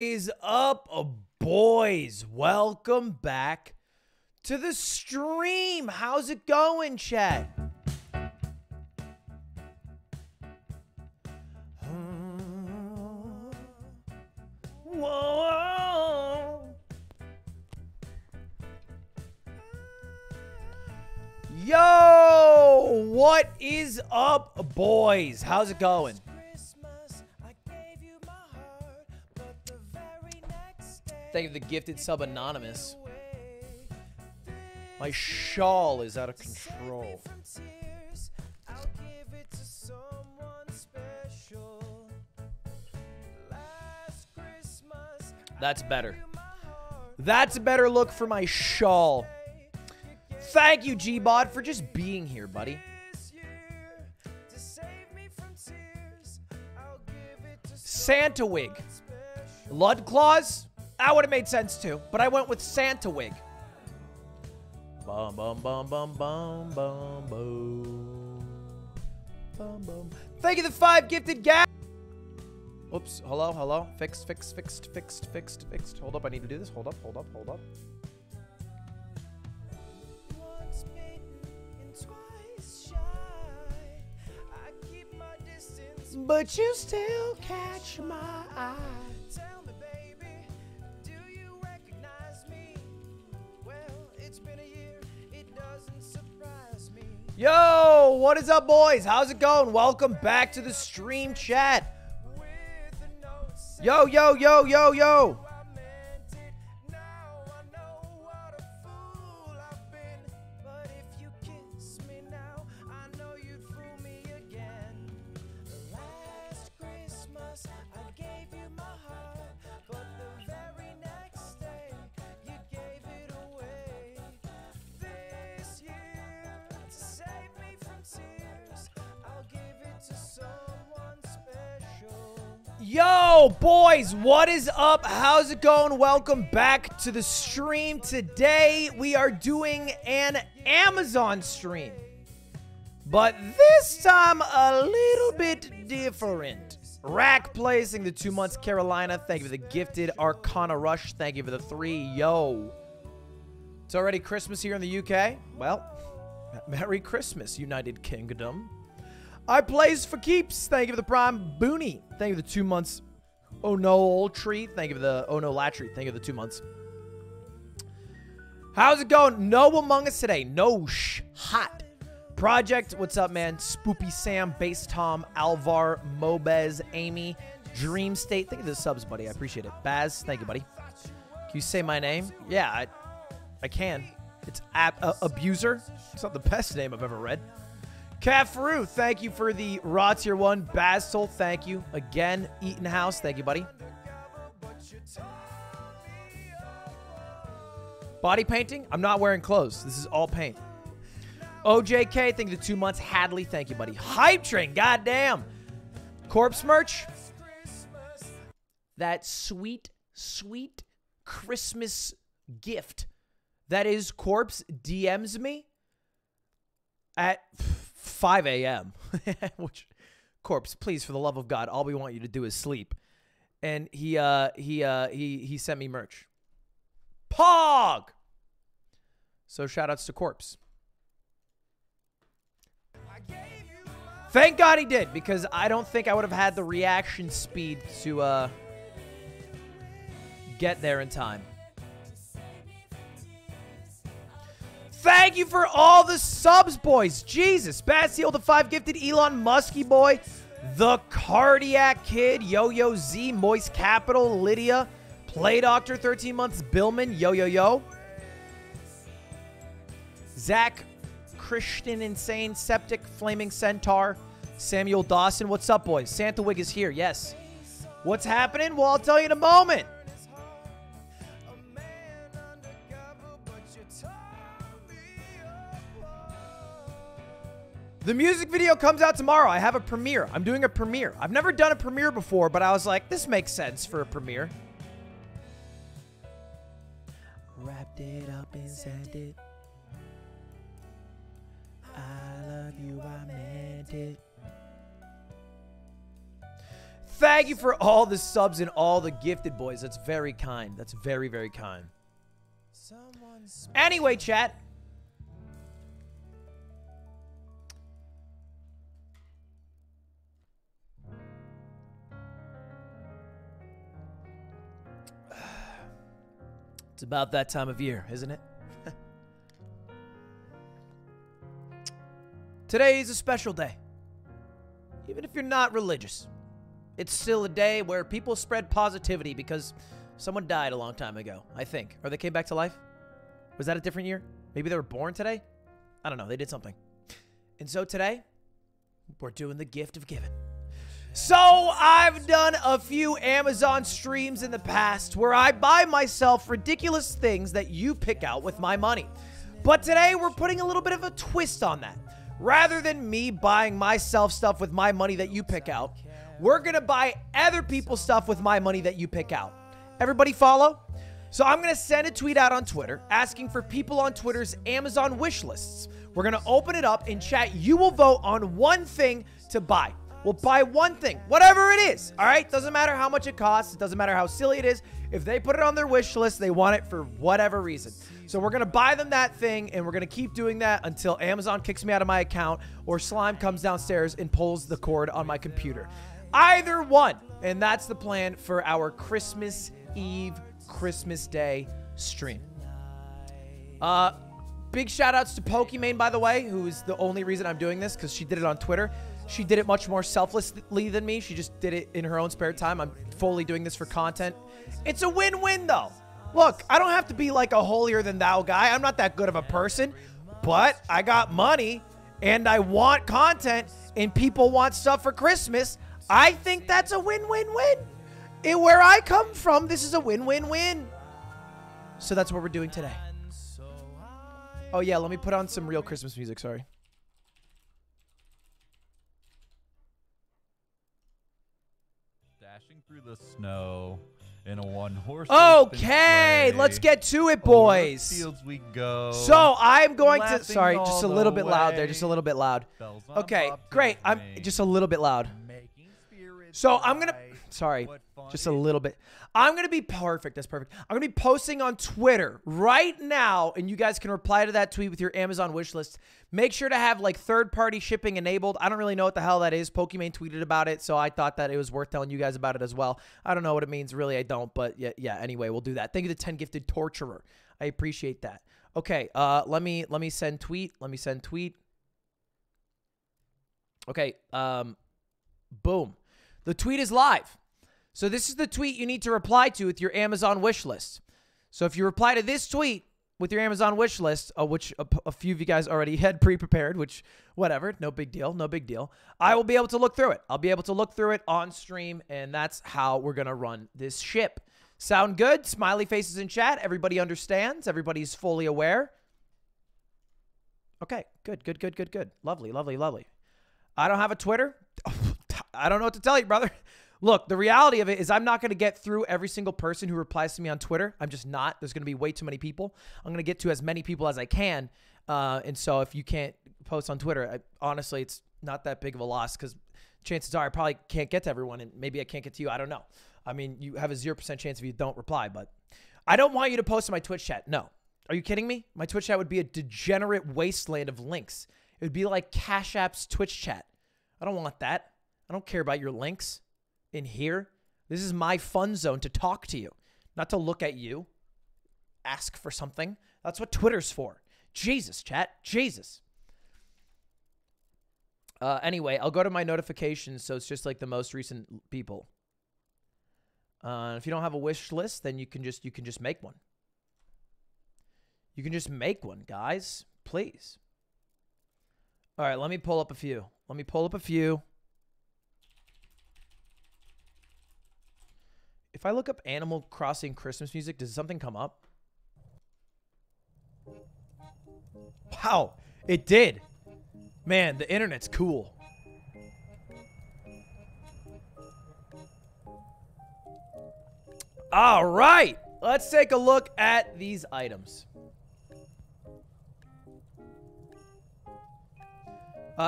Is up, boys? Welcome back to the stream. How's it going, chat? Whoa. Yo, what is up, boys? How's it going? Thank you for the gifted sub, Anonymous. My shawl is out of control. That's better. That's a better look for my shawl. Thank you, Gbod, for just being here, buddy. Santa wig. Ludclaws? That would have made sense too, but I went with Santa wig. Bum bum bum bum bum bum bum bum bum. Thank you the 5 gifted gas. Oops. Hello. Hello. Fixed. Fixed. Fixed. Fixed. Fixed. Fixed. Hold up. I need to do this. Hold up. Hold up. Hold up. But you still catch my eye. Yo, what is up, boys? How's it going? Welcome back to the stream, chat. Yo, yo, yo, yo, yo. Yo, boys, what is up? How's it going? Welcome back to the stream. Today, we are doing an Amazon stream, but this time a little bit different. Rack placing the 2 months, Carolina. Thank you for the gifted. Arcana Rush, thank you for the 3. Yo, it's already Christmas here in the UK. Well, Merry Christmas, United Kingdom. I plays for keeps. Thank you for the prime. Booney. Thank you for the 2 months. Oh no, old tree. Thank you for the oh no, latry. Thank you for the 2 months. How's it going? No Among Us today. No shh. Hot. Project. What's up, man? Spoopy Sam, Bass Tom, Alvar, Mobez, Amy, Dream State. Thank you for the subs, buddy. I appreciate it. Baz. Thank you, buddy. Can you say my name? Yeah, I can. It's Abuser. It's not the best name I've ever read. Kafaru, thank you for the raw tier 1. Basil, thank you. Again, Eaton House, thank you, buddy. Body painting? I'm not wearing clothes. This is all paint. OJK, thank you for the 2 months. Hadley, thank you, buddy. Hype Train, goddamn. Corpse merch. That sweet, sweet Christmas gift. That is Corpse DMs me at 5 a.m. Which, Corpse, please, for the love of God, all we want you to do is sleep. And he sent me merch. Pog! So shoutouts to Corpse. Thank God he did, because I don't think I would have had the reaction speed to get there in time. Thank you for all the subs, boys. Jesus. Basil, the 5 gifted. Elon Muskie boy. The Cardiac Kid. Yo-Yo Z. Moist Capital. Lydia. Play Doctor. 13 months. Billman. Yo-Yo-Yo. Zach. Christian Insane. Septic. Flaming Centaur. Samuel Dawson. What's up, boys? Santa Wig is here. Yes. What's happening? Well, I'll tell you in a moment. The music video comes out tomorrow. I have a premiere. I'm doing a premiere. I've never done a premiere before, but I was like, this makes sense for a premiere. Wrapped it up and sent it. I love you, I meant it. Thank you for all the subs and all the gifted boys. That's very kind. That's very, very kind. Anyway, chat. It's about that time of year, isn't it? Today is a special day. Even if you're not religious, it's still a day where people spread positivity because someone died a long time ago, I think. Or they came back to life? Was that a different year? Maybe they were born today? I don't know. They did something. And so today, we're doing the gift of giving. So I've done a few Amazon streams in the past where I buy myself ridiculous things that you pick out with my money. But today we're putting a little bit of a twist on that. Rather than me buying myself stuff with my money that you pick out, we're gonna buy other people's stuff with my money that you pick out. Everybody follow? So I'm gonna send a tweet out on Twitter asking for people on Twitter's Amazon wish lists. We're gonna open it up and chat. You will vote on one thing to buy. We'll buy one thing, whatever it is, all right? Doesn't matter how much it costs. It doesn't matter how silly it is. If they put it on their wish list, they want it for whatever reason. So we're going to buy them that thing, and we're going to keep doing that until Amazon kicks me out of my account or Slime comes downstairs and pulls the cord on my computer. Either one. And that's the plan for our Christmas Eve, Christmas Day stream. Big shout-outs to Pokimane, by the way, who is the only reason I'm doing this, because she did it on Twitter. She did it much more selflessly than me. She just did it in her own spare time. I'm fully doing this for content. It's a win-win, though. Look, I don't have to be like a holier-than-thou guy. I'm not that good of a person, but I got money, and I want content, and people want stuff for Christmas. I think that's a win-win-win. And where I come from, this is a win-win-win. So that's what we're doing today. Oh, yeah, let me put on some real Christmas music. Sorry. Through the snow in a one-horse. Okay, let's get to it, boys. Over fields we go. So I'm going to. Sorry, just a little bit loud there. Just a little bit loud. Okay, great. I'm just a little bit loud. So I'm gonna. Sorry, just a little bit. I'm gonna be perfect. That's perfect. I'm gonna be posting on Twitter right now, and you guys can reply to that tweet with your Amazon wish list. Make sure to have like third-party shipping enabled. I don't really know what the hell that is. Pokimane tweeted about it, so I thought that it was worth telling you guys about it as well. I don't know what it means, really. I don't, but yeah. Anyway, we'll do that. Thank you to 10 Gifted Torturer. I appreciate that. Okay, let me send tweet. Let me send tweet. Okay, boom. The tweet is live. So this is the tweet you need to reply to with your Amazon wish list. So if you reply to this tweet with your Amazon wish list, which a few of you guys already had pre-prepared, which whatever, no big deal, no big deal. I will be able to look through it. I'll be able to look through it on stream, and that's how we're going to run this ship. Sound good? Smiley faces in chat. Everybody understands. Everybody's fully aware. Okay, good, good, good, good, good. Lovely, lovely, lovely. I don't have a Twitter. I don't know what to tell you, brother. Look, the reality of it is I'm not going to get through every single person who replies to me on Twitter. I'm just not. There's going to be way too many people. I'm going to get to as many people as I can. And so if you can't post on Twitter, honestly, it's not that big of a loss because chances are I probably can't get to everyone and maybe I can't get to you. I don't know. I mean, you have a 0% chance if you don't reply, but I don't want you to post on my Twitch chat. No. Are you kidding me? My Twitch chat would be a degenerate wasteland of links. It would be like Cash App's Twitch chat. I don't want that. I don't care about your links in here. This is my fun zone to talk to you, not to look at you, ask for something. That's what Twitter's for. Jesus, chat. Jesus. Anyway, I'll go to my notifications, so it's just like the most recent people. If you don't have a wish list, then you can just make one. You can just make one, guys. Please. All right, let me pull up a few. Let me pull up a few. If I look up Animal Crossing Christmas music, does something come up? Wow, it did. Man, the internet's cool. All right, let's take a look at these items.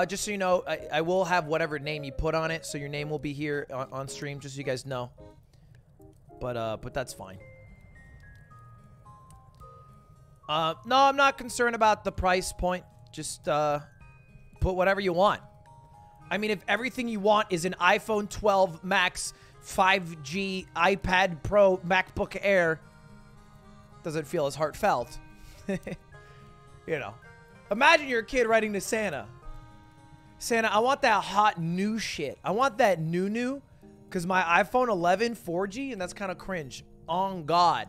Just so you know, I will have whatever name you put on it, so your name will be here on stream, just so you guys know. But that's fine. No, I'm not concerned about the price point. Just put whatever you want. I mean, if everything you want is an iPhone 12 Max, 5G, iPad Pro, MacBook Air, doesn't feel as heartfelt. You know. Imagine you're a kid writing to Santa. Santa, I want that hot new shit. I want that new, because my iPhone 11 4G, and that's kind of cringe. On God.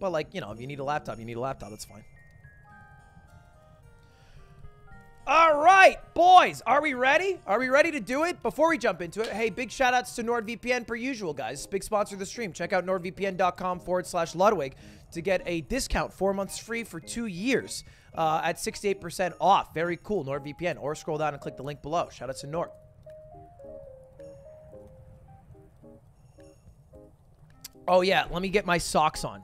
But like, you know, if you need a laptop, you need a laptop. That's fine. All right, boys, are we ready? Are we ready to do it? Before we jump into it, hey, big shout outs to NordVPN per usual, guys. Big sponsor of the stream. Check out nordvpn.com/Ludwig to get a discount, 4 months free for 2 years at 68% off. Very cool, NordVPN. Or scroll down and click the link below. Shout outs to Nord. Oh yeah, let me get my socks on.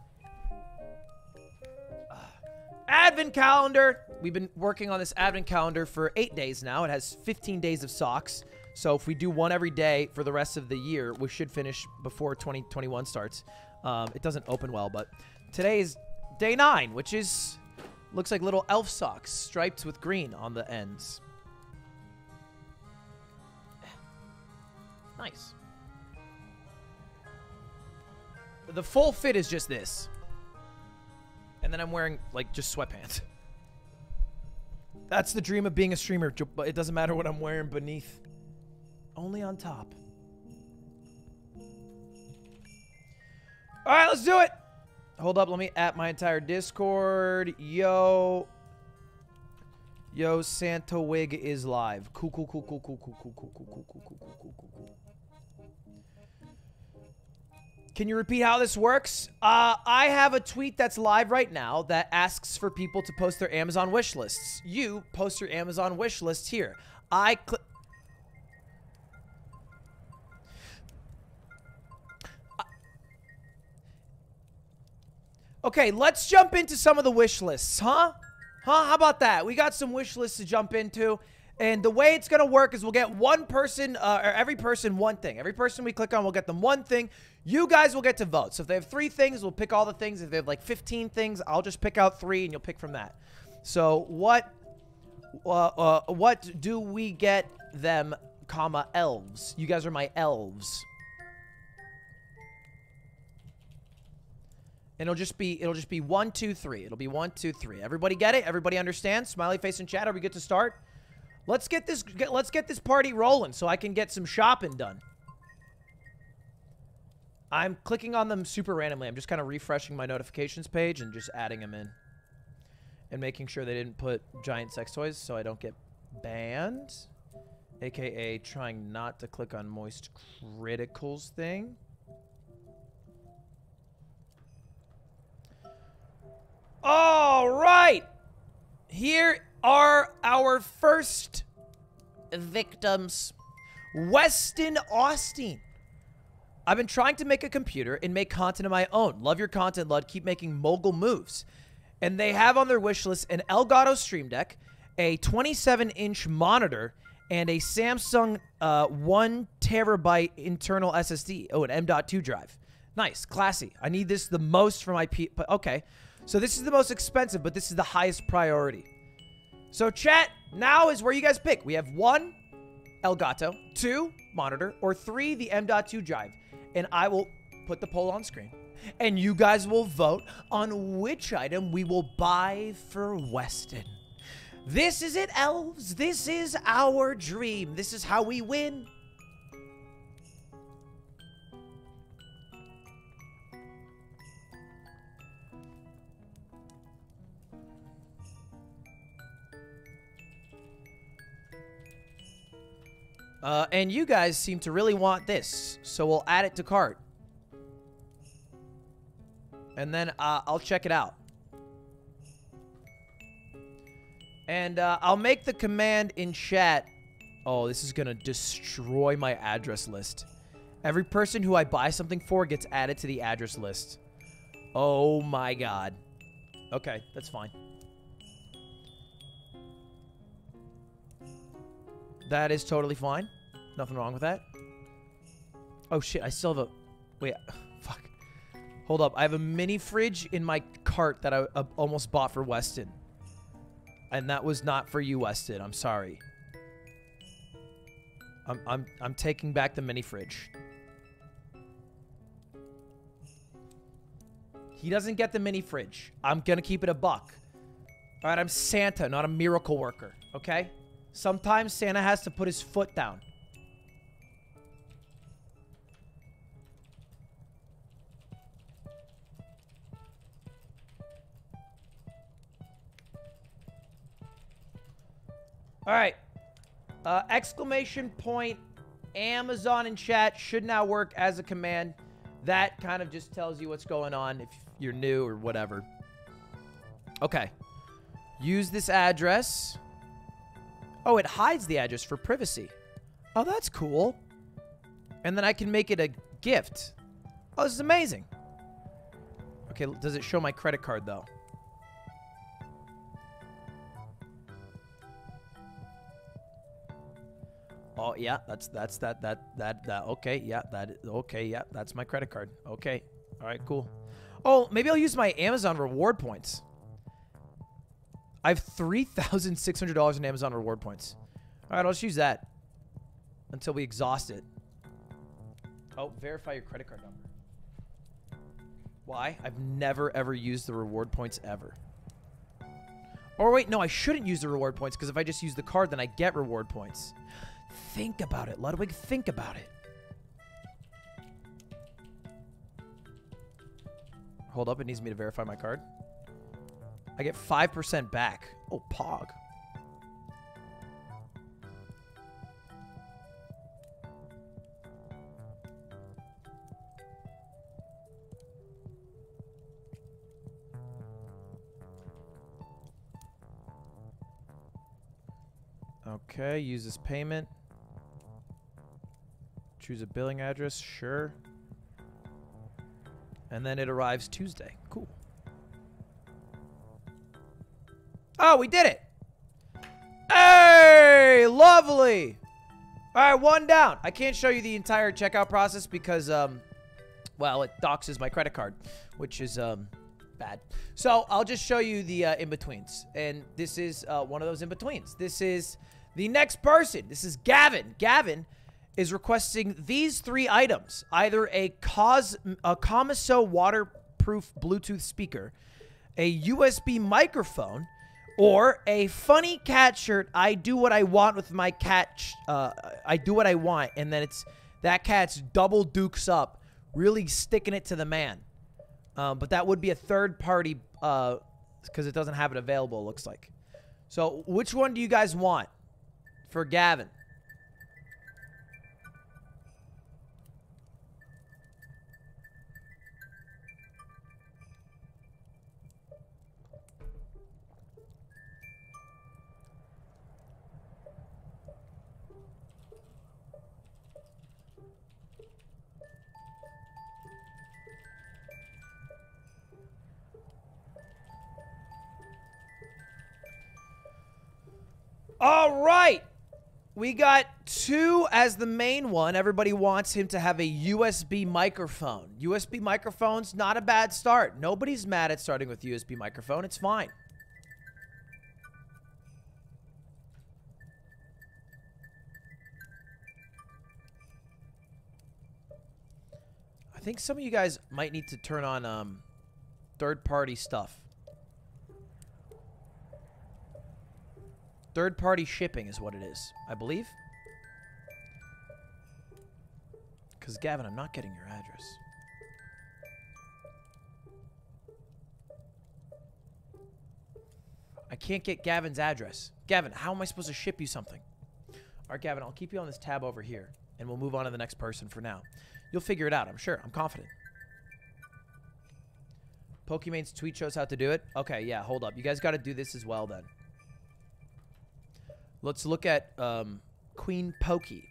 Advent calendar. We've been working on this advent calendar for 8 days now. It has 15 days of socks. So if we do one every day for the rest of the year, we should finish before 2021 starts. It doesn't open well, but today is day 9, which is, looks like little elf socks striped with green on the ends. Nice. The full fit is just this. And then I'm wearing, like, just sweatpants. That's the dream of being a streamer, but it doesn't matter what I'm wearing beneath. Only on top. All right, let's do it. Hold up, let me at my entire Discord. Yo, Santa Wig is live. Cool. Can you repeat how this works? I have a tweet that's live right now that asks for people to post their Amazon wish lists. You post your Amazon wish list here. I click. Okay, let's jump into some of the wish lists, huh? How about that? We got some wish lists to jump into. And the way it's gonna work is we'll get one person, or every person, one thing. Every person we click on, we'll get them one thing. You guys will get to vote. So if they have 3 things, we'll pick all the things. If they have like 15 things, I'll just pick out 3 and you'll pick from that. So what do we get them, comma, elves? You guys are my elves. And it'll just be 1, 2, 3. It'll be 1, 2, 3. Everybody get it? Everybody understand? Smiley face in chat. Are we good to start? Let's get this party rolling so I can get some shopping done. I'm clicking on them super randomly. I'm just kind of refreshing my notifications page and just adding them in. And making sure they didn't put giant sex toys so I don't get banned. AKA trying not to click on Moist Critical's thing. All right! Here are our first victims. Weston Austin. I've been trying to make a computer and make content of my own. Love your content, Lud. Keep making mogul moves. And they have on their wish list an Elgato Stream Deck, a 27-inch monitor, and a Samsung 1TB internal SSD. Oh, an M.2 drive. Nice. Classy. I need this the most for my okay. So this is the most expensive, but this is the highest priority. So chat, now is where you guys pick. We have 1, Elgato, 2, monitor, or 3, the M.2 drive. And I will put the poll on screen. And you guys will vote on which item we will buy for Weston. This is it, elves. This is our dream. This is how we win. And you guys seem to really want this, so we'll add it to cart. And then I'll check it out. And I'll make the command in chat. Oh, this is going to destroy my address list. Every person who I buy something for gets added to the address list. Oh my God. Okay, that's fine. That is totally fine. Nothing wrong with that. Oh shit, I still have a... Wait, fuck. Hold up, I have a mini fridge in my cart that I almost bought for Weston. And that was not for you, Weston. I'm sorry. I'm taking back the mini fridge. He doesn't get the mini fridge. I'm gonna keep it a buck. All right, I'm Santa, not a miracle worker, okay? Sometimes Santa has to put his foot down. All right. Exclamation point Amazon in chat should now work as a command. That kind of just tells you what's going on if you're new or whatever. Okay. Use this address. Oh, it hides the address for privacy. Oh, that's cool. And then I can make it a gift. Oh, this is amazing. Okay, does it show my credit card though? Oh yeah, that's my credit card. Okay. All right, cool. Oh, maybe I'll use my Amazon reward points. I have $3,600 in Amazon reward points. All right, I'll just use that until we exhaust it. Oh, verify your credit card number. Why? I've never ever used the reward points ever. Or wait, no, I shouldn't use the reward points because if I just use the card, then I get reward points. Think about it, Ludwig. Think about it. Hold up, it needs me to verify my card. I get 5% back. Oh, pog. Okay, use this payment. Choose a billing address, sure. And then it arrives Tuesday. Cool. Oh, we did it! Hey! Lovely! Alright, one down. I can't show you the entire checkout process because, well, it doxes my credit card, which is, bad. So, I'll just show you the in-betweens. And this is one of those in-betweens. This is the next person. This is Gavin. Gavin is requesting these three items. Either a Comiso waterproof Bluetooth speaker, a USB microphone, or a funny cat shirt. I do what I want with my cat. I do what I want. And then it's that cat's double dukes up, really sticking it to the man. But that would be a third party because it doesn't have it available, it looks like. So which one do you guys want for Gavin? All right, we got two as the main one. Everybody wants him to have a USB microphone. USB microphone's not a bad start. Nobody's mad at starting with USB microphone. It's fine. I think some of you guys might need to turn on third-party stuff. Third-party shipping is what it is, I believe. Because, Gavin, I'm not getting your address. I can't get Gavin's address. Gavin, how am I supposed to ship you something? All right, Gavin, I'll keep you on this tab over here, and we'll move on to the next person for now. You'll figure it out, I'm sure. I'm confident. Pokémon's tweet shows how to do it. Okay, yeah, hold up. You guys got to do this as well, then. Let's look at Queen Pokey.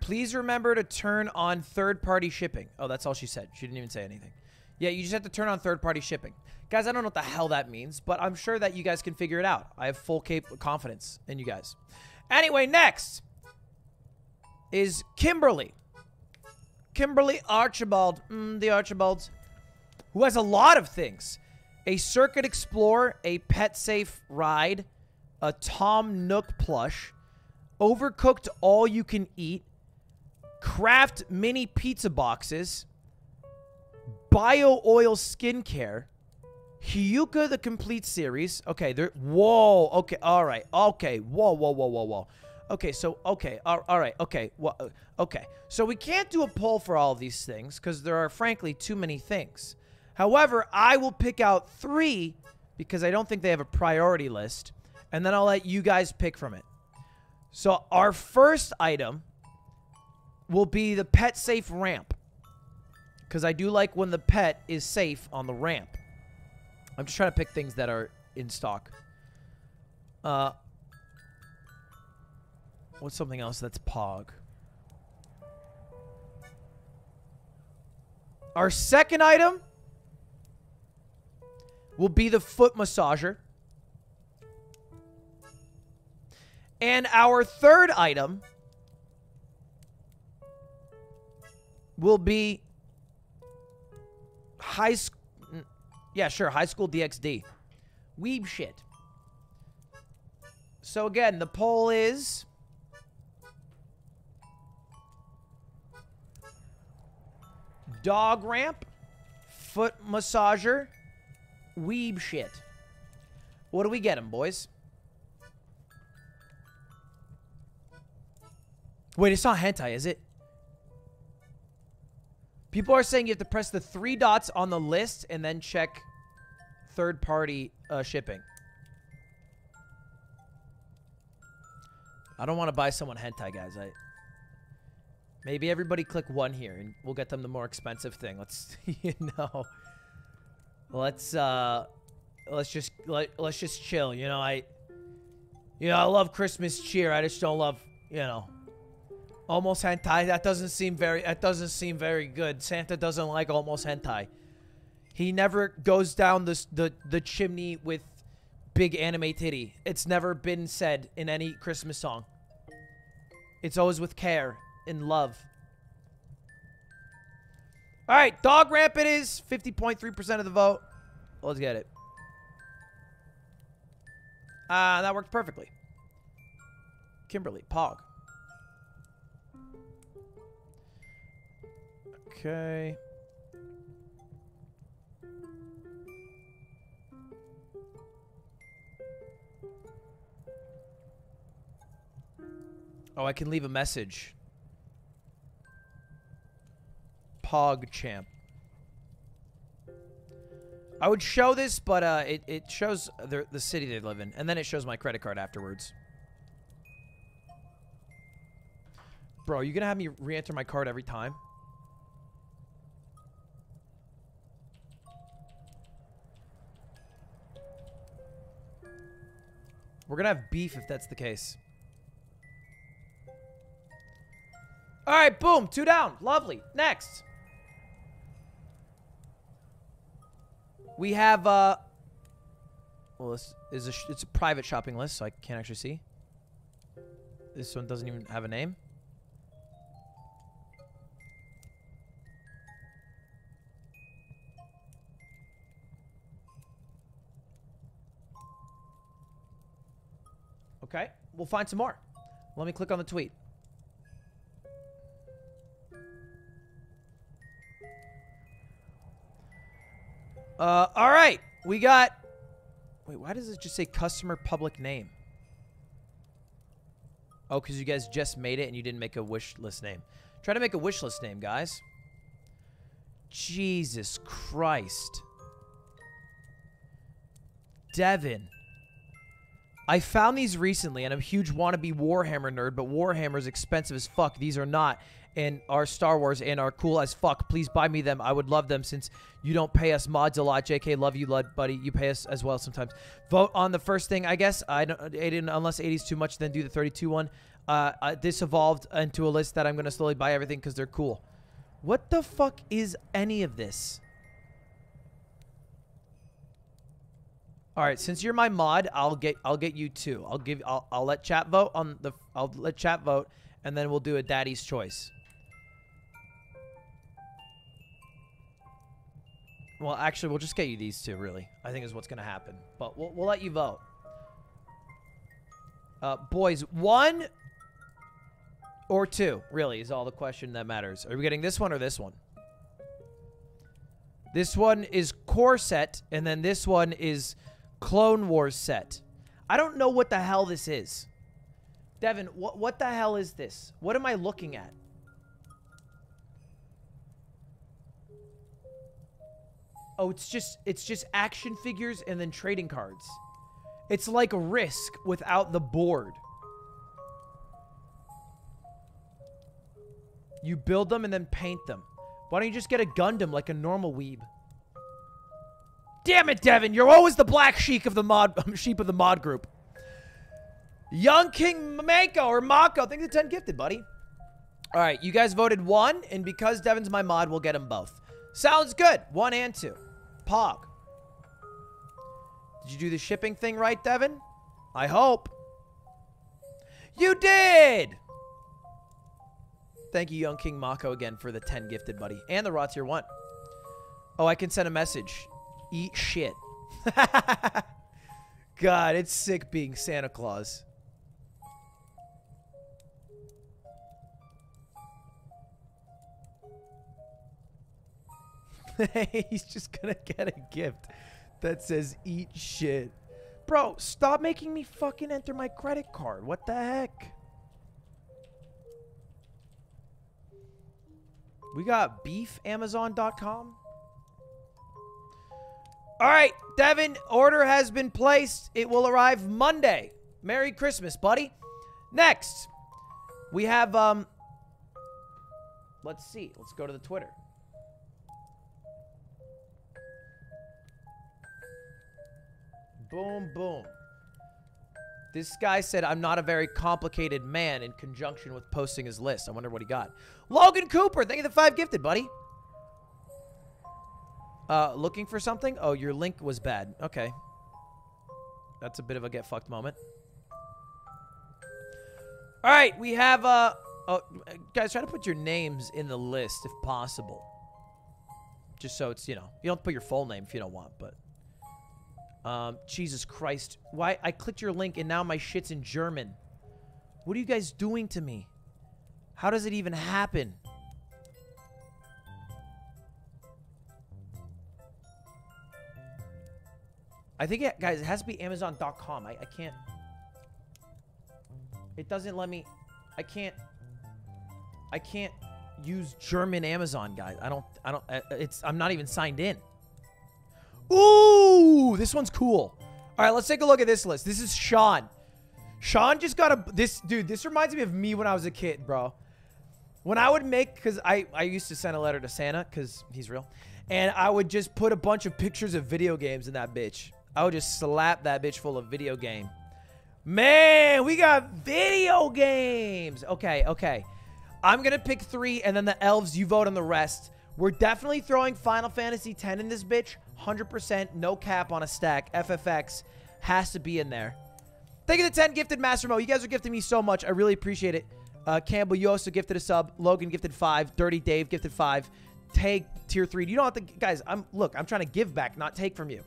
Please remember to turn on third-party shipping. Oh, that's all she said. She didn't even say anything. Yeah, you just have to turn on third-party shipping. Guys, I don't know what the hell that means, but I'm sure that you guys can figure it out. I have full confidence in you guys. Anyway, next is Kimberly. Kimberly Archibald. The Archibalds. Who has a lot of things. A Circuit Explorer, a Pet Safe Ride, a Tom Nook plush, Overcooked All-You-Can-Eat, Kraft Mini Pizza Boxes, Bio Oil Skincare, Hyuka the Complete Series. Okay, there. Whoa. Okay, all right. Okay, whoa, whoa, whoa, whoa, whoa. Okay, so, okay, all right, okay, well, okay. So we can't do a poll for all these things because there are, frankly, too many things. However, I will pick out three because I don't think they have a priority list, and then I'll let you guys pick from it. So our first item will be the pet safe ramp, because I do like when the pet is safe on the ramp. I'm just trying to pick things that are in stock. What's something else that's Pog? Our second item will be the foot massager. And our third item will be high school. Yeah, sure. High school DxD. Weeb shit. So again, the poll is... dog ramp, foot massager, weeb shit. What do we get him, boys? Wait, it's not hentai, is it? People are saying you have to press the three dots on the list and then check third-party shipping. I don't want to buy someone hentai, guys. Maybe everybody click one here, and we'll get them the more expensive thing. Let's, you know, let's just chill. You know, I love Christmas cheer. I just don't love, you know, almost hentai. That doesn't seem very good. Santa doesn't like almost hentai. He never goes down the chimney with big anime titty. It's never been said in any Christmas song. It's always with care. In love. All right, dog ramp it is. 50.3% of the vote. Let's get it. Ah, that worked perfectly. Kimberly, Pog. Okay. Oh, I can leave a message. Pog champ. I would show this, but it shows the city they live in, and then it shows my credit card afterwards. Bro, are you gonna have me re-enter my card every time? We're gonna have beef if that's the case. All right, boom, two down, lovely. Next. We have, well, this is it's a private shopping list, so I can't actually see. This one doesn't even have a name. Okay, we'll find some more. Let me click on the tweet. All right, we got... Wait, why does it just say customer public name? Oh, because you guys just made it and you didn't make a wish list name. Try to make a wish list name, guys. Jesus Christ. Devin. I found these recently, and I'm a huge wannabe Warhammer nerd, but Warhammer's expensive as fuck. These are not... and our Star Wars and our cool as fuck. Please buy me them. I would love them since you don't pay us mods a lot. JK, love you, buddy. You pay us as well sometimes. Vote on the first thing, I guess. Unless 80's too much, then do the 32 one. This evolved into a list that I'm going to slowly buy everything because they're cool. What the fuck is any of this? All right, since you're my mod, I'll get you two. I'll let chat vote on the and then we'll do a daddy's choice. Well, actually, we'll just get you these two, really. I think is what's going to happen. But we'll let you vote. Boys, one or two, really, is all the question that matters. Are we getting this one or this one? This one is Core Set, and then this one is Clone Wars Set. I don't know what the hell this is. Devin, what the hell is this? What am I looking at? Oh, it's just action figures and then trading cards. It's like Risk without the board. You build them and then paint them. Why don't you just get a Gundam like a normal weeb? Damn it, Devin! You're always the black sheep of the mod, group. Young King Mako or Mako. Think the 10 gifted, buddy. All right, you guys voted one, and because Devin's my mod, we'll get them both. Sounds good. One and two. Pog. Did you do the shipping thing right, Devin? I hope. You did! Thank you, Young King Mako, again for the 10 gifted, buddy. And the raw tier 1. Oh, I can send a message. Eat shit. God, it's sick being Santa Claus. He's just gonna get a gift that says eat shit. Bro, stop making me fucking enter my credit card. What the heck? We got beef, Amazon.com. All right, Devin, order has been placed. It will arrive Monday. Merry Christmas, buddy. Next, we have, let's see. Let's go to the Twitter. Boom, boom. This guy said, I'm not a very complicated man, in conjunction with posting his list. I wonder what he got. Logan Cooper, thank you for the 5 gifted, buddy. Looking for something? Oh, your link was bad. Okay. That's a bit of a get fucked moment. All right, we have, oh, guys, try to put your names in the list if possible. Just so it's, you know, you don't put your full name if you don't want, but. Jesus Christ. Why? I clicked your link and now my shit's in German. What are you guys doing to me? How does it even happen? I think, it, guys, it has to be Amazon.com. I can't. It doesn't let me. I can't use German Amazon, guys. I'm not even signed in. Ooh, this one's cool. All right, let's take a look at this list. This is Sean. Sean just got a... This, dude, this reminds me of me when I was a kid, bro. When I would make... Because I used to send a letter to Santa, because he's real. And I would just put a bunch of pictures of video games in that bitch. I would just slap that bitch full of video game. Man, we got video games. Okay, okay. I'm going to pick 3, and then the elves, you vote on the rest. We're definitely throwing Final Fantasy X in this bitch. 100%, no cap on a stack. FFX has to be in there. Thank you to the 10 gifted, Master Mo. You guys are gifting me so much. I really appreciate it. Campbell, you also gifted a sub. Logan gifted 5. Dirty Dave gifted 5. Take tier 3. You don't have to, guys. I'm trying to give back, not take from you.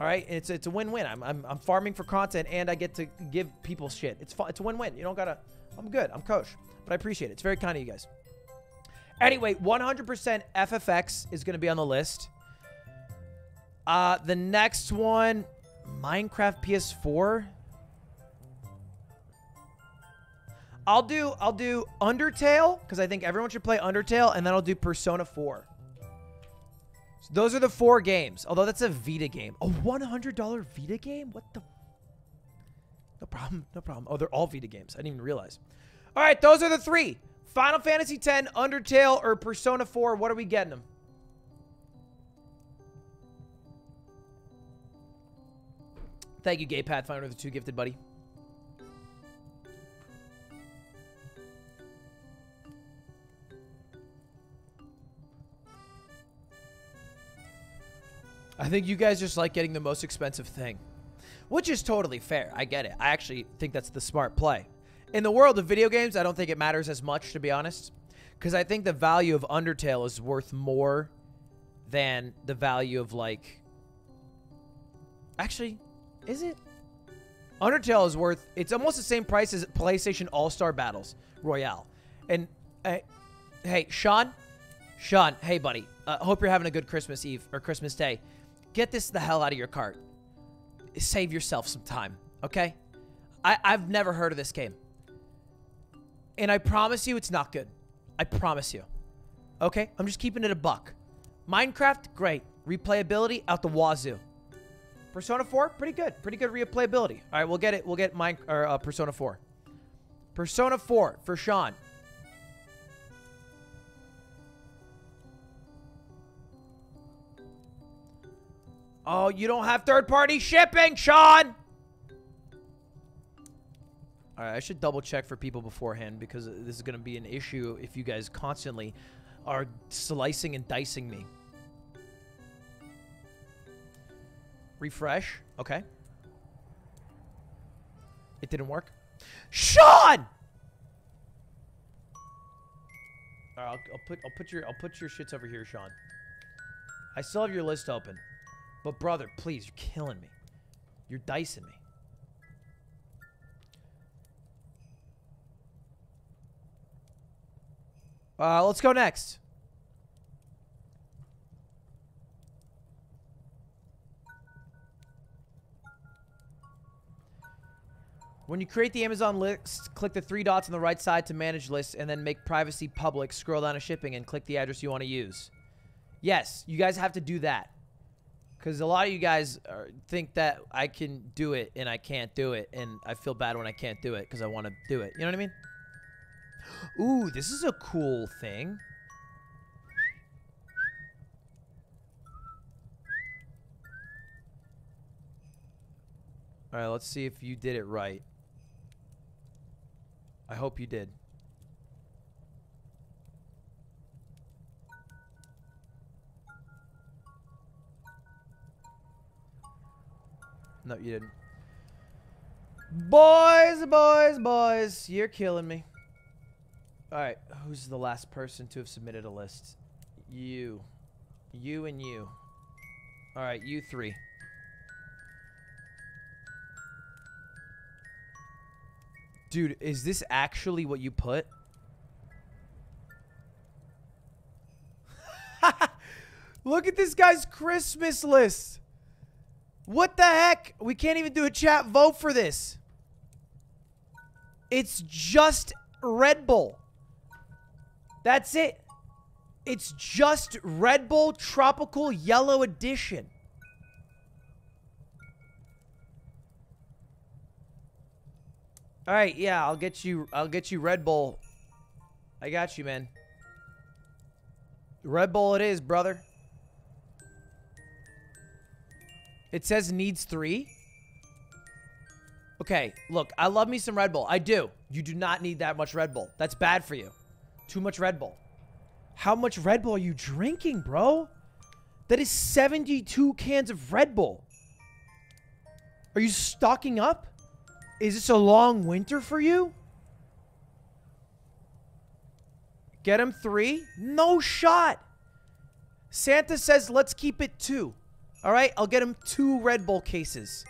All right, and it's a win-win. I'm farming for content, and I get to give people shit. It's fun. It's a win-win. You don't gotta. I'm good. I'm coach, but I appreciate it. It's very kind of you guys. Anyway, 100% FFX is gonna be on the list. The next one, Minecraft PS4. I'll do Undertale, because I think everyone should play Undertale, and then I'll do Persona 4. So those are the 4 games, although that's a Vita game. A $100 Vita game? What the? No problem, no problem. Oh, they're all Vita games. I didn't even realize. All right, those are the 3. Final Fantasy X, Undertale, or Persona 4. What are we getting them? Thank you, GayPath, Finder with the 2 gifted, buddy. I think you guys just like getting the most expensive thing. which is totally fair. I get it. I actually think that's the smart play. In the world of video games, I don't think it matters as much, to be honest, because I think the value of Undertale is worth more than the value of, like... Actually, is it? Undertale is worth... It's almost the same price as PlayStation All-Star Battles Royale. And, hey, Sean? Sean, hey, buddy. Hope you're having a good Christmas Eve, or Christmas Day. Get this the hell out of your cart. Save yourself some time, okay? I've never heard of this game. And I promise you it's not good. I promise you. Okay? I'm just keeping it a buck. Minecraft, great. Replayability, out the wazoo. Persona 4, pretty good. Pretty good replayability. All right, we'll get it. We'll get Persona 4. Persona 4 for Sean. Oh, you don't have third-party shipping, Sean! All right, I should double-check for people beforehand because this is going to be an issue if you guys constantly are slicing and dicing me. Refresh. Okay. It didn't work. Sean! All right, I'll put your shits over here, Sean. I still have your list open, but brother, please, you're killing me. You're dicing me. Let's go next. When you create the Amazon list, click the three dots on the right side to manage lists and then make privacy public, scroll down to shipping, and click the address you want to use. Yes, you guys have to do that. Because a lot of you guys think that I can do it and I can't do it, and I feel bad when I can't do it because I want to do it. You know what I mean? Ooh, this is a cool thing. All right, let's see if you did it right. I hope you did. No, you didn't. Boys, boys, boys, you're killing me. All right, who's the last person to have submitted a list? You. You and you. All right, you three. Dude, is this actually what you put? Look at this guy's Christmas list. What the heck? We can't even do a chat vote for this. It's just Red Bull. That's it. It's just Red Bull Tropical Yellow Edition. All right, yeah, I'll get you Red Bull. I got you, man. Red Bull it is, brother. It says needs 3. Okay, look, I love me some Red Bull. I do. You do not need that much Red Bull. That's bad for you. Too much Red Bull. How much Red Bull are you drinking, bro? That is 72 cans of Red Bull. Are you stocking up? Is this a long winter for you? Get him 3? No shot. Santa says let's keep it 2. All right, I'll get him 2 Red Bull cases.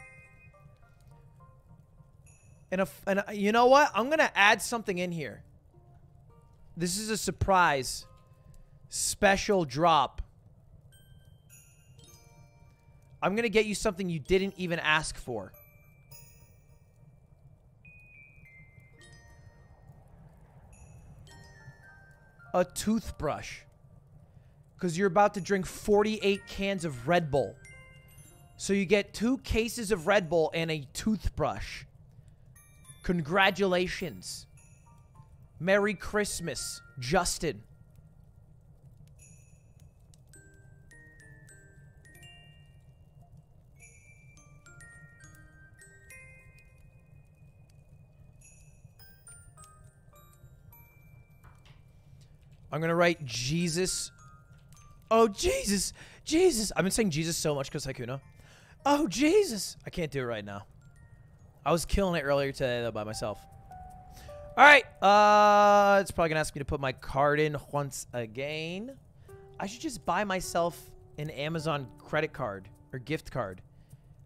And you know what? I'm going to add something in here. This is a surprise special drop. I'm going to get you something you didn't even ask for. A toothbrush. Because you're about to drink 48 cans of Red Bull. So you get 2 cases of Red Bull and a toothbrush. Congratulations. Merry Christmas, Justin. I'm going to write Jesus. Oh, Jesus. Jesus. I've been saying Jesus so much because Hakuna. Oh, Jesus. I can't do it right now. I was killing it earlier today, though, by myself. All right. It's probably going to ask me to put my card in once again. I should just buy myself an Amazon credit card or gift card.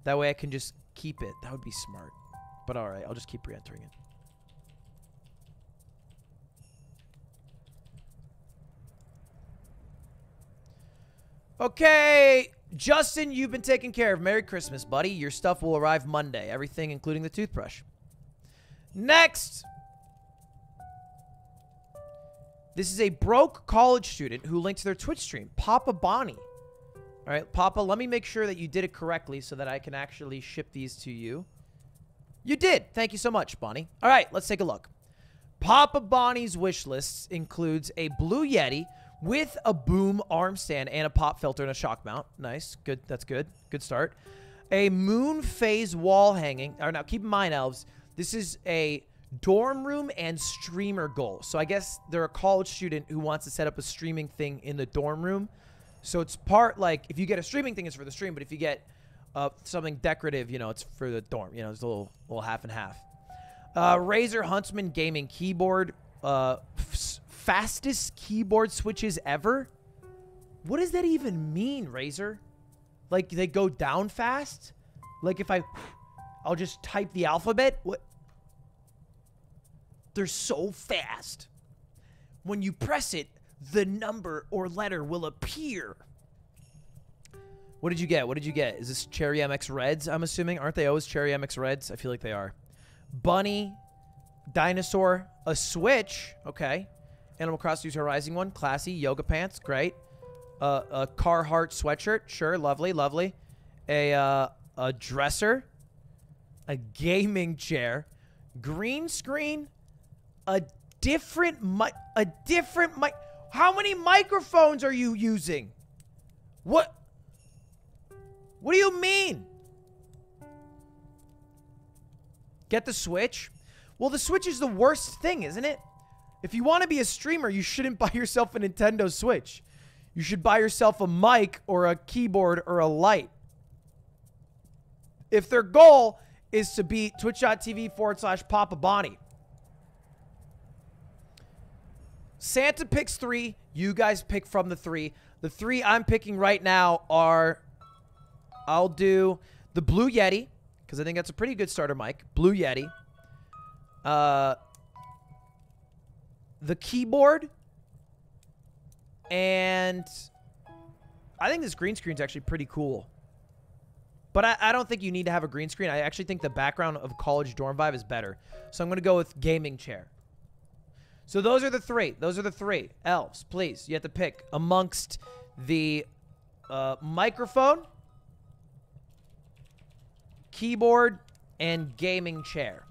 That way I can just keep it. That would be smart. But all right, I'll just keep re-entering it. Okay, Justin, you've been taken care of. Merry Christmas, buddy. Your stuff will arrive Monday. Everything, including the toothbrush. Next. This is a broke college student who linked their Twitch stream. Papa Bonnie. All right, Papa, let me make sure that you did it correctly so that I can actually ship these to you. You did. Thank you so much, Bonnie. All right, let's take a look. Papa Bonnie's wish list includes a Blue Yeti with a boom arm stand and a pop filter and a shock mount. Nice. Good. That's good. Good start. A moon phase wall hanging. All right, now, keep in mind, elves, this is a dorm room and streamer goal. So I guess they're a college student who wants to set up a streaming thing in the dorm room. So it's part like if you get a streaming thing, it's for the stream. But if you get something decorative, you know, it's for the dorm. You know, it's a little half and half. Razer Huntsman gaming keyboard. Fastest keyboard switches ever? What does that even mean, Razer? Like, they go down fast? Like, if I'll just type the alphabet? What? They're so fast. When you press it, the number or letter will appear. What did you get? What did you get? Is this Cherry MX Reds, I'm assuming? Aren't they always Cherry MX Reds? I feel like they are. Bunny, dinosaur, a Switch. Okay. Animal Crossing Horizon 1, classy, yoga pants, great. A Carhartt sweatshirt, sure, lovely, lovely. A dresser, a gaming chair, green screen, a different mic. How many microphones are you using? What? What do you mean? Get the Switch? Well, the Switch is the worst thing, isn't it? If you want to be a streamer, you shouldn't buy yourself a Nintendo Switch. You should buy yourself a mic or a keyboard or a light. If their goal is to be twitch.tv/Papa Bonnie. Santa picks three. You guys pick from the three. The three I'm picking right now are... I'll do the Blue Yeti, because I think that's a pretty good starter mic. Blue Yeti. The keyboard, and I think this green screen is actually pretty cool. But I don't think you need to have a green screen. I actually think the background of college dorm vibe is better. So I'm going to go with gaming chair. So those are the three. Those are the three. Elves, please. You have to pick amongst the microphone, keyboard, and gaming chair.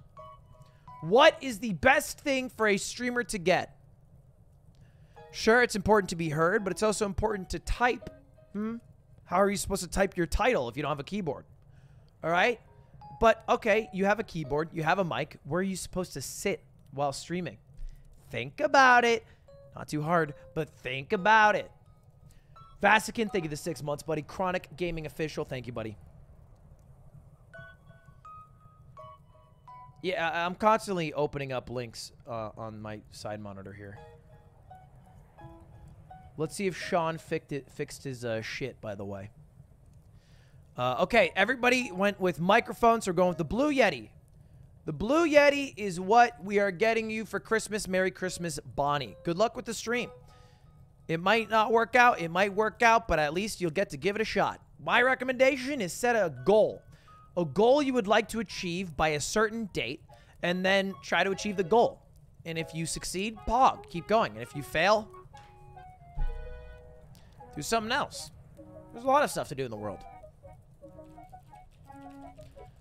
What is the best thing for a streamer to get? Sure, it's important to be heard, but it's also important to type. How are you supposed to type your title if you don't have a keyboard? All right? But, okay, you have a keyboard. You have a mic. Where are you supposed to sit while streaming? Think about it. Not too hard, but think about it. Vasikin, thank you for the 6 months, buddy. Chronic Gaming Official, thank you, buddy. Yeah, I'm constantly opening up links on my side monitor here. Let's see if Sean fixed his shit, by the way. Okay, everybody went with microphones, so we're going with the Blue Yeti. The Blue Yeti is what we are getting you for Christmas. Merry Christmas, Bonnie. Good luck with the stream. It might not work out. It might work out, but at least you'll get to give it a shot. My recommendation is set a goal. A goal you would like to achieve by a certain date, and then try to achieve the goal. And if you succeed, pog, keep going. And if you fail, do something else. There's a lot of stuff to do in the world.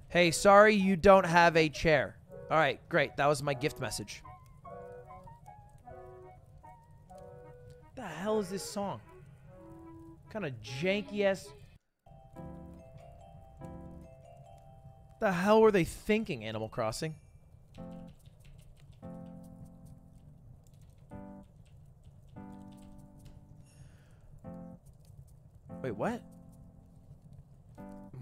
Hey, sorry you don't have a chair. All right, great. That was my gift message. What the hell is this song? Kind of janky-ass... The hell were they thinking, Animal Crossing? Wait, what?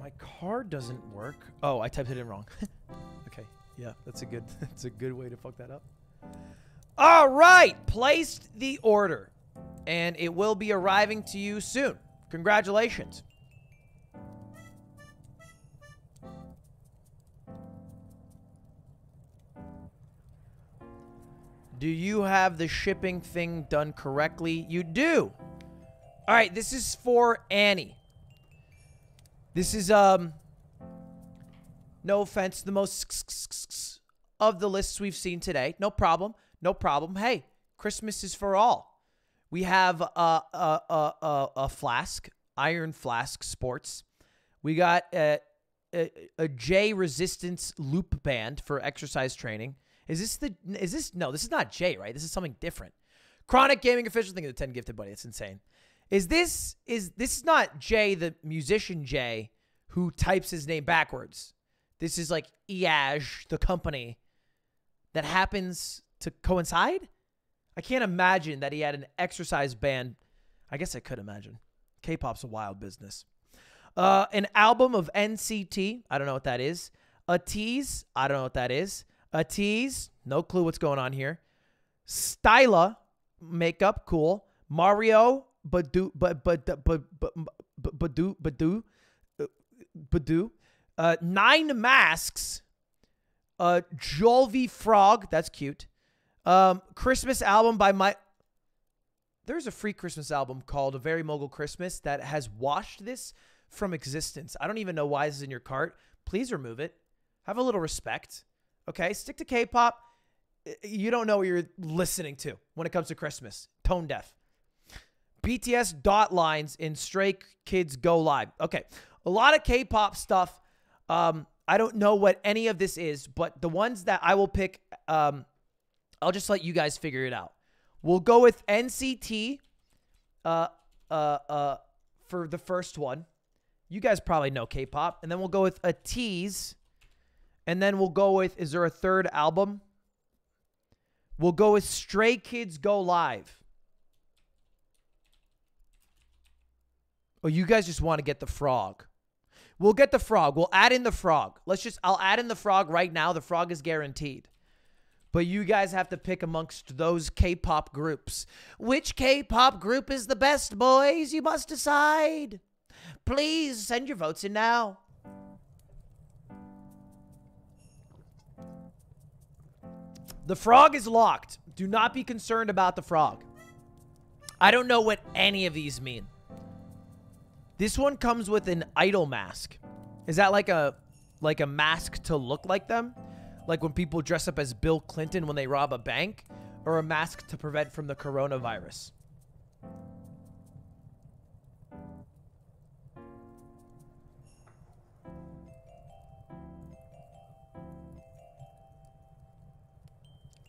My card doesn't work. Oh, I typed it in wrong. Okay, yeah, that's a good way to fuck that up. All right, placed the order, and it will be arriving to you soon. Congratulations. Do you have the shipping thing done correctly? You do. All right, this is for Annie. This is, no offense, the most of the lists we've seen today. No problem. No problem. Hey, Christmas is for all. We have a flask, Iron Flask Sports. We got a J resistance loop band for exercise training. No, this is not J, right? This is something different. Chronic Gaming Official thing of the 10 gifted buddy. That's insane. This is not J, the musician J, who types his name backwards. This is like Eage, the company that happens to coincide. I can't imagine that he had an exercise band. I guess I could imagine. K-pop's a wild business. An album of NCT. I don't know what that is. A tease. I don't know what that is. A tease, no clue what's going on here. Styla, makeup, cool. Mario, Badoo. Nine masks. Jolvi Frog, that's cute. Christmas album by my... There's a free Christmas album called A Very Mogul Christmas that has washed this from existence. I don't even know why this is in your cart. Please remove it. Have a little respect. Okay, stick to K-pop. You don't know what you're listening to when it comes to Christmas. Tone deaf. BTS dot lines in Stray Kids Go Live. Okay, a lot of K-pop stuff. I don't know what any of this is, but the ones that I will pick, I'll just let you guys figure it out. We'll go with NCT for the first one. You guys probably know K-pop. And then we'll go with a tease. And then we'll go with, is there a third album? We'll go with Stray Kids Go Live. Oh, you guys just want to get the frog. We'll get the frog. We'll add in the frog. I'll add in the frog right now. The frog is guaranteed. But you guys have to pick amongst those K-pop groups. Which K-pop group is the best, boys? You must decide. Please send your votes in now. The frog is locked. Do not be concerned about the frog. I don't know what any of these mean. This one comes with an idol mask. Is that like a mask to look like them? Like when people dress up as Bill Clinton when they rob a bank? Or a mask to prevent from the coronavirus?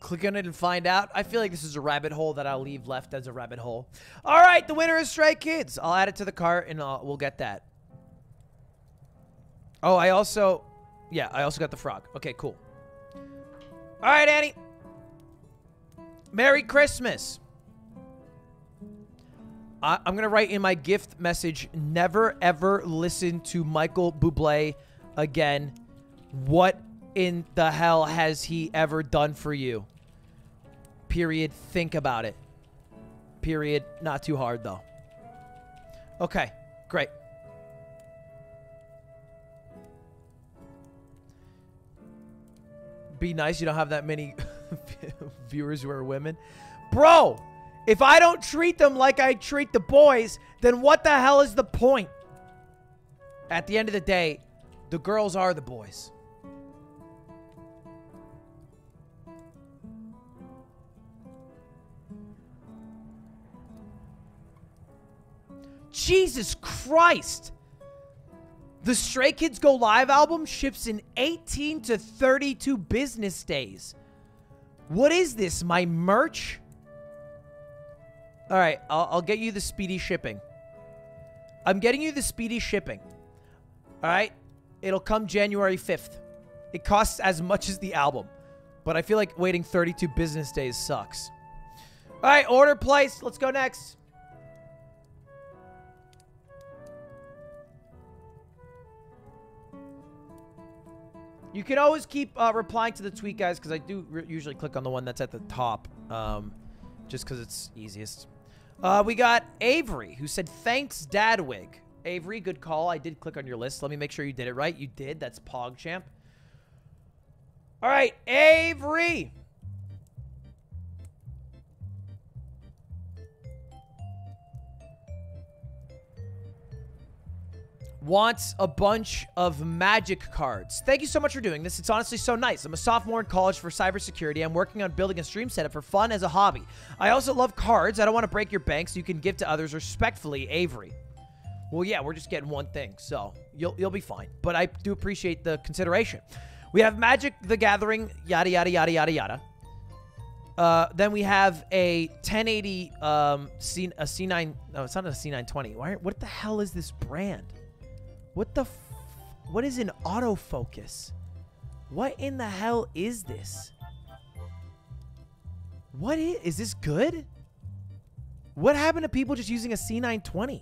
Click on it and find out. I feel like this is a rabbit hole that I'll leave left as a rabbit hole. All right, the winner is Stray Kids. I'll add it to the cart and we'll get that. Oh, I also got the frog. Okay, cool. All right, Annie. Merry Christmas. I'm going to write in my gift message, never, ever listen to Michael Bublé again. What in the hell has he ever done for you? Period. Think about it. Period. Not too hard, though. Okay. Great. Be nice. You don't have that many viewers who are women. Bro, if I don't treat them like I treat the boys, then what the hell is the point? At the end of the day, the girls are the boys. Jesus Christ. The Stray Kids Go Live album ships in 18 to 32 business days. What is this? My merch? All right. I'll get you the speedy shipping. I'm getting you the speedy shipping. All right. It'll come January 5th. It costs as much as the album, but I feel like waiting 32 business days sucks. All right. Order placed. Let's go next. You can always keep replying to the tweet, guys, because I do usually click on the one that's at the top, just because it's easiest. We got Avery, who said, thanks, Dadwig. Avery, good call. I did click on your list. Let me make sure you did it right. You did. That's PogChamp. All right, Avery. Wants a bunch of Magic cards. Thank you so much for doing this. It's honestly so nice. I'm a sophomore in college for cybersecurity. I'm working on building a stream setup for fun as a hobby. I also love cards. I don't want to break your bank, so you can give to others respectfully, Avery. Well, yeah, we're just getting one thing, so you'll be fine. But I do appreciate the consideration. We have Magic: The Gathering, yada, yada, yada, yada, yada. Then we have a 1080, a C9, no, it's not a C920. Why, what the hell is this brand? What the f... What is an autofocus? What in the hell is this? What is this good? What happened to people just using a C920?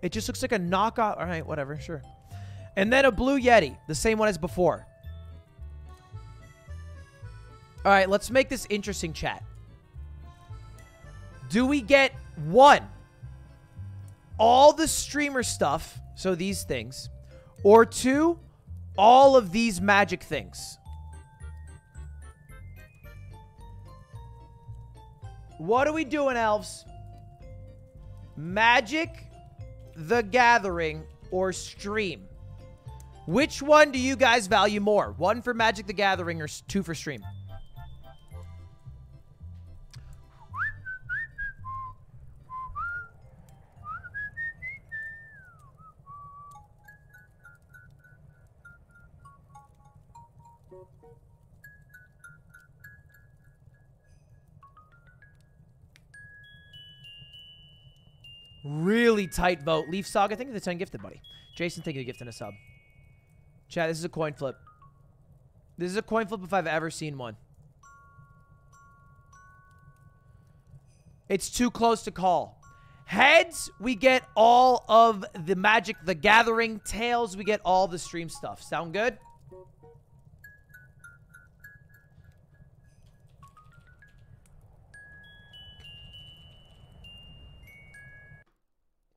It just looks like a knockoff. All right, whatever, sure. And then a Blue Yeti, the same one as before. All right, let's make this interesting, chat. Do we get one, all the streamer stuff, so these things, or two, all of these Magic things? What are we doing, elves? Magic, The Gathering, or stream? Which one do you guys value more? One for Magic: The Gathering or two for stream? Really tight vote. Leaf Saga, thank you for the 10 gifted, buddy. Jason, thank you for gifting a sub. Chat, this is a coin flip. This is a coin flip if I've ever seen one. It's too close to call. Heads, we get all of the Magic: The Gathering. Tails, we get all the stream stuff. Sound good?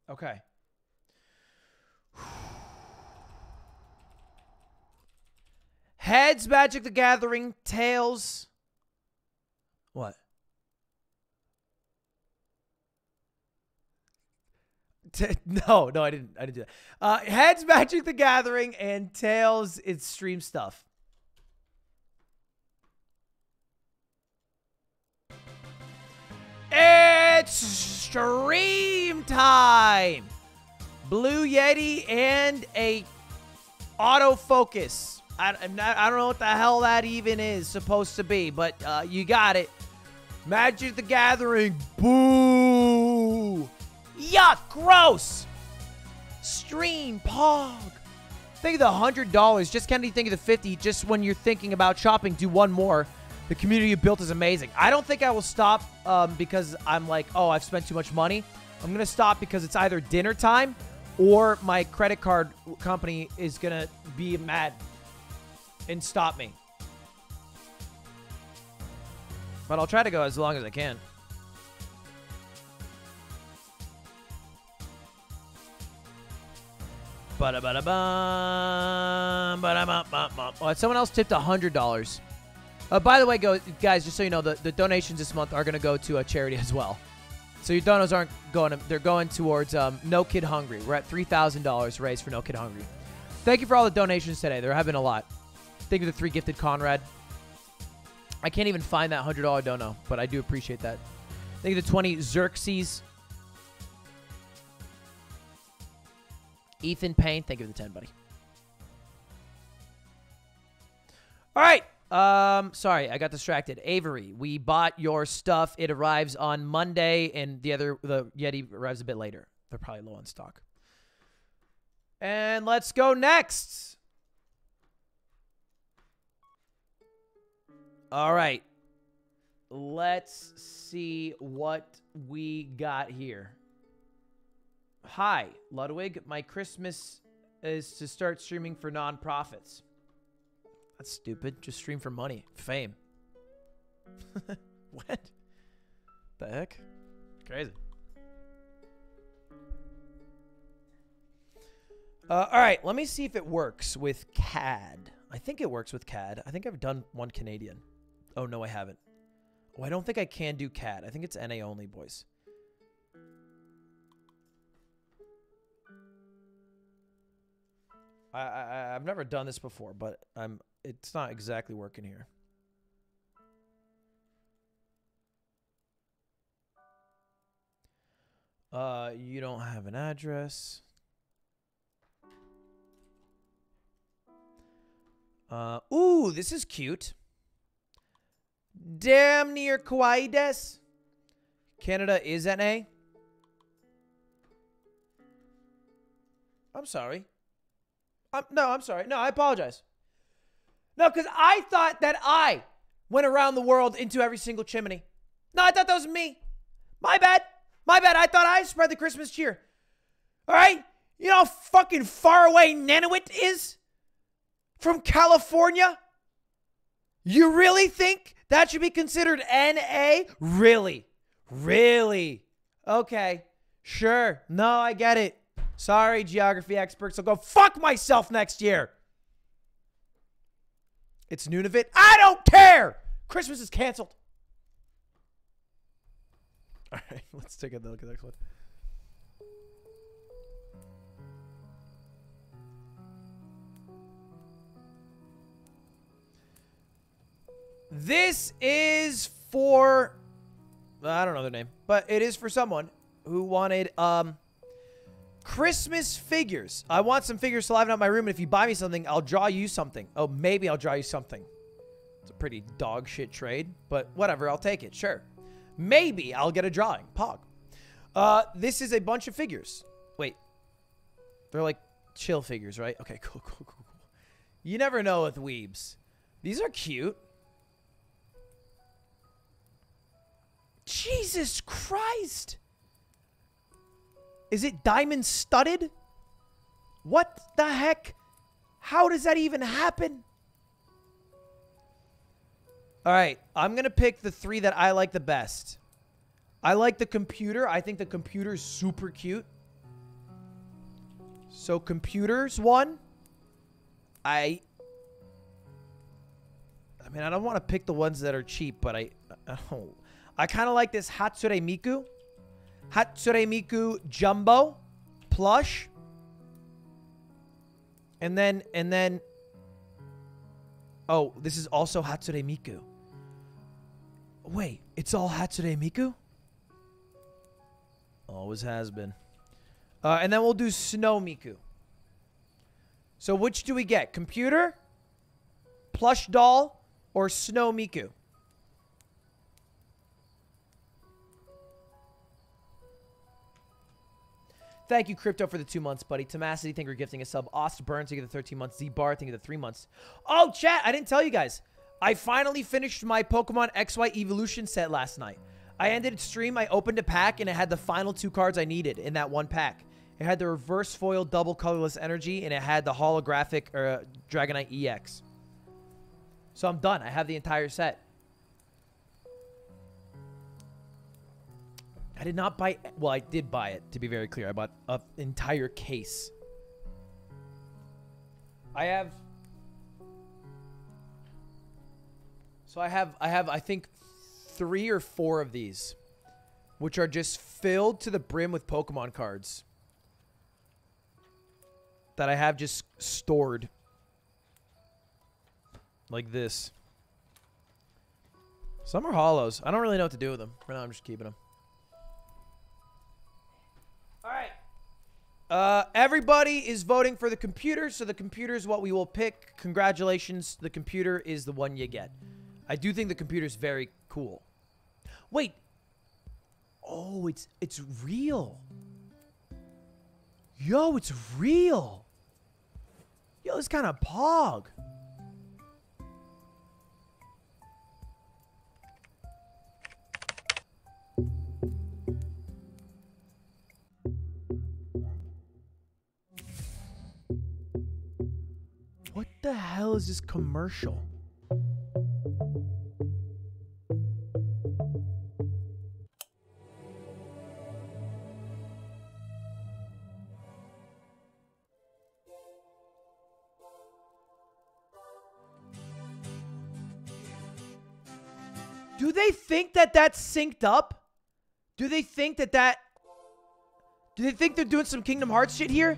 Okay. Heads, Magic: The Gathering. Tails. What? No, I didn't do that. Heads, Magic: The Gathering, and tails, it's stream stuff. It's stream time. Blue Yeti and a autofocus. I don't know what the hell that even is supposed to be, but you got it. Magic: The Gathering. Boo! Yuck! Gross! Stream Pog. Think of the $100. Just can't even think of the 50. Just when you're thinking about shopping, do one more. The community you built is amazing. I don't think I will stop because I'm like, oh, I've spent too much money. I'm going to stop because it's either dinner time or my credit card company is going to be mad and stop me. But I'll try to go as long as I can. Ba-da-ba-da-bum, ba-da-bum-bum-bum. Oh, someone else tipped $100. By the way, guys, just so you know, the donations this month are going to go to a charity as well. So your donos aren't going to... They're going towards No Kid Hungry. We're at $3,000 raised for No Kid Hungry. Thank you for all the donations today. There have been a lot. Thank you for the 3 gifted, Conrad. I can't even find that $100 dono, but I do appreciate that. Thank you for the 20, Xerxes. Ethan Payne, thank you for the 10, buddy. All right. Sorry, I got distracted. Avery, we bought your stuff. It arrives on Monday, and the Yeti arrives a bit later. They're probably low on stock. And let's go next. All right. Let's see what we got here. Hi, Ludwig. My Christmas is to start streaming for nonprofits. That's stupid. Just stream for money. Fame. What? The heck? Crazy. All right, let me see if it works with CAD. I think it works with CAD. I think I've done one Canadian. Oh, no, I haven't. Oh, I don't think I can do CAD. I think it's NA only, boys. I've never done this before, but it's not exactly working here. You don't have an address. Ooh, this is cute. Damn near kawaii des. Canada is NA. I'm sorry. No, I'm sorry. No, I apologize. No, because I thought that I went around the world into every single chimney. No, I thought that was me. My bad. My bad. I thought I spread the Christmas cheer. All right? You know how fucking far away Nantucket is? From California? You really think that should be considered NA? Really? Really? Okay. Sure. No, I get it. Sorry, geography experts. I'll go fuck myself next year. It's Nunavut. I don't care. Christmas is canceled. All right, let's take a look at the next one. This is for, I don't know their name, but it is for someone who wanted Christmas figures. I want some figures to liven up my room, and if you buy me something, I'll draw you something. Oh, maybe I'll draw you something. It's a pretty dog shit trade, but whatever, I'll take it, sure. Maybe I'll get a drawing. Pog. This is a bunch of figures. Wait. They're like chill figures, right? Okay, cool, cool, cool, cool. You never know with weebs. These are cute. Jesus Christ! Is it diamond studded? What the heck? How does that even happen? Alright, I'm gonna pick the three that I like the best. I like the computer. I think the computer's super cute. So computer's one. I mean, I don't want to pick the ones that are cheap, but I kind of like this Hatsune Miku. Hatsune Miku Jumbo plush. And then oh, this is also Hatsune Miku. Wait, it's all Hatsune Miku? Always has been. And then we'll do Snow Miku. So which do we get? Computer, plush doll, or Snow Miku? Thank you, Crypto, for the 2 months, buddy. Tomacity, thank you for gifting a sub. Austin Burns, thank you for the 13 months. Z-Bar, thank you for the 3 months. Oh, chat, I didn't tell you guys. I finally finished my Pokemon XY Evolution set last night. I ended stream, I opened a pack, and it had the final 2 cards I needed in that one pack. It had the reverse foil double colorless energy, and it had the holographic Dragonite EX. So I'm done. I have the entire set. I did not buy... Well, I did buy it, to be very clear. I bought an entire case. I have... So I have, I think, 3 or 4 of these, which are just filled to the brim with Pokemon cards that I have just stored. Like this. Some are hollows. I don't really know what to do with them. Right now, I'm just keeping them. Everybody is voting for the computer, so the computer is what we will pick. Congratulations, the computer is the one you get. I do think the computer is very cool. Wait. Oh, it's real. Yo, it's real. Yo, it's kind of pog. What the the hell is this commercial? Do they think that that's synced up? Do they think that do they think they're doing some Kingdom Hearts shit here?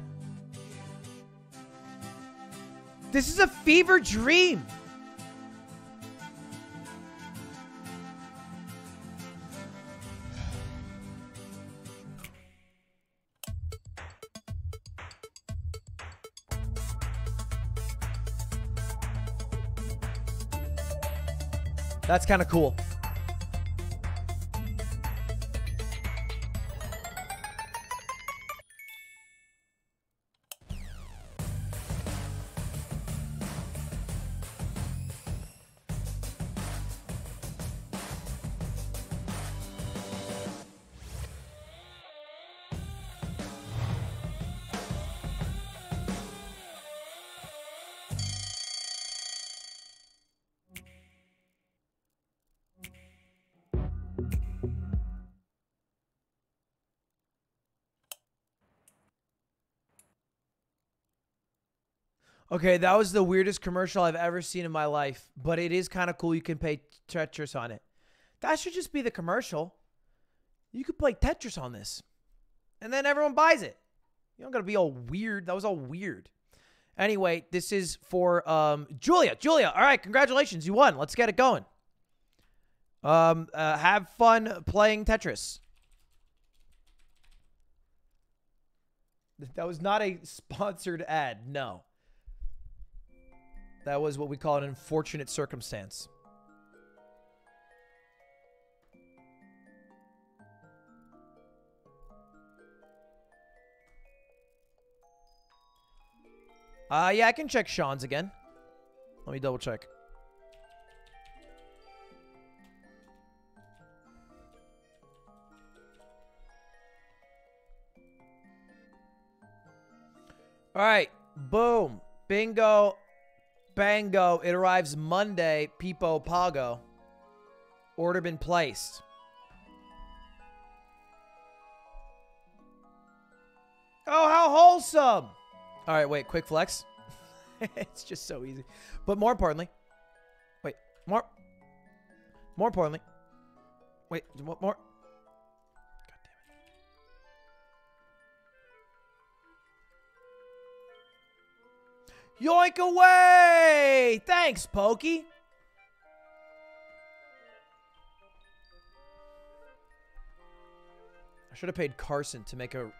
This is a fever dream. That's kind of cool. Okay, that was the weirdest commercial I've ever seen in my life, but it is kind of cool. You can play Tetris on it. That should just be the commercial. You could play Tetris on this, and then everyone buys it. You don't gotta be all weird. That was all weird. Anyway, this is for Julia. Julia, all right, congratulations, you won. Let's get it going. Have fun playing Tetris. That was not a sponsored ad, no. That was what we call an unfortunate circumstance. Yeah, I can check Sean's again. Let me double check. All right, boom, bingo. Bango, it arrives Monday, Peepo Pago. Order been placed. Oh, how wholesome! Alright, wait, quick flex. It's just so easy. But more importantly... Wait, more importantly... Wait, what more? Yoink away! Thanks, Pokey! I should have paid Carson to make a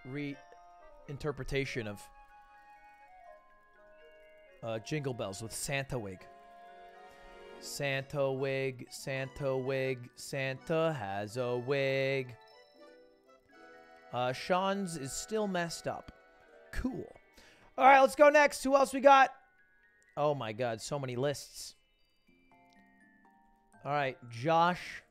reinterpretation of Jingle Bells with Santa Wig. Santa Wig, Santa Wig, Santa has a wig. Sean's is still messed up. Cool. All right, let's go next. Who else we got? Oh, my God. So many lists. All right, Josh.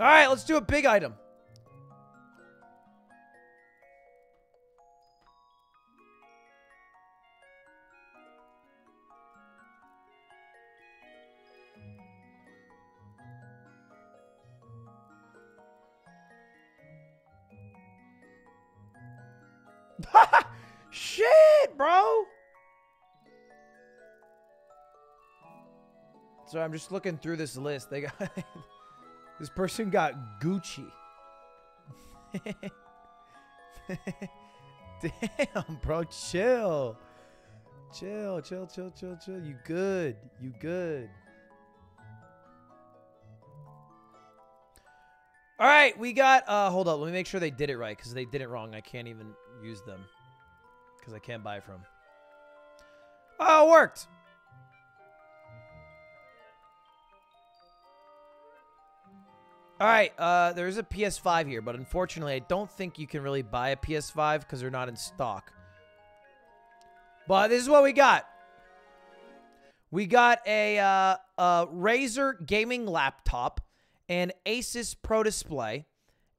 All right, let's do a big item. Shit, bro. So I'm just looking through this list. They got this person got Gucci. Damn, bro, chill. Chill, chill, chill, chill, chill. You good. You good. All right, we got, hold up. Let me make sure they did it right, because they did it wrong. I can't even use them, because I can't buy from. Oh, it worked. All right, there is a PS5 here, but unfortunately, I don't think you can really buy a PS5 because they're not in stock. But this is what we got. We got a Razer gaming laptop, an Asus Pro Display,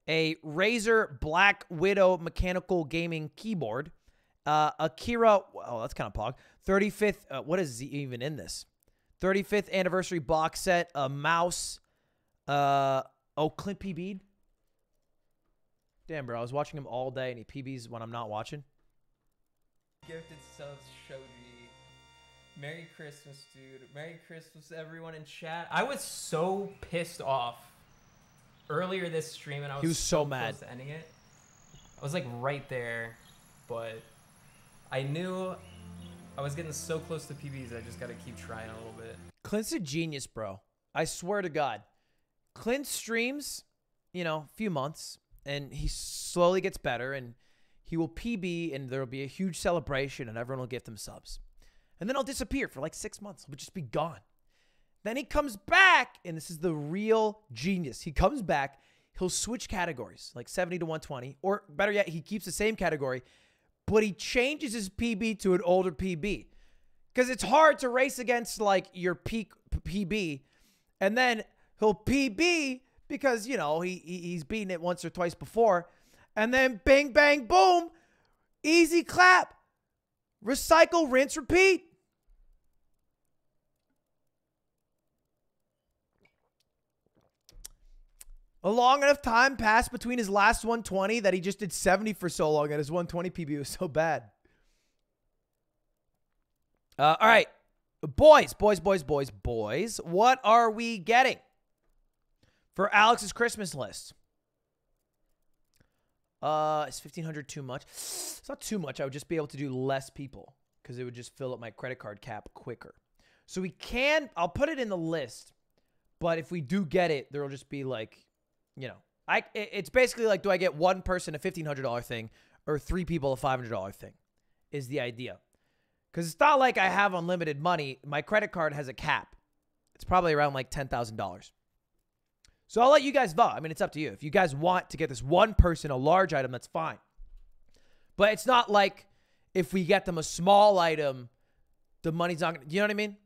a Razer Black Widow mechanical gaming keyboard, Akira, oh, that's kind of pog, 35th, what is even in this? 35th anniversary box set, a mouse, oh, Clint PB'd? Damn, bro, I was watching him all day, and he PBs when I'm not watching. Gifted subs, Shoji. Merry Christmas, dude. Merry Christmas, everyone in chat. I was so pissed off earlier this stream, and he was so mad. Close to ending it. I was, like, right there, but I knew I was getting so close to PBs, I just got to keep trying a little bit. Clint's a genius, bro. I swear to God. Clint streams, you know, a few months, and he slowly gets better, and he will PB, and there will be a huge celebration, and everyone will gift him subs. And then I'll disappear for like 6 months. I'll just be gone. Then he comes back, and this is the real genius. He comes back. He'll switch categories, like 70 to 120, or better yet, he keeps the same category, but he changes his PB to an older PB because it's hard to race against, like, your peak PB, and then he'll PB because, you know, he's beaten it once or twice before. And then bing, bang, boom. Easy clap. Recycle, rinse, repeat. A long enough time passed between his last 120 that he just did 70 for so long, and his 120 PB was so bad. All right. Boys. What are we getting for Alex's Christmas list? Is 1,500 too much? It's not too much. I would just be able to do less people because it would just fill up my credit card cap quicker. So we can, I'll put it in the list, but if we do get it, there'll just be like, you know, it's basically like, do I get one person a $1,500 thing or three people a $500 thing is the idea. Because it's not like I have unlimited money. My credit card has a cap. It's probably around like $10,000. So I'll let you guys vote. I mean, it's up to you. If you guys want to get this one person a large item, that's fine. But it's not like if we get them a small item, the money's not going to, you know what I mean?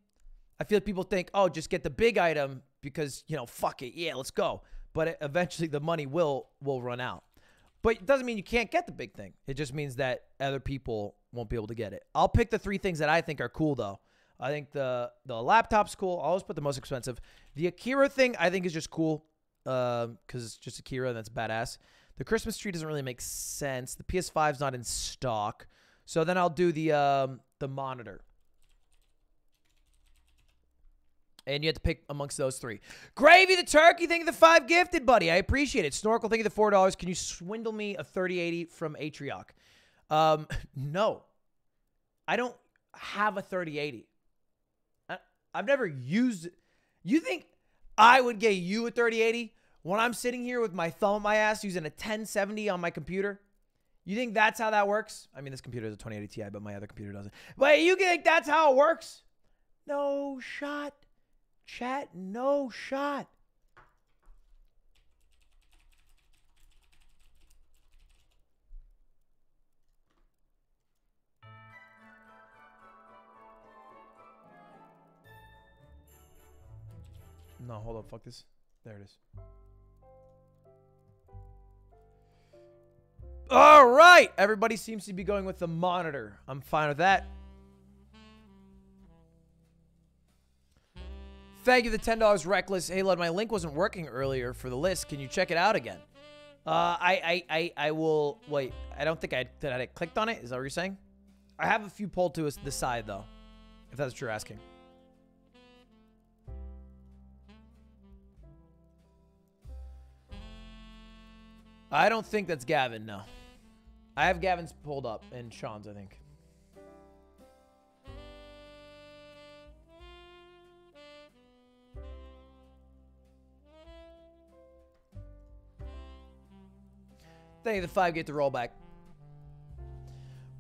I feel like people think, oh, just get the big item because, you know, fuck it. Yeah, let's go. But eventually the money will run out. But it doesn't mean you can't get the big thing. It just means that other people won't be able to get it. I'll pick the three things that I think are cool, though. I think the laptop's cool. I'll always put the most expensive. The Akira thing I think is just cool. Because it's just Akira and that's badass. The Christmas tree doesn't really make sense. The PS5's not in stock. So then I'll do the monitor. And you have to pick amongst those three. Gravy the Turkey, thank you the $5 gifted, buddy. I appreciate it. Snorkel, thank you the $4. Can you swindle me a 3080 from Atrioc? No. I don't have a 3080. I've never used it. You think I would get you a 3080 when I'm sitting here with my thumb up my ass using a 1070 on my computer? You think that's how that works? I mean, this computer is a 2080 Ti, but my other computer doesn't. But you think that's how it works? No shot. Chat, no shot. No, hold up. Fuck this. There it is. All right. Everybody seems to be going with the monitor. I'm fine with that. Thank you, the $10 Reckless. Hey, Lud, my link wasn't working earlier for the list. Can you check it out again? I will... Wait. I don't think I clicked on it. Is that what you're saying? I have a few pulled to the side, though. If that's what you're asking. I don't think that's Gavin, no. I have Gavin's pulled up, and Sean's, I think. Thank you, the $5 get the rollback.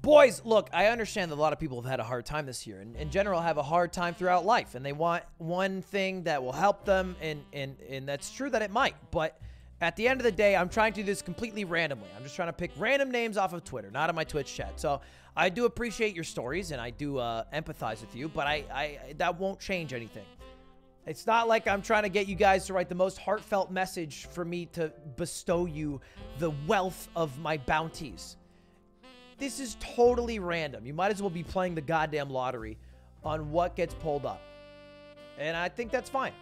Boys, look, I understand that a lot of people have had a hard time this year, and in general have a hard time throughout life, and they want one thing that will help them, and that's true that it might, but... At the end of the day, I'm trying to do this completely randomly. I'm just trying to pick random names off of Twitter, not on my Twitch chat. So I do appreciate your stories, and I do empathize with you, but I that won't change anything. It's not like I'm trying to get you guys to write the most heartfelt message for me to bestow you the wealth of my bounties. This is totally random. You might as well be playing the goddamn lottery on what gets pulled up. And I think that's fine.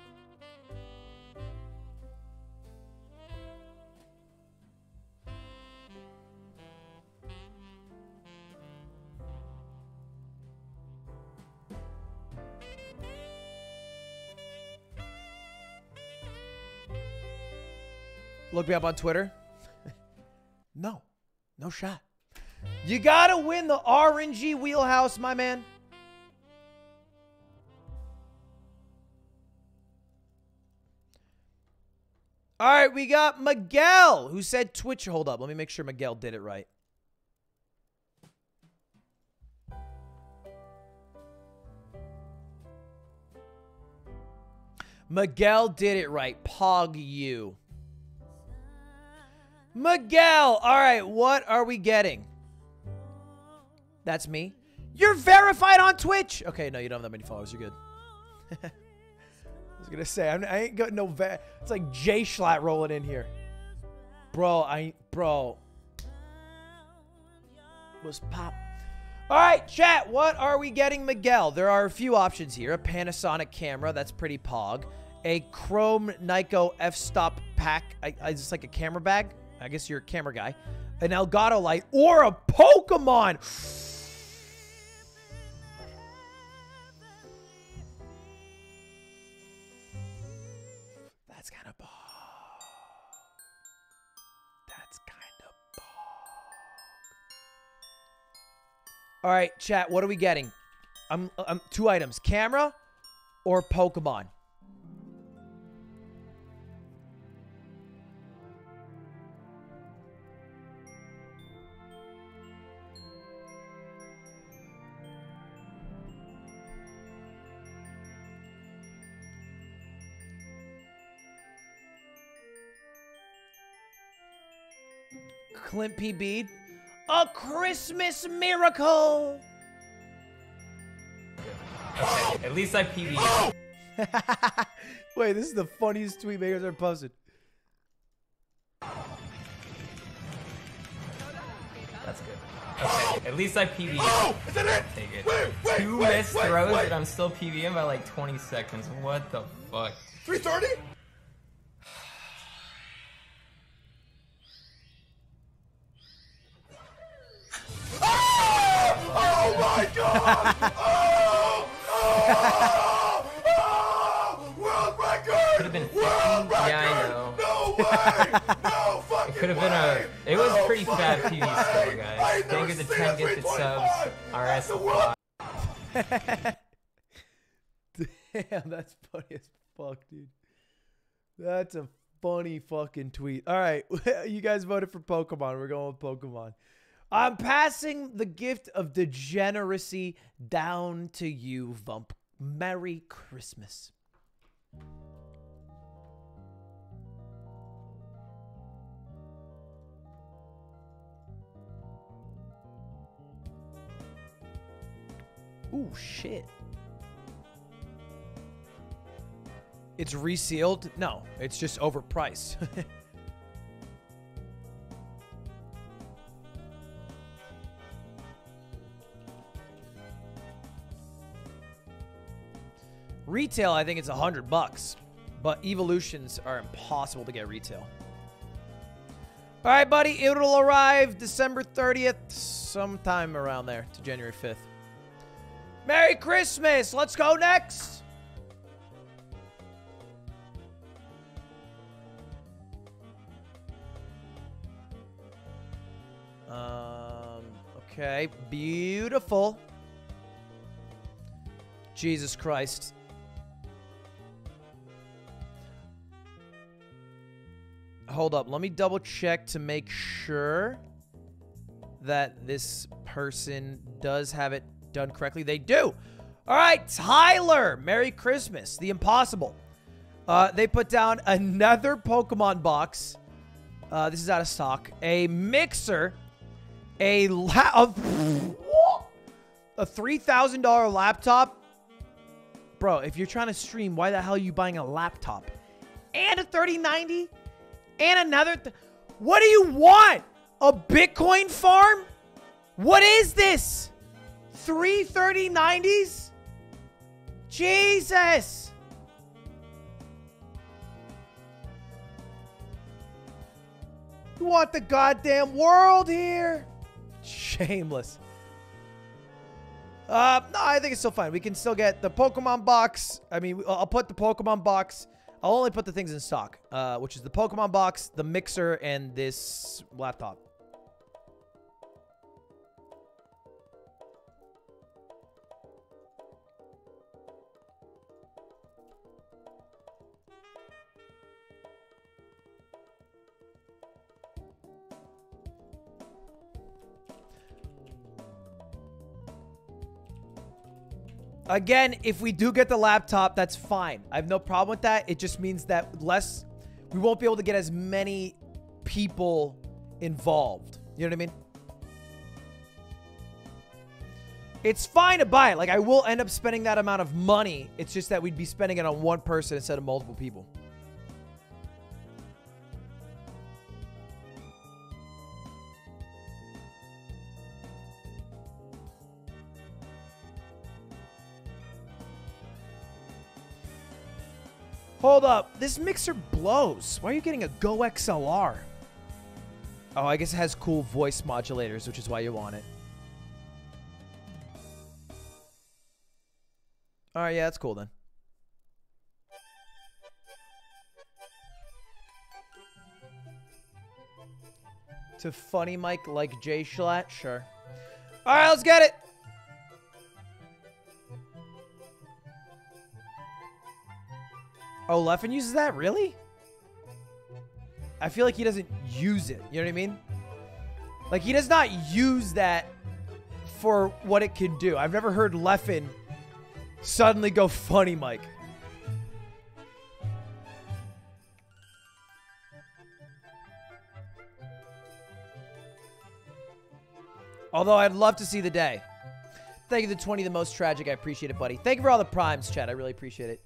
Look me up on Twitter. No. No shot. You gotta win the RNG wheelhouse, my man. All right, we got Miguel, who said Twitch. Hold up. Let me make sure Miguel did it right. Miguel did it right. Pog you. Miguel, all right, what are we getting? That's me. You're verified on Twitch. Okay, no, you don't have that many followers. You're good. I was gonna say I ain't got no. It's like J Schlatt rolling in here, bro. Bro. What's pop? All right, chat. What are we getting, Miguel? There are a few options here. A Panasonic camera. That's pretty pog. A Chrome Nyko f-stop pack. Is this like a camera bag? I guess you're a camera guy. An Elgato light or a Pokemon. That's kind of ball. That's kind of ball. All right, chat. What are we getting? I'm two items: camera or Pokemon. Clint P. Bead. A Christmas miracle! Okay, at least I PB'd. Wait, this is the funniest tweet makers ever posted. That's good. Okay, at least I PB'd. Oh, is that it? Take it. Wait, two missed throws and I'm still PB'ing by like 20 seconds. What the fuck? 330? Oh, oh, oh, world record! Could have been 15. World record! Yeah, I know. No way! No fucking way! It could have been a... It was no pretty fat TV still, guys. Thank you to 10 gifted subs. RS Squad. Damn, that's funny as fuck, dude. That's a funny fucking tweet. All right, you guys voted for Pokemon. We're going with Pokemon. I'm passing the gift of degeneracy down to you, Vump. Merry Christmas. Ooh, shit. It's resealed? No, it's just overpriced. Retail, I think it's $100, but evolutions are impossible to get retail. All right, buddy, it'll arrive December 30th, sometime around there to January 5th. Merry Christmas. Let's go next. Okay, beautiful. Jesus Christ. Hold up, let me double check to make sure that this person does have it done correctly. They do. All right, Tyler, Merry Christmas, the impossible. They put down another Pokemon box This is out of stock. A mixer, a $3,000 laptop. Bro, if you're trying to stream, why the hell are you buying a laptop? And a 3090? And another... what do you want? A Bitcoin farm? What is this? Three 3090s? Jesus! You want the goddamn world here? Shameless. No, I think it's still fine. We can still get the Pokemon box. I mean, I'll put the Pokemon box. I'll only put the things in stock, which is the Pokemon box, the mixer, and this laptop. Again, if we do get the laptop, that's fine. I have no problem with that. It just means that less, we won't be able to get as many people involved. You know what I mean? It's fine to buy it. Like, I will end up spending that amount of money. It's just that we'd be spending it on one person instead of multiple people. Hold up. This mixer blows. Why are you getting a Go XLR? Oh, I guess it has cool voice modulators, which is why you want it. Alright, yeah, that's cool then. To funny Mike like Jay Schlatt? Sure. Alright, let's get it! Oh, Leffen uses that? Really? I feel like he doesn't use it. You know what I mean? Like, he does not use that for what it can do. I've never heard Leffen suddenly go funny, Mike. Although, I'd love to see the day. Thank you, the 20, the most tragic. I appreciate it, buddy. Thank you for all the primes, chat. I really appreciate it.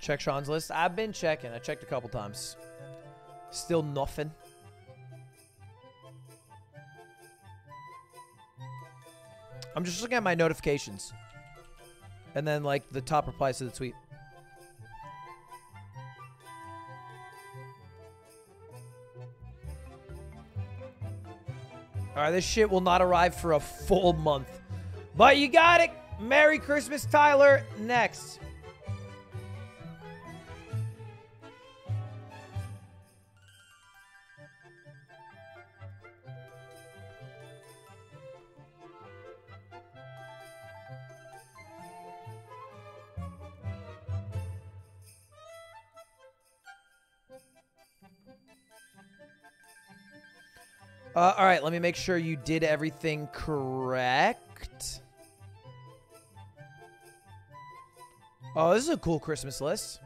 Check Sean's list. I've been checking. I checked a couple times. Still nothing. I'm just looking at my notifications. And then, like, the top replies to the tweet. Alright, this shit will not arrive for a full month. But you got it! Merry Christmas, Tyler! Next. All right, let me make sure you did everything correct. Oh, this is a cool Christmas list.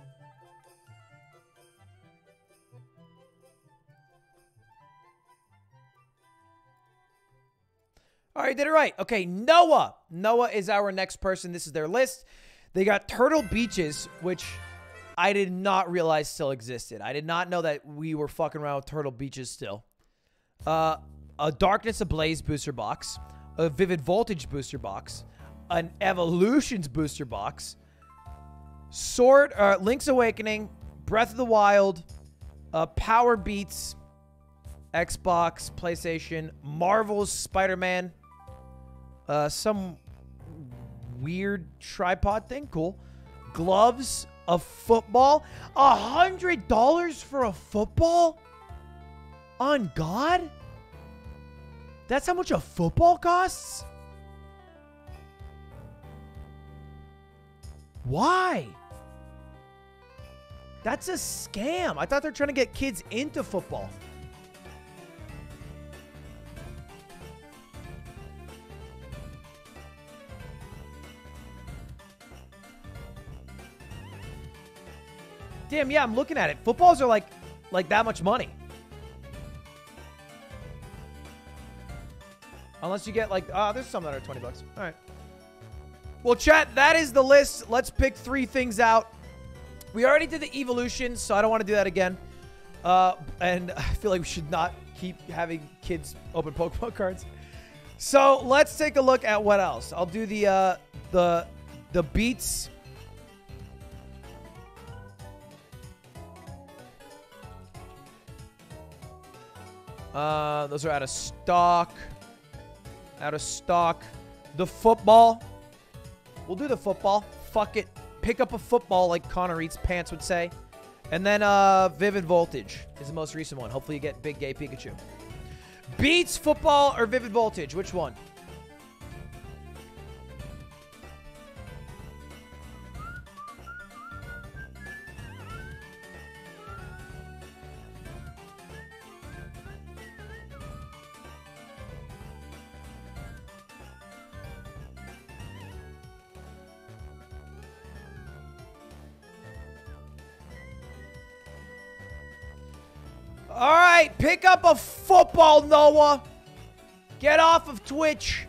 All right, did it right. Okay, Noah. Noah is our next person. This is their list. They got Turtle Beaches, which I did not realize still existed. I did not know that we were fucking around with Turtle Beaches still. A Darkness Ablaze booster box, a Vivid Voltage booster box, an Evolutions booster box, Sword, Link's Awakening, Breath of the Wild, Power Beats, Xbox, PlayStation, Marvel's Spider-Man, some weird tripod thing, cool, gloves, a football, $100 for a football? On God? That's how much a football costs? Why? That's a scam. I thought they're trying to get kids into football. damn, yeah, I'm looking at it. Footballs are like that much money. Unless you get like, there's some that are 20 bucks. All right. Well, chat, that is the list. Let's pick three things out. We already did the evolution, so I don't want to do that again. And I feel like we should not keep having kids open Pokemon cards. So let's take a look at what else. I'll do the beats. Those are out of stock. Out of stock. The football. We'll do the football. Fuck it. Pick up a football like Connor Eats Pants would say. And then Vivid Voltage is the most recent one. Hopefully you get Big Gay Pikachu. Beats, football, or Vivid Voltage? Which one? All right, pick up a football, Noah. Get off of Twitch.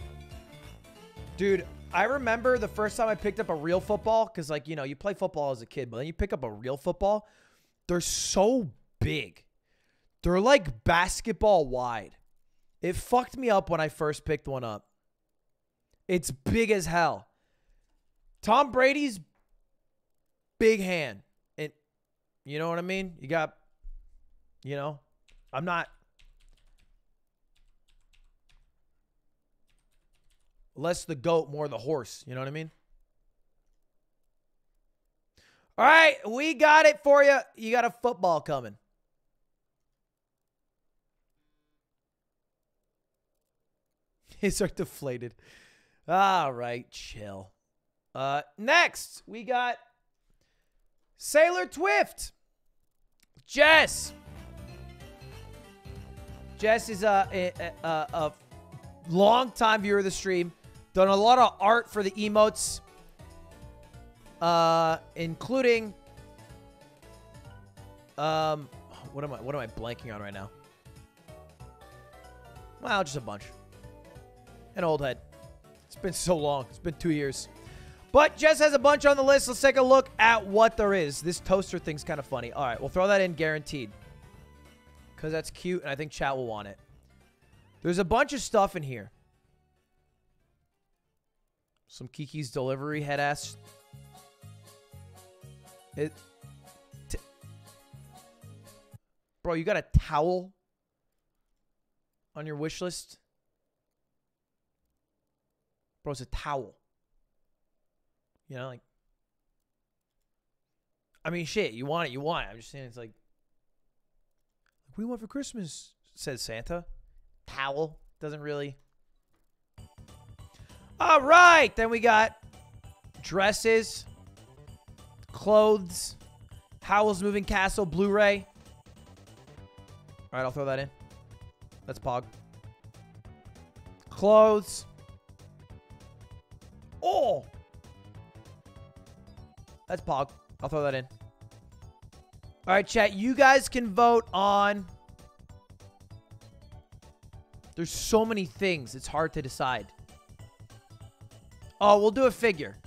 Dude, I remember the first time I picked up a real football, because, like, you know, you play football as a kid, but then you pick up a real football. They're so big. They're, like, basketball wide. It fucked me up when I first picked one up. It's big as hell. Tom Brady's big hand. And you know what I mean? You got... You know, I'm not. Less the goat, more the horse. You know what I mean? All right, we got it for you. You got a football coming. His are deflated. All right, chill. Next, we got Sailor Twift. Jess. Jess is a long-time viewer of the stream. Done a lot of art for the emotes. Including... What am I blanking on right now? Well, just a bunch. An old head. It's been so long. It's been 2 years. But Jess has a bunch on the list. Let's take a look at what there is. This toaster thing's kind of funny. All right, we'll throw that in guaranteed. Because that's cute, and I think chat will want it. There's a bunch of stuff in here. Some Kiki's Delivery head-ass. Bro, you got a towel on your wish list? Bro, it's a towel. You know, like... I mean, shit, you want it, you want it. I'm just saying it's like... We want for Christmas, says Santa. Towel. Doesn't really. All right. Then we got dresses, clothes, Howl's Moving Castle Blu-ray. All right. I'll throw that in. That's Pog. Clothes. Oh. That's Pog. I'll throw that in. All right, chat, you guys can vote on... There's so many things, it's hard to decide. Oh, we'll do a figure.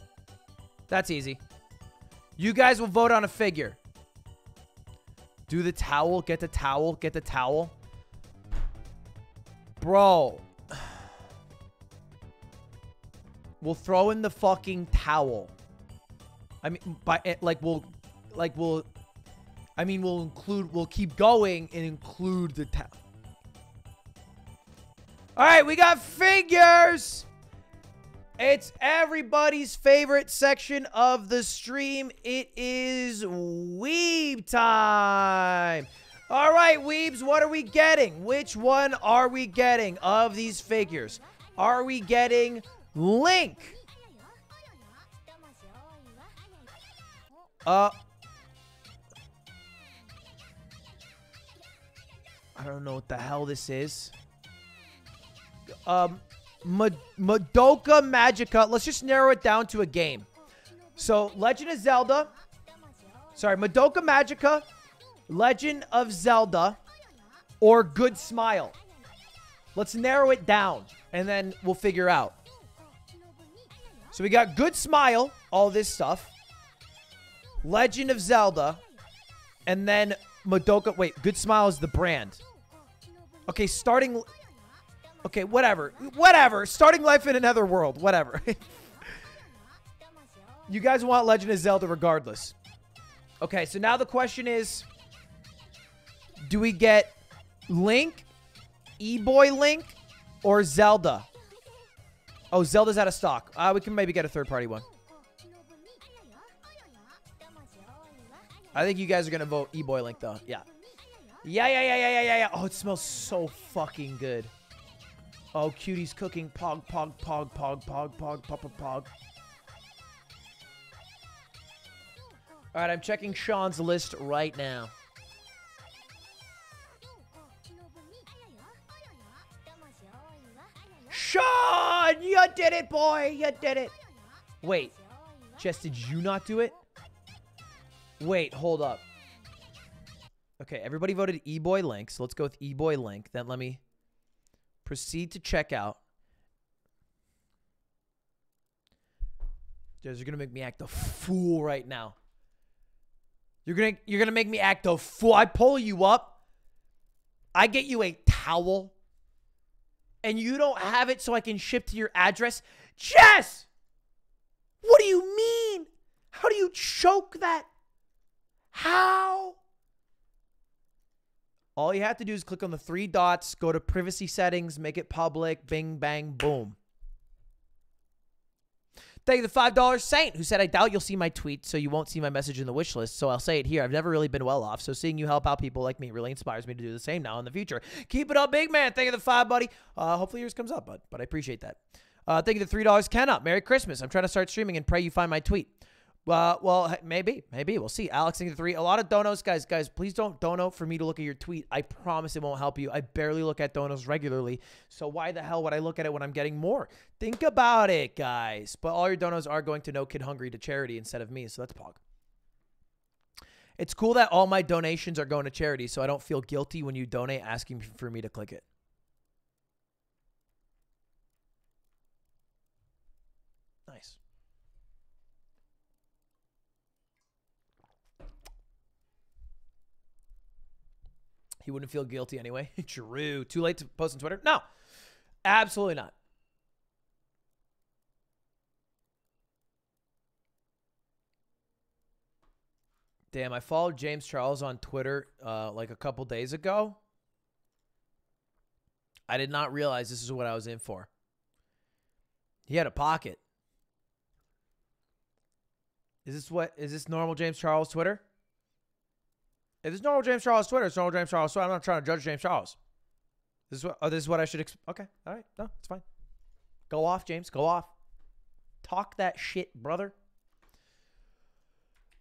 That's easy. You guys will vote on a figure. Do the towel, get the towel, get the towel. Bro. We'll throw in the fucking towel. I mean, by, we'll include, we'll keep going and include the towel. All right, we got figures. It's everybody's favorite section of the stream. It is Weeb time. All right, Weebs, what are we getting? Which one are we getting of these figures? Are we getting Link? I don't know what the hell this is. Madoka Magica. Let's just narrow it down to a game. So, Legend of Zelda. Sorry, Madoka Magica, Legend of Zelda, or Good Smile. Let's narrow it down, and then we'll figure out. So we got Good Smile, all this stuff. Legend of Zelda, and then Madoka. Wait, Good Smile is the brand. Okay, starting... Okay, whatever. Whatever. Starting life in another world. Whatever. You guys want Legend of Zelda regardless. Okay, so now the question is... Do we get Link, E-Boy Link, or Zelda? Oh, Zelda's out of stock. We can maybe get a third-party one. I think you guys are going to vote E-Boy Link, though. Yeah. Yeah. Oh, it smells so fucking good. Oh, Cutie's cooking. Pog. All right, I'm checking Sean's list right now. Sean, you did it, boy. You did it. Wait. Jess, did you not do it? Wait, hold up. Okay, everybody voted E-Boy Link, so let's go with E-Boy Link. Then let me proceed to checkout. Jess, you're going to make me act a fool right now. You're gonna make me act a fool. I pull you up. I get you a towel. And you don't have it so I can ship to your address. Jess! What do you mean? How do you choke that? How? All you have to do is click on the three dots, go to privacy settings, make it public, bing, bang, boom. Thank you to the $5 Saint, who said, I doubt you'll see my tweet, so you won't see my message in the wish list, so I'll say it here. I've never really been well off, so seeing you help out people like me really inspires me to do the same now in the future. Keep it up, big man. Thank you to the $5, buddy. Hopefully yours comes up, bud, but I appreciate that. Thank you to the $3, Ken Up. Merry Christmas. I'm trying to start streaming and pray you find my tweet. Well, maybe. We'll see. Alex, thank you to the $3. A lot of donos. Guys, please don't dono for me to look at your tweet. I promise it won't help you. I barely look at donos regularly, so why the hell would I look at it when I'm getting more? Think about it, guys. But all your donos are going to No Kid Hungry to charity instead of me, so that's pog. It's cool that all my donations are going to charity, so I don't feel guilty when you donate asking for me to click it. Nice. He wouldn't feel guilty anyway. True. Too late to post on Twitter? No. Absolutely not. Damn, I followed James Charles on Twitter like a couple days ago. I did not realize this is what I was in for. He had a pocket. Is this normal James Charles Twitter? If it's normal James Charles Twitter, it's normal James Charles Twitter. I'm not trying to judge James Charles. This is what I should expect. Okay. All right. No, it's fine. Go off, James. Go off. Talk that shit, brother.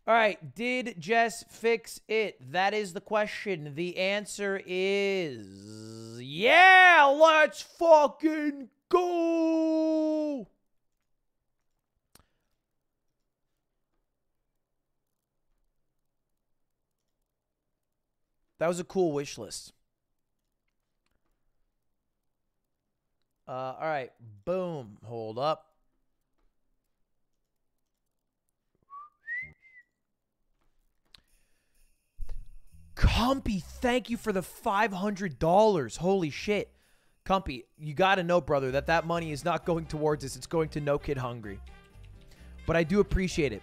All right. Did Jess fix it? That is the question. The answer is... Yeah! Let's fucking go! That was a cool wish list. All right. Boom. Hold up. Compy, thank you for the $500. Holy shit. Compy, you got to know, brother, that money is not going towards us. It's going to No Kid Hungry. But I do appreciate it.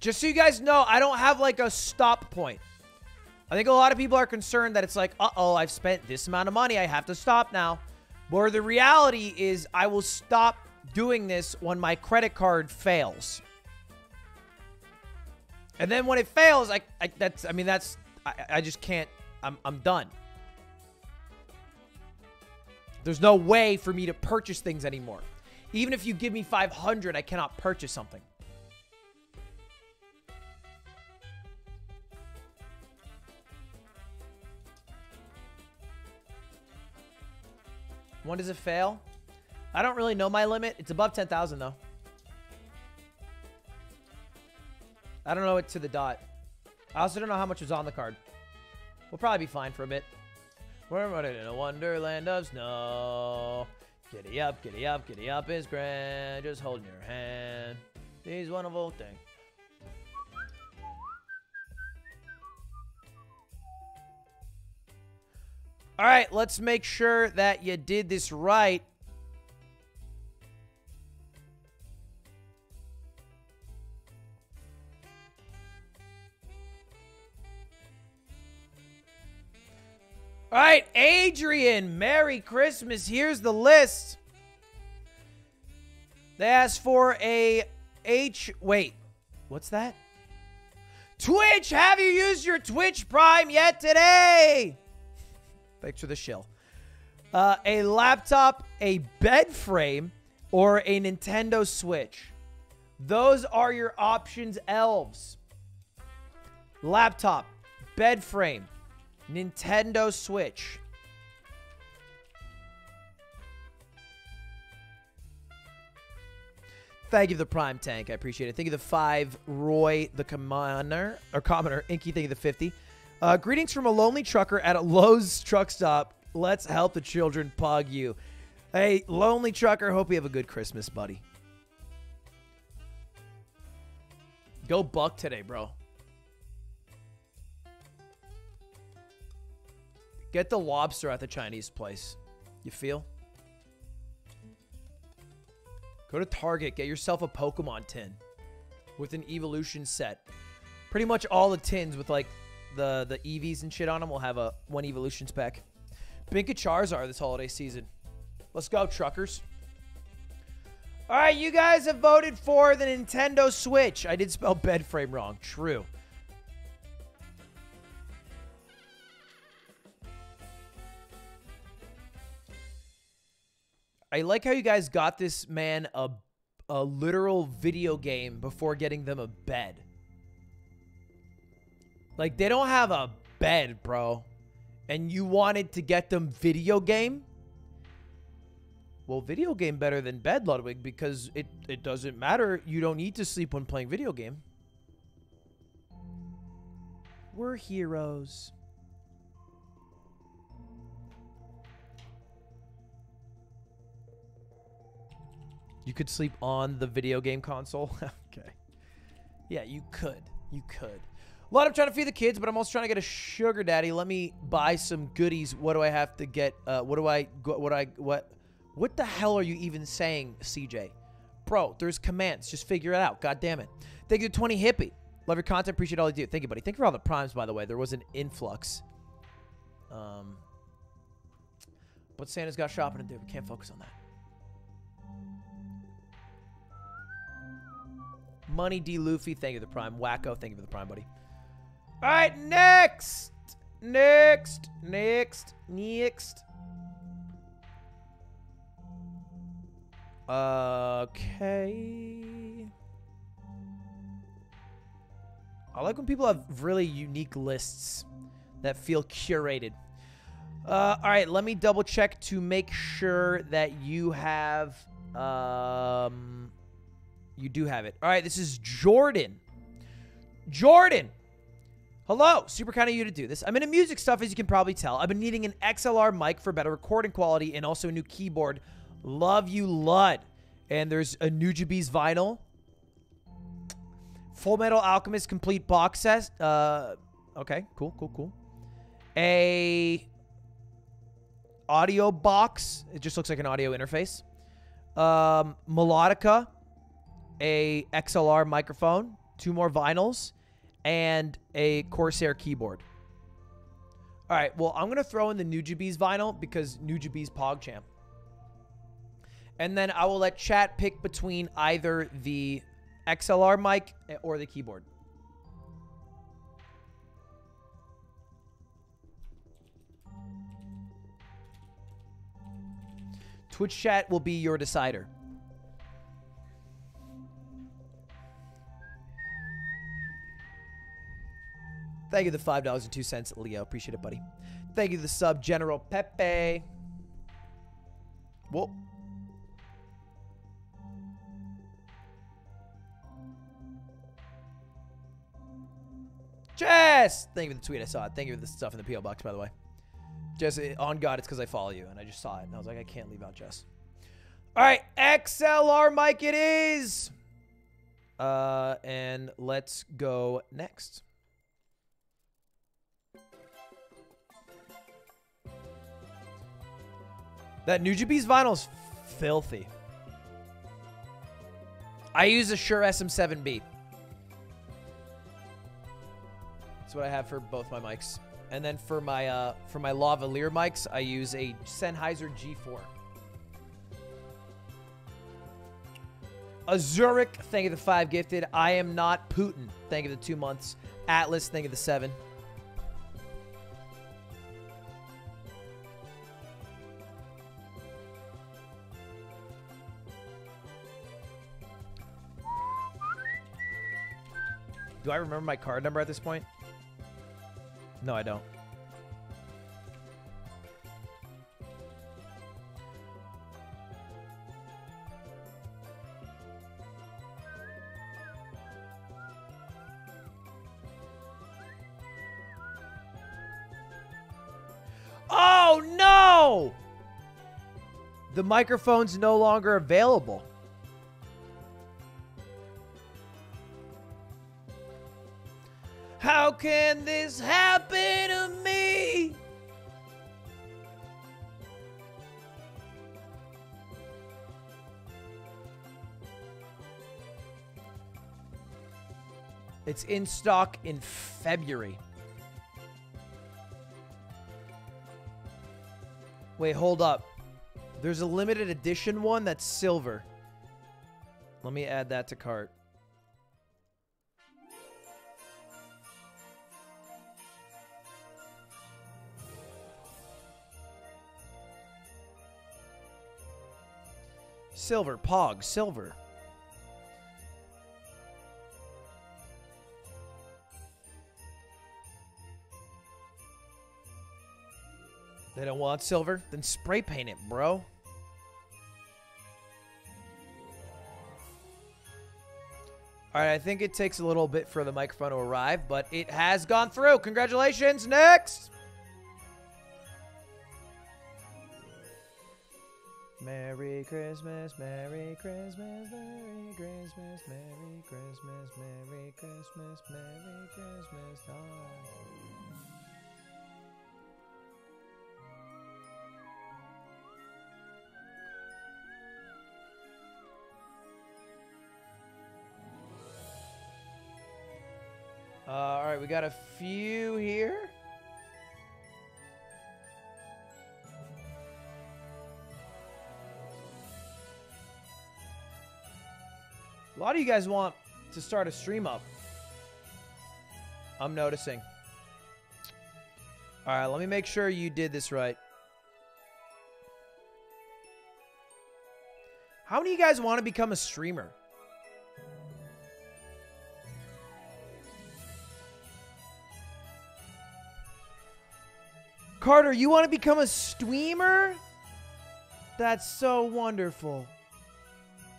Just so you guys know, I don't have, like, a stop point. I think a lot of people are concerned that it's like, uh-oh, I've spent this amount of money. I have to stop now. Where the reality is I will stop doing this when my credit card fails. And then when it fails, I just can't. I'm done. There's no way for me to purchase things anymore. Even if you give me $500, I cannot purchase something. When does it fail? I don't really know my limit. It's above 10,000 though. I don't know it to the dot. I also don't know how much was on the card. We'll probably be fine for a bit. We're running in a wonderland of snow. Giddy up, is grand. Just holding your hand. These wonderful things. All right, let's make sure that you did this right. All right, Adrian, Merry Christmas. Here's the list. They asked for a wait, what's that? Twitch, have you used your Twitch Prime yet today? Thanks for the shill. A laptop, a bed frame, or a Nintendo Switch. Those are your options, elves. Laptop, bed frame, Nintendo Switch. Thank you for the Prime Tank. I appreciate it. Thank you for the 5, Roy the Commoner, or Commoner. Inky, thank you for the 50. Greetings from a lonely trucker at a Lowe's truck stop. Let's help the children pug you. Hey, lonely trucker, hope you have a good Christmas, buddy. Go buck today, bro. Get the lobster at the Chinese place. You feel? Go to Target. Get yourself a Pokemon tin with an evolution set. Pretty much all the tins with, like, the EVs and shit on them will have a one evolution spec. Binka Charizard this holiday season. Let's go, truckers. All right, you guys have voted for the Nintendo Switch. I did spell bed frame wrong. True. I like how you guys got this man a literal video game before getting them a bed. Like, they don't have a bed, bro. And you wanted to get them video game? Well, video game better than bed, Ludwig, because it doesn't matter. You don't need to sleep when playing video game. We're heroes. You could sleep on the video game console. Okay. Yeah, you could. You could. Lord, I'm trying to feed the kids, but I'm also trying to get a sugar daddy. Let me buy some goodies. What do I have to get? What the hell are you even saying, CJ? Bro, there's commands. Just figure it out. God damn it. Thank you to 20 hippie. Love your content. Appreciate all you do. Thank you, buddy. Thank you for all the primes, by the way. There was an influx. But Santa's got shopping to do. We can't focus on that. Money D. Luffy, thank you for the prime. Wacko, thank you for the prime, buddy. All right, next. Next. Okay. I like when people have really unique lists that feel curated. All right, let me double check to make sure that you have... You do have it. All right, this is Jordan. Jordan! Hello. Super kind of you to do this. I'm into music stuff, as you can probably tell. I've been needing an XLR mic for better recording quality and also a new keyboard. Love you, Lud. And there's a Nujabes vinyl. Full Metal Alchemist complete box set. Okay, cool. A audio box. It just looks like an audio interface. Melodica. A XLR microphone, 2 more vinyls, and a Corsair keyboard. All right, well, I'm going to throw in the Nujabes vinyl because Nujabes PogChamp. And then I will let chat pick between either the XLR mic or the keyboard. Twitch chat will be your decider. Thank you for the $5.02, Leo. Appreciate it, buddy. Thank you for the sub, General Pepe. Whoa. Jess! Thank you for the tweet. I saw it. Thank you for the stuff in the P.O. box, by the way. Jess, on God, it's because I follow you. And I just saw it. And I was like, I can't leave out Jess. All right. XLR mic it is. And let's go next. That Nujabes vinyl's filthy. I use a Shure SM7B. That's what I have for both my mics. And then for my lavalier mics, I use a Sennheiser G4. Azuric, thank you the 5 gifted. I am not Putin, thank you the 2 months. Atlas, thank you the 7. Do I remember my card number at this point? No, I don't. Oh, no! The microphone's no longer available. How can this happen to me? It's in stock in February. Wait, hold up. There's a limited edition one that's silver. Let me add that to cart. Silver, Pog, silver. They don't want silver? Then spray paint it, bro. Alright, I think it takes a little bit for the microphone to arrive, but it has gone through. Congratulations, next! Merry Christmas, Merry Christmas, Merry Christmas, Merry Christmas, Merry Christmas, Merry Christmas. Oh. All right, we got a few here. A lot of you guys want to start a stream up. I'm noticing. All right, let me make sure you did this right. How many of you guys want to become a streamer? Carter, you want to become a streamer? That's so wonderful.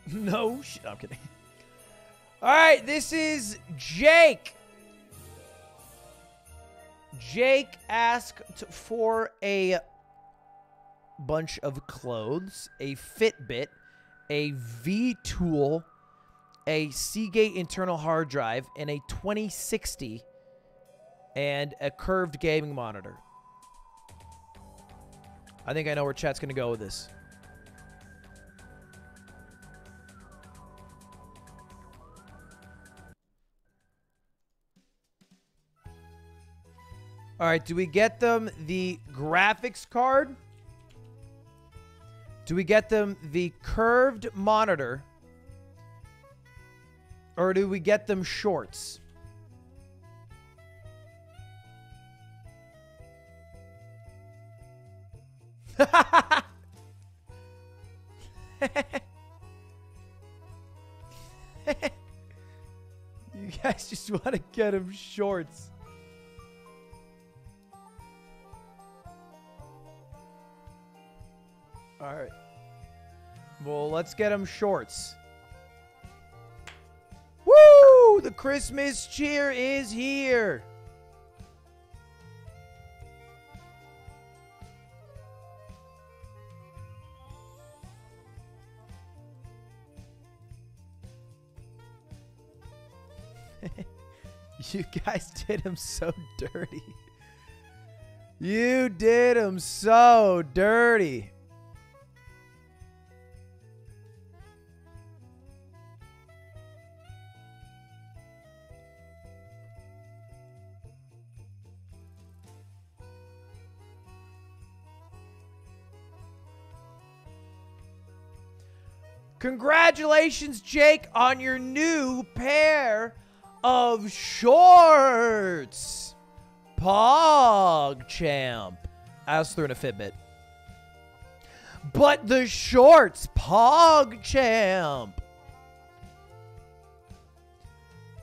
No shit, I'm kidding. All right, this is Jake. Jake asked for a bunch of clothes, a Fitbit, a V-Tool, a Seagate internal hard drive, and a 2060, and a curved gaming monitor. I think I know where chat's going to go with this. All right, do we get them the graphics card? Do we get them the curved monitor? Or do we get them shorts? You guys just want to get them shorts. All right. Well, let's get them shorts. Woo! The Christmas cheer is here. You guys did him so dirty. You did him so dirty. Congratulations, Jake, on your new pair of shorts. PogChamp. I was throwing a Fitbit. But the shorts, PogChamp.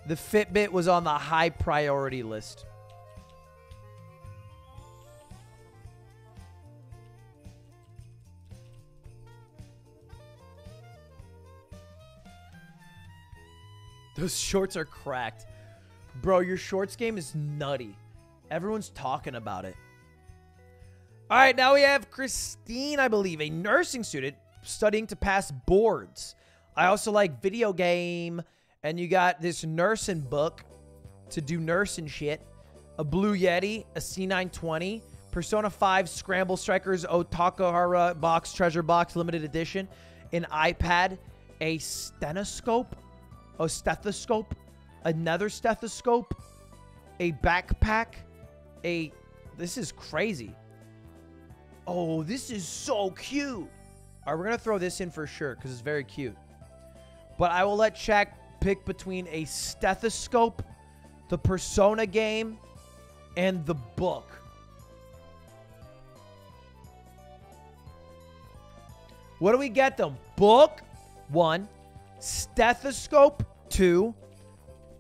The Fitbit was on the high priority list. Those shorts are cracked. Bro, your shorts game is nutty. Everyone's talking about it. All right, now we have Christine, I believe, a nursing student studying to pass boards. I also like video game, and you got this nursing book to do nursing shit. A Blue Yeti, a C920, Persona 5, Scramble Strikers, Otakahara Box, Treasure Box, Limited Edition, an iPad, a stethoscope. A stethoscope, another stethoscope, a backpack, a... This is crazy. Oh, this is so cute. All right, we're going to throw this in for sure because it's very cute. But I will let Shaq pick between a stethoscope, the Persona game, and the book. What do we get them? Book, 1. Stethoscope 2,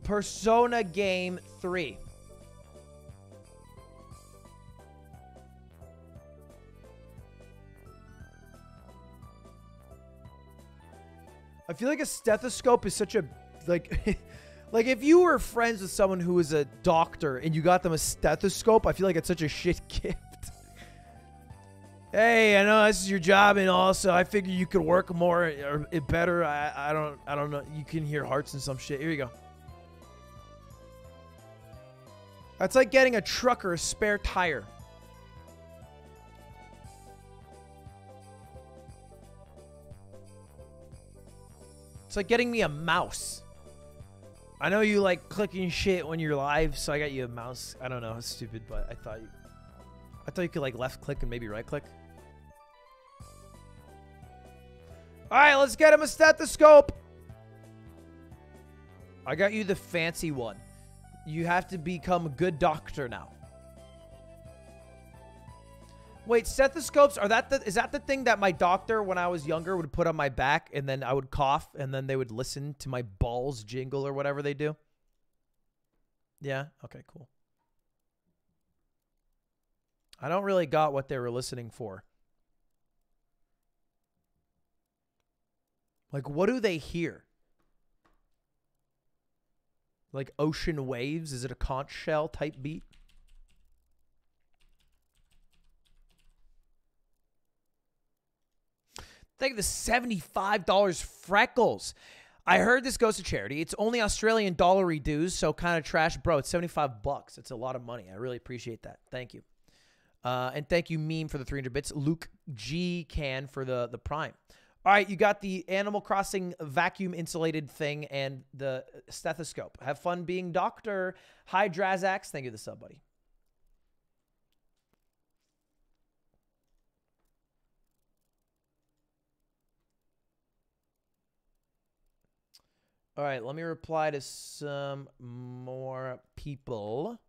Persona game 3. I feel like a stethoscope is such a like like if you were friends with someone who was a doctor and you got them a stethoscope, I feel like it's such a shit gift. Hey, I know this is your job, and also I figure you could work more or it better. I don't know. You can hear hearts and some shit. Here you go. That's like getting a trucker a spare tire. It's like getting me a mouse. I know you like clicking shit when you're live, so I got you a mouse. I don't know. It's stupid, but I thought you could like left click and maybe right click. All right, let's get him a stethoscope. I got you the fancy one. You have to become a good doctor now. Wait, stethoscopes, is that the thing that my doctor when I was younger would put on my back and then I would cough and then they would listen to my balls jingle or whatever they do? Yeah, okay, cool. I don't really got what they were listening for. Like, what do they hear? Like ocean waves? Is it a conch shell type beat? Think of the $75 Freckles. I heard this goes to charity. It's only Australian dollary dues, so kind of trash. Bro, it's 75 bucks. It's a lot of money. I really appreciate that. Thank you. And thank you, Meme, for the 300 bits. Luke G. Can for the Prime. All right, you got the Animal Crossing vacuum-insulated thing and the stethoscope. Have fun being doctor. Hi, Drazax. Thank you for the sub, buddy. All right, let me reply to some more people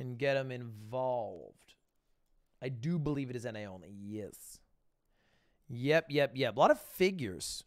and get them involved. I do believe it is NA only. Yes. Yep, yep, yep. A lot of figures.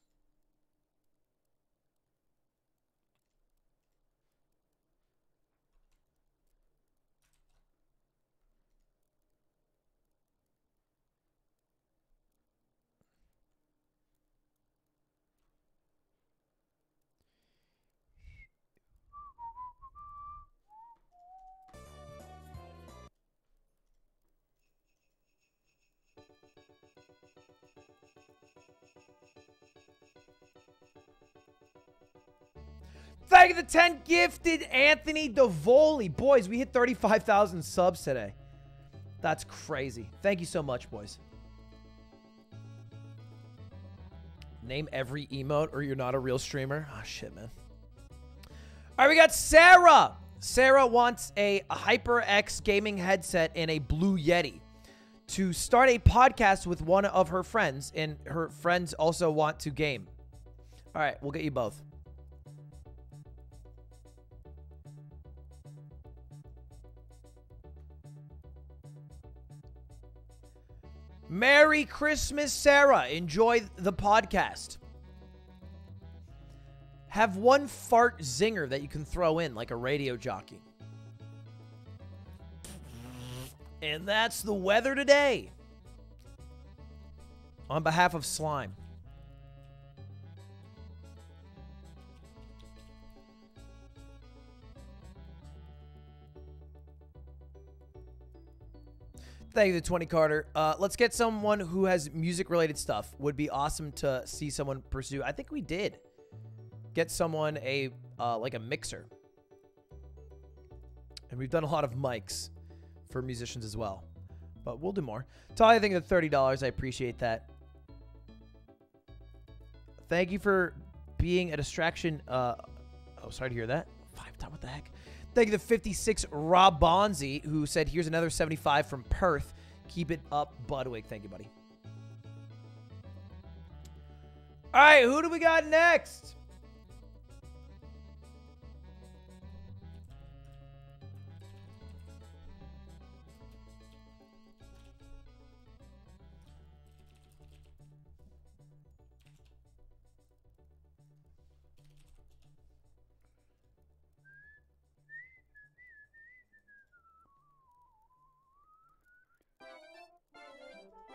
Thank you the 10 gifted, Anthony Davoli. Boys, we hit 35,000 subs today. That's crazy. Thank you so much, boys. Name every emote or you're not a real streamer. Oh, shit, man. All right, we got Sarah. Sarah wants a HyperX gaming headset and a Blue Yeti to start a podcast with one of her friends, and her friends also want to game. All right, we'll get you both. Merry Christmas, Sarah. Enjoy the podcast. Have one fart zinger that you can throw in like a radio jockey. And that's the weather today. On behalf of Slime. Thank you, the 20 Carter. Let's get someone who has music-related stuff. Would be awesome to see someone pursue. I think we did get someone a like a mixer, and we've done a lot of mics for musicians as well. But we'll do more. Talia, thank you for $30. I appreciate that. Thank you for being a distraction. Oh, sorry to hear that. 5 times. What the heck? Thank you to 56 Rob Bonzi, who said, here's another 75 from Perth. Keep it up, Budwig. Thank you, buddy. All right, who do we got next?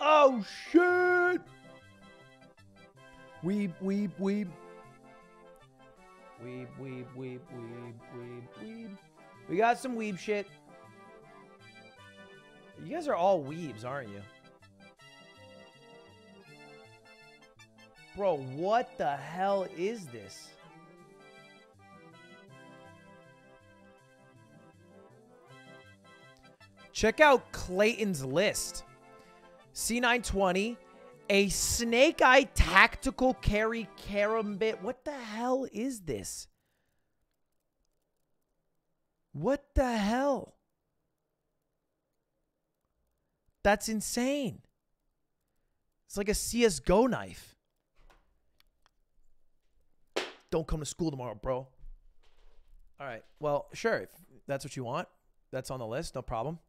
Oh, shit. Weeb, weeb, weeb. Weeb, weeb, weeb, weeb, weeb, weeb. We got some weeb shit. You guys are all weebs, aren't you? Bro, what the hell is this? Check out Clayton's list. C920, a Snake Eye Tactical Carry Karambit. What the hell is this? What the hell? That's insane. It's like a CSGO knife. Don't come to school tomorrow, bro. All right. Well, sure. If that's what you want, that's on the list. No problem.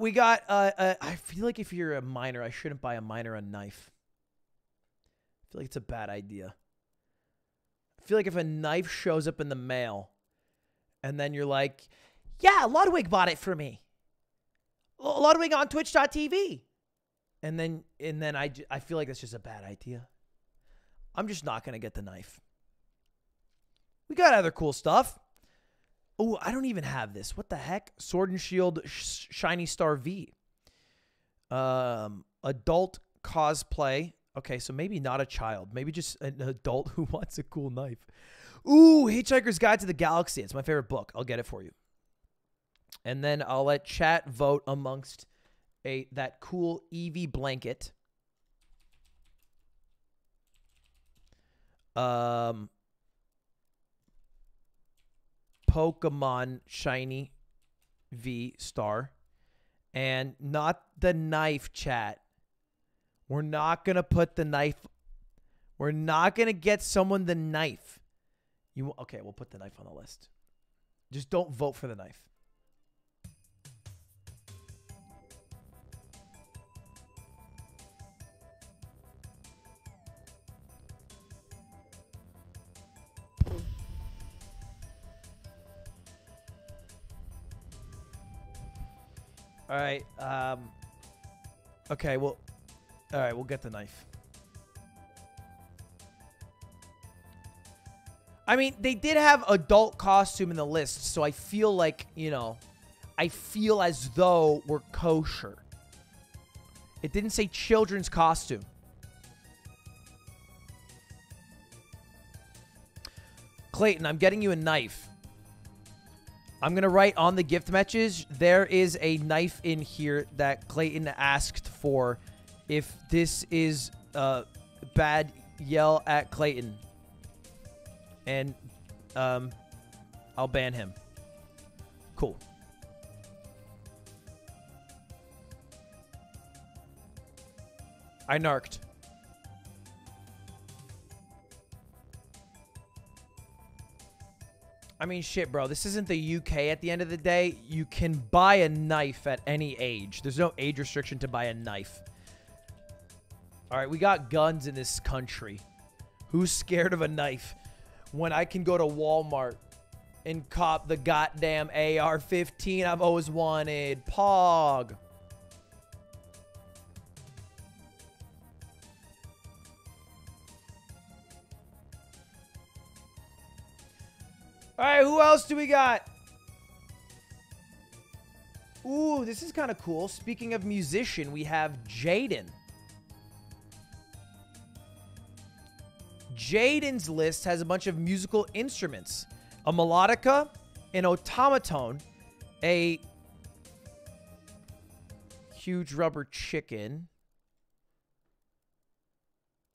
We got, I feel like if you're a minor, I shouldn't buy a minor a knife. I feel like it's a bad idea. I feel like if a knife shows up in the mail and then you're like, yeah, Ludwig bought it for me. Ludwig on twitch.tv. And then I feel like that's just a bad idea. I'm just not going to get the knife. We got other cool stuff. Oh, I don't even have this. What the heck? Sword and Shield Shiny Star V. Adult cosplay. Okay, so maybe not a child. Maybe just an adult who wants a cool knife. Ooh, Hitchhiker's Guide to the Galaxy. It's my favorite book. I'll get it for you. And then I'll let chat vote amongst that cool Eevee blanket. Pokemon Shiny V Star, and not the knife, chat. We're not going to put the knife. We're not going to get someone the knife. Okay, we'll put the knife on the list. Just don't vote for the knife. All right, okay, well, all right, we'll get the knife. I mean, they did have adult costume in the list, so I feel like, you know, I feel as though we're kosher. It didn't say children's costume. Clayton, I'm getting you a knife. I'm going to write on the gift matches, there is a knife in here that Clayton asked for. If this is bad, yell at Clayton. And I'll ban him. Cool. I narked. I mean, shit, bro. This isn't the UK at the end of the day. You can buy a knife at any age. There's no age restriction to buy a knife. All right, we got guns in this country. Who's scared of a knife when I can go to Walmart and cop the goddamn AR-15 I've always wanted? Pog. All right, who else do we got? Ooh, this is kind of cool. Speaking of musician, we have Jaden. Jaden's list has a bunch of musical instruments. A melodica, an automaton, a huge rubber chicken,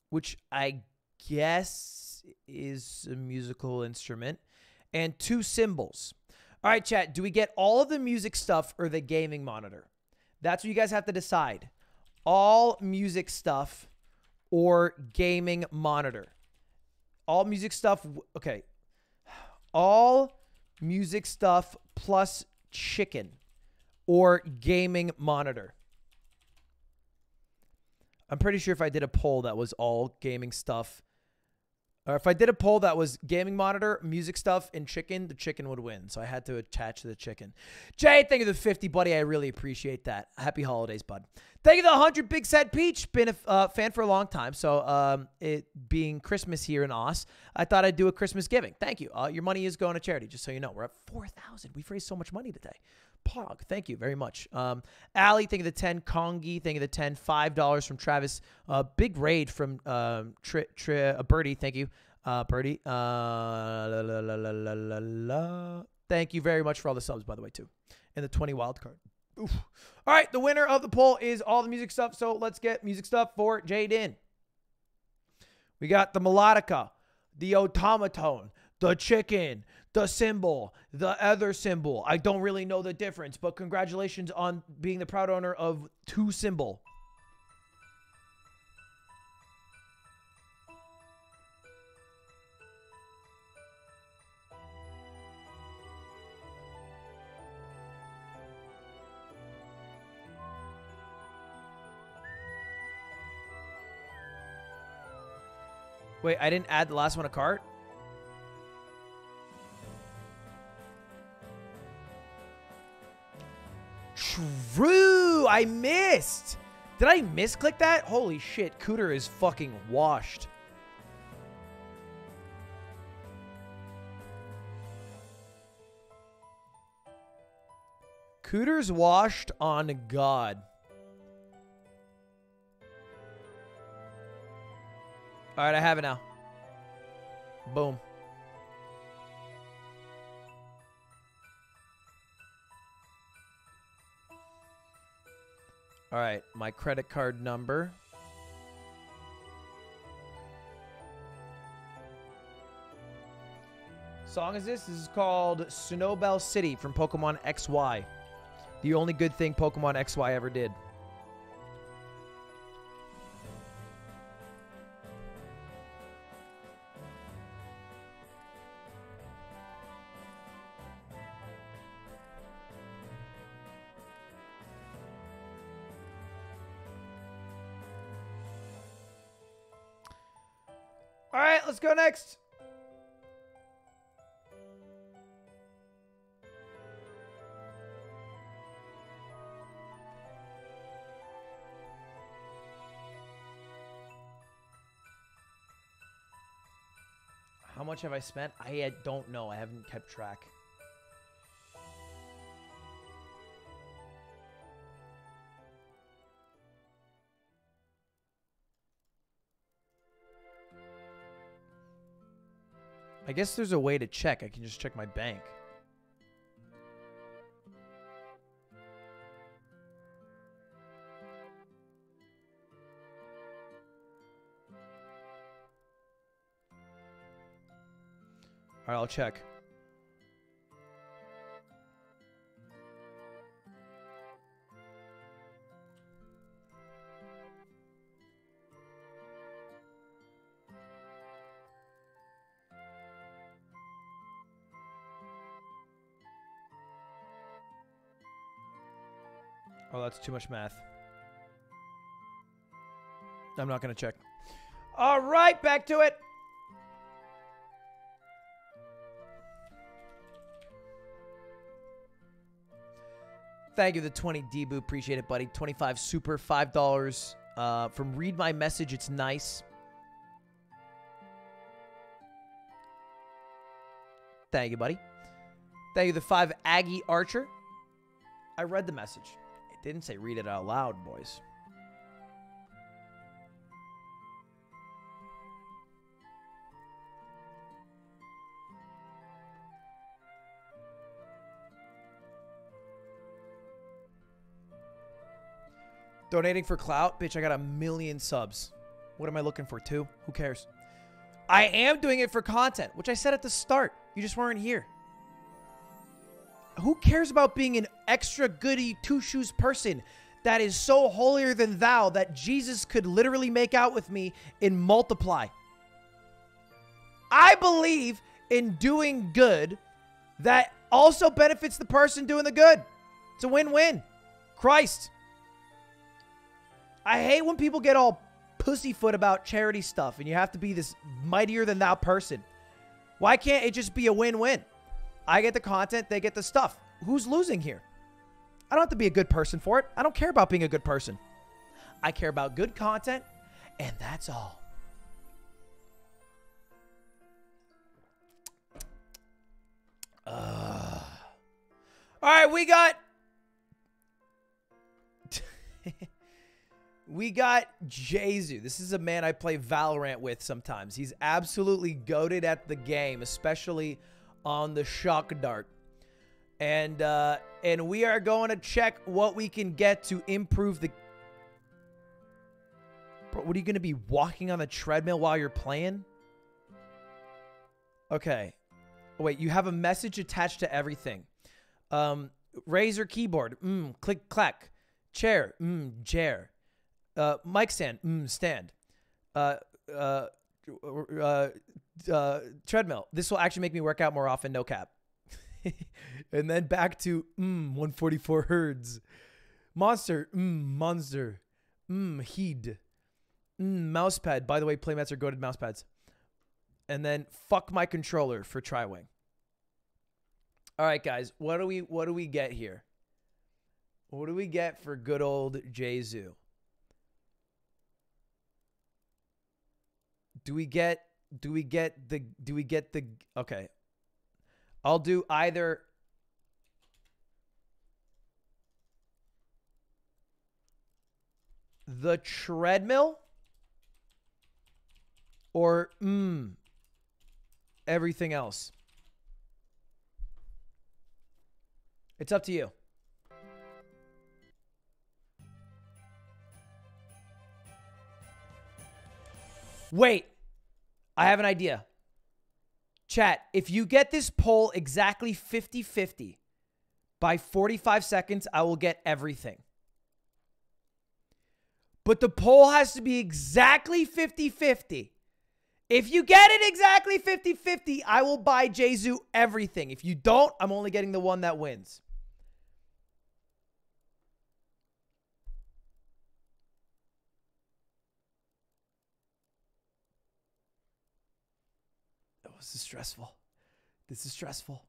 which I guess is a musical instrument, and two cymbals. All right, chat, do we get all of the music stuff or the gaming monitor? That's what you guys have to decide. All music stuff or gaming monitor. All music stuff, okay. All music stuff plus chicken or gaming monitor. I'm pretty sure if I did a poll that was all gaming stuff, or if I did a poll that was gaming monitor, music stuff, and chicken, the chicken would win. So I had to attach to the chicken. Jay, thank you for the 50, buddy. I really appreciate that. Happy holidays, bud. Thank you for the 100, Big Sad Peach. Been a fan for a long time. So it being Christmas here in Oz, I thought I'd do a Christmas giving. Thank you. Your money is going to charity, just so you know. We're at 4,000. We've raised so much money today. Pog, thank you very much. Allie, thank you for the 10. Kongi, thank you for the 10. $5 from Travis. Big raid from Birdie, thank you. Birdie, thank you very much for all the subs, by the way, too. And the 20 wild card. Oof. All right, the winner of the poll is all the music stuff, so let's get music stuff for Jaden. We got the melodica, the automaton, the chicken, the symbol, the other symbol. I don't really know the difference, but congratulations on being the proud owner of two symbol. Wait, I didn't add the last one to cart? True! I missed! Did I misclick that? Holy shit, Cooter is fucking washed. Cooter's washed on God. All right, I have it now. Boom. All right, my credit card number. Song is this? This is called Snowbell City from Pokemon XY. The only good thing Pokemon XY ever did. Let's go next. How much have I spent? I don't know. I haven't kept track. I guess there's a way to check. I can just check my bank. All right, I'll check. Oh, that's too much math. I'm not going to check. All right, back to it. Thank you, the 20 Debu. Appreciate it, buddy. 25 super, $5. From Read My Message, it's nice. Thank you, buddy. Thank you, the 5 Aggie Archer. I read the message. It didn't say read it out loud, boys. Donating for clout? Bitch, I got 1 million subs. What am I looking for? 2? Who cares? I am doing it for content, which I said at the start. You just weren't here. Who cares about being an extra goody two-shoes person that is so holier than thou that Jesus could literally make out with me and multiply? I believe in doing good that also benefits the person doing the good. It's a win-win. Christ. I hate when people get all pussyfoot about charity stuff and you have to be this mightier than thou person. Why can't it just be a win-win? I get the content, they get the stuff. Who's losing here? I don't have to be a good person for it. I don't care about being a good person. I care about good content, and that's all. All right, we got... We got Jezu. This is a man I play Valorant with sometimes. He's absolutely goated at the game, especially on the shock dart. And we are going to check what we can get to improve the... Bro, what are you going to be walking on the treadmill while you're playing? Okay. Wait, you have a message attached to everything. Razer keyboard. Click, clack. Chair. Chair. Mic stand, stand. Treadmill. This will actually make me work out more often, no cap. And then back to, 144 herds. Monster, monster. Heed. Mousepad. By the way, playmats are goated mousepads. And then fuck my controller for tri-wing. All right, guys. What do we get here? What do we get for good old Jezu? Do we get the okay. I'll do either. The treadmill. Or everything else. It's up to you. Wait. I have an idea. Chat, if you get this poll exactly 50-50, by 45 seconds, I will get everything. But the poll has to be exactly 50-50. If you get it exactly 50-50, I will buy Jezu everything. If you don't, I'm only getting the one that wins. This is stressful. This is stressful.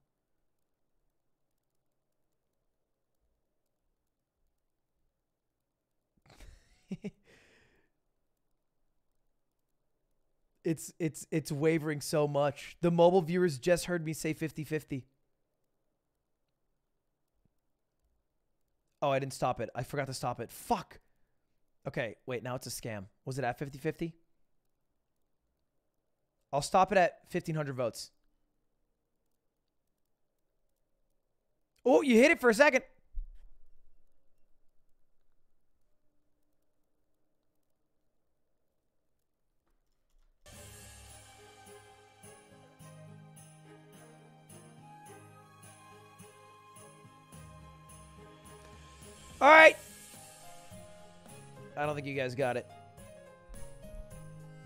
It's wavering so much. The mobile viewers just heard me say 50-50. Oh, I didn't stop it. I forgot to stop it. Fuck. Okay, wait, now it's a scam. Was it at 50-50? I'll stop it at 1,500 votes. Oh, you hit it for a second. All right. I don't think you guys got it.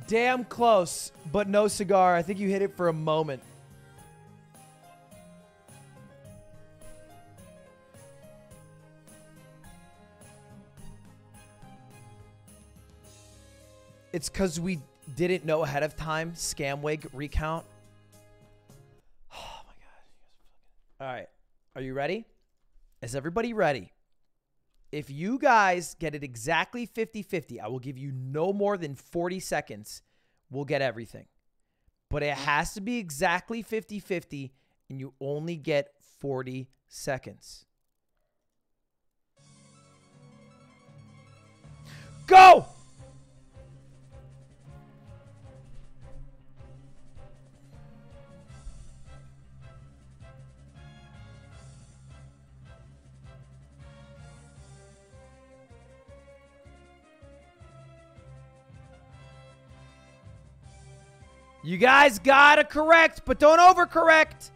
Damn close, but no cigar. I think you hit it for a moment. It's because we didn't know ahead of time. Scamwig recount. Oh my God. All right. Are you ready? Is everybody ready? If you guys get it exactly 50-50, I will give you no more than 40 seconds. We'll get everything. But it has to be exactly 50-50, and you only get 40 seconds. Go! You guys gotta correct, but don't overcorrect.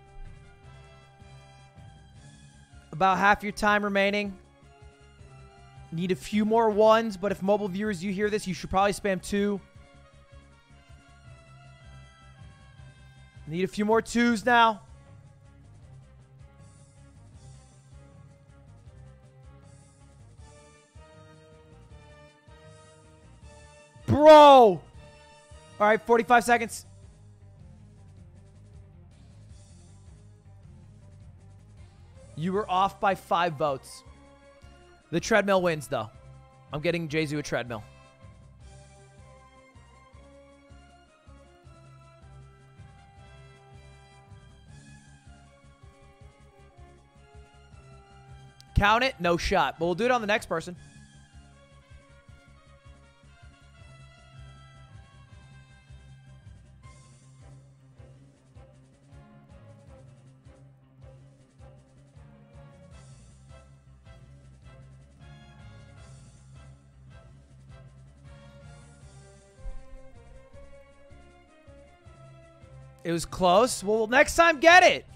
About half your time remaining. Need a few more ones, but if mobile viewers, you hear this, you should probably spam two. Need a few more twos now. Bro! All right, 45 seconds. You were off by 5 votes. The treadmill wins, though. I'm getting Jesu a treadmill. Count it? No shot. But we'll do it on the next person. It was close. Well, next time, get it.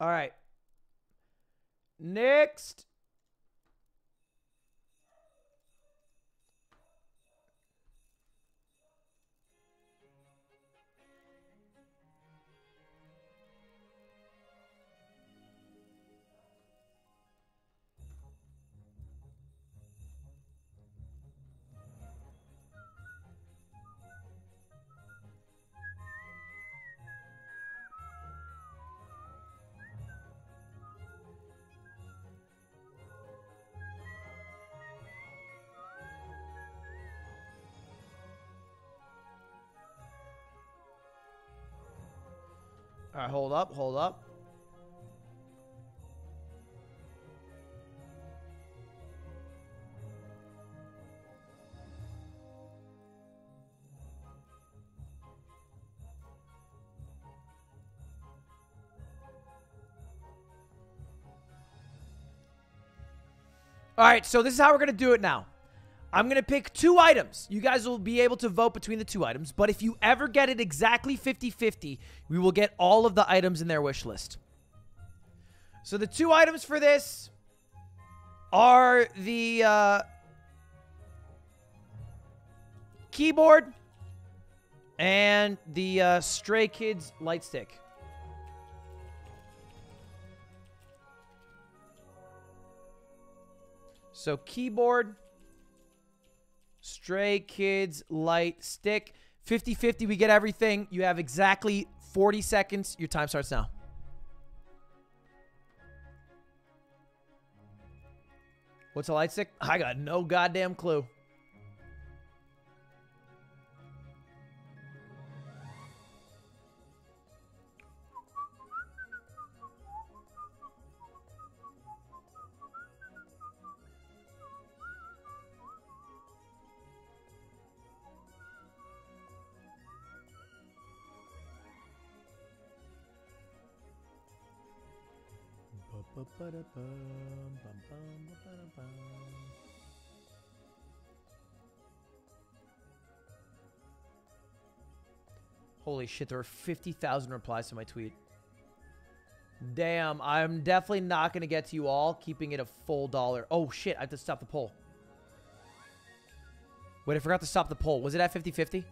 All right. Next. All right, hold up, hold up. All right, so this is how we're going to do it now. I'm going to pick 2 items. You guys will be able to vote between the 2 items. But if you ever get it exactly 50-50, we will get all of the items in their wish list. So the 2 items for this are the keyboard and the Stray Kids light stick. So keyboard... Stray Kids light stick. 50-50, we get everything. You have exactly 40 seconds. Your time starts now. What's a light stick? I got no goddamn clue. Holy shit, there are 50,000 replies to my tweet. Damn, I'm definitely not going to get to you all, keeping it a full dollar. Oh shit, I have to stop the poll. Wait, I forgot to stop the poll. Was it at 50-50?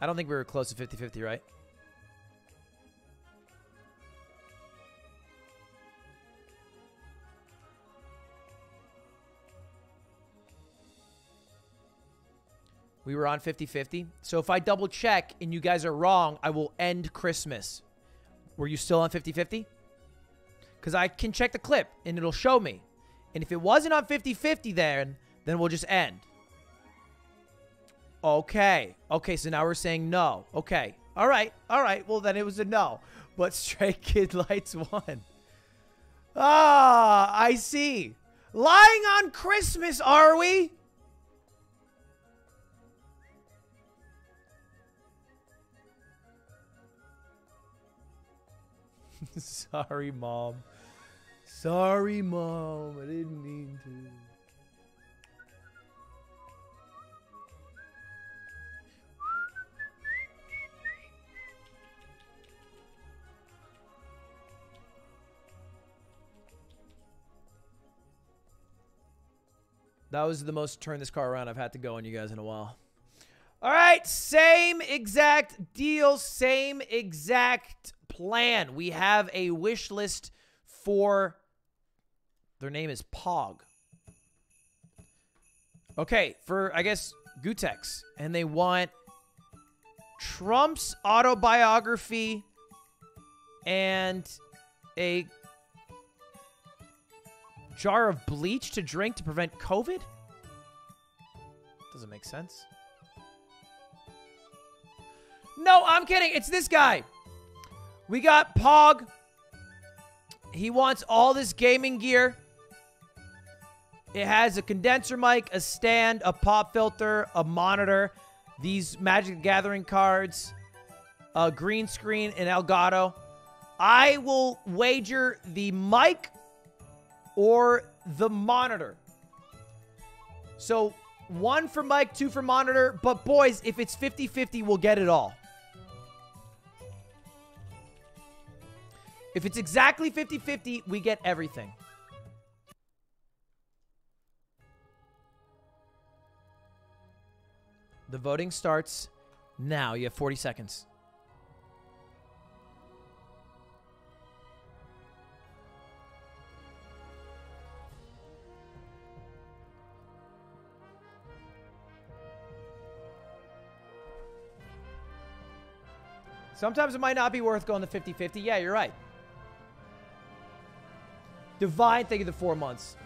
I don't think we were close to 50-50, right? We were on 50-50. So if I double check and you guys are wrong, I will end Christmas. Were you still on 50-50? Because I can check the clip and it'll show me. And if it wasn't on 50-50 then we'll just end. Okay. Okay, so now we're saying no. Okay. All right. All right. Well, then it was a no. But Stray Kid Lights won. Ah, I see. Lying on Christmas, are we? Sorry, Mom. Sorry, Mom. I didn't mean to. That was the most turn this car around I've had to go on you guys in a while. All right, same exact deal, same exact plan. We have a wish list for... Their name is Pog. Okay, for, I guess, Gutex. And they want Trump's autobiography and a... jar of bleach to drink to prevent COVID? Doesn't make sense. No, I'm kidding. It's this guy. We got Pog. He wants all this gaming gear. It has a condenser mic, a stand, a pop filter, a monitor, these Magic: The Gathering cards, a green screen, and Elgato. I will wager the mic or the monitor. So, one for mic, two for monitor. But boys, if it's 50-50, we'll get it all. If it's exactly 50-50, we get everything. The voting starts now. You have 40 seconds. Sometimes it might not be worth going to 50-50. Yeah, you're right. Divine, thank you for the 4 months.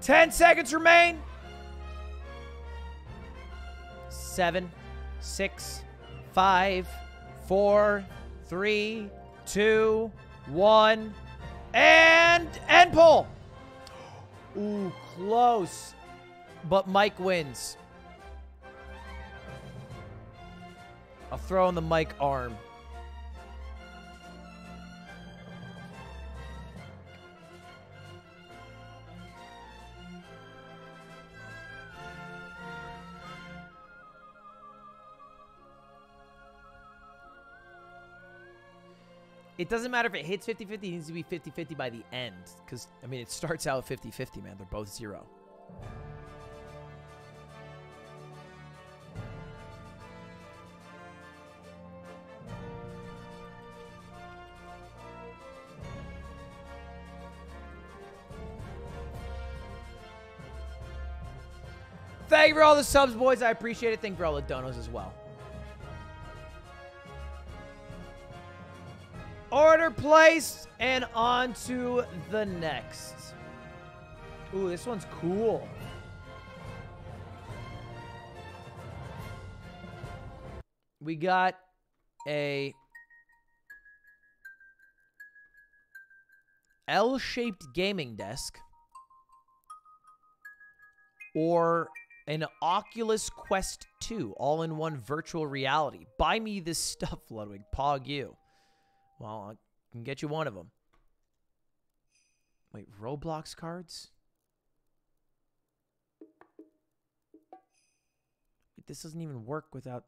Ten seconds remain. 7, 6, 5, 4, 3, 2, 1, and end poll. Ooh, close. But Mike wins. I'll throw in the Mike arm. It doesn't matter if it hits 50-50. It needs to be 50-50 by the end. Because, I mean, it starts out 50-50, man. They're both 0. Thank you for all the subs, boys. I appreciate it. Thank you for all the donos as well. Order placed and on to the next. Ooh, this one's cool. We got a L-shaped gaming desk or An Oculus Quest 2, all-in-one virtual reality. Buy me this stuff, Ludwig. Pog you. Well, I can get you one of them. Wait, Roblox cards? Wait, this doesn't even work without...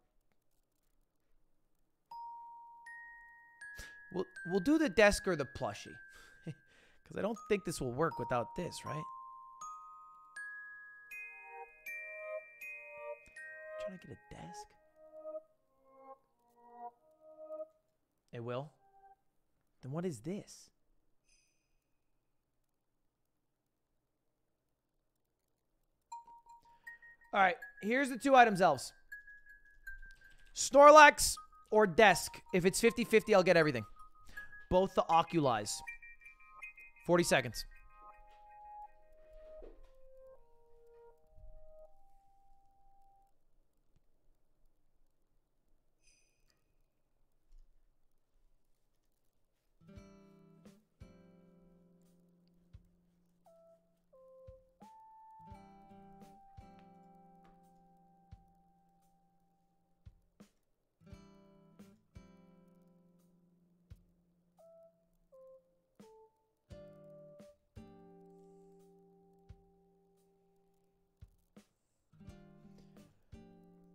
We'll do the desk or the plushie. Because I don't think this will work without this, right? Trying to get a desk? It will? Then what is this? Alright, here's the two items, elves. Snorlax or desk. If it's 50-50, I'll get everything. Both the Oculies. 40 seconds.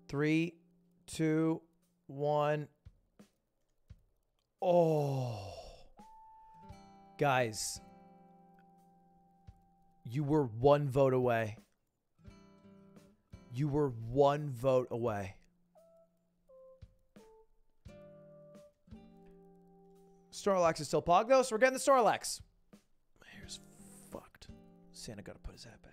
Three, two, one. Oh. Guys. You were one vote away. You were one vote away. Snorlax is still Pog, though, so we're getting the Snorlax. My hair's fucked. Santa gotta put his hat back.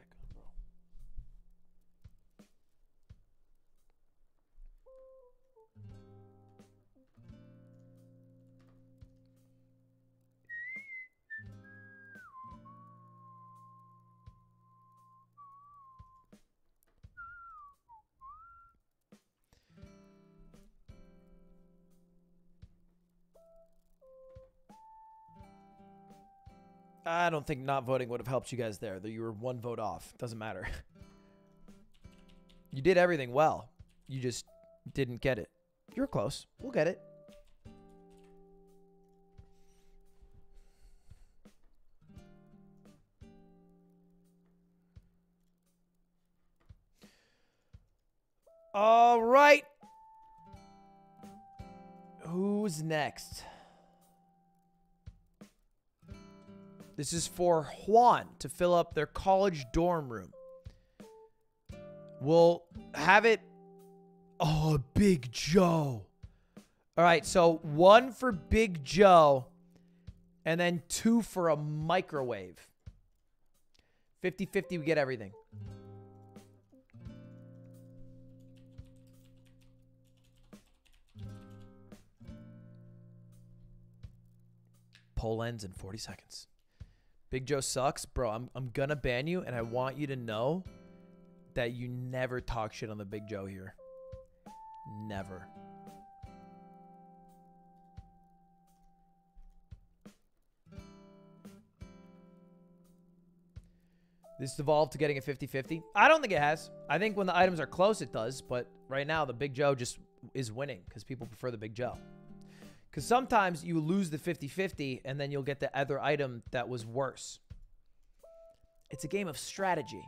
I don't think not voting would have helped you guys there. Though you were one vote off. Doesn't matter. You did everything well. You just didn't get it. You were close. We'll get it. All right. Who's next? This is for Juan to fill up their college dorm room. We'll have it... Oh, Big Joe. All right, so one for Big Joe and then two for a microwave. 50-50, we get everything. Poll ends in 40 seconds. Big Joe sucks. Bro, I'm gonna ban you, and I want you to know that you never talk shit on the Big Joe here. Never. This evolved to getting a 50-50. I don't think it has. I think when the items are close, it does. But right now, the Big Joe just is winning because people prefer the Big Joe. Because sometimes you lose the 50-50 and then you'll get the other item that was worse. It's a game of strategy.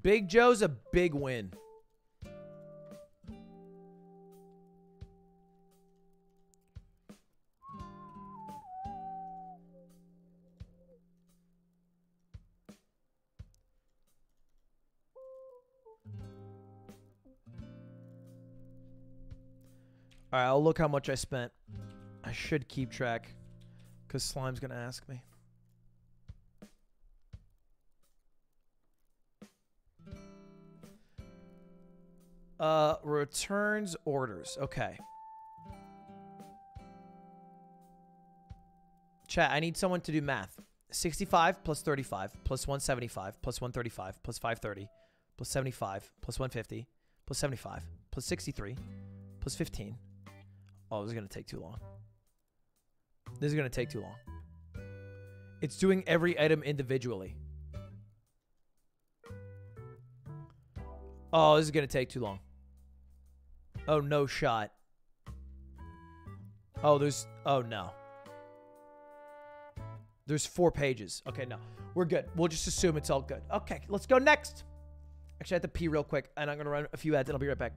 Big Joe's a big win. All right, I'll look how much I spent. I should keep track because Slime's going to ask me. Returns orders. Okay. Chat, I need someone to do math. 65 plus 35 plus 175 plus 135 plus 530 plus 75 plus 150 plus 75 plus 63 plus 15. Oh, this is going to take too long. This is going to take too long. It's doing every item individually. Oh, this is going to take too long. Oh, no shot. Oh, there's... Oh, no. There's 4 pages. Okay, no. We're good. We'll just assume it's all good. Okay, let's go next. Actually, I have to pee real quick, and I'm going to run a few ads, and I'll be right back.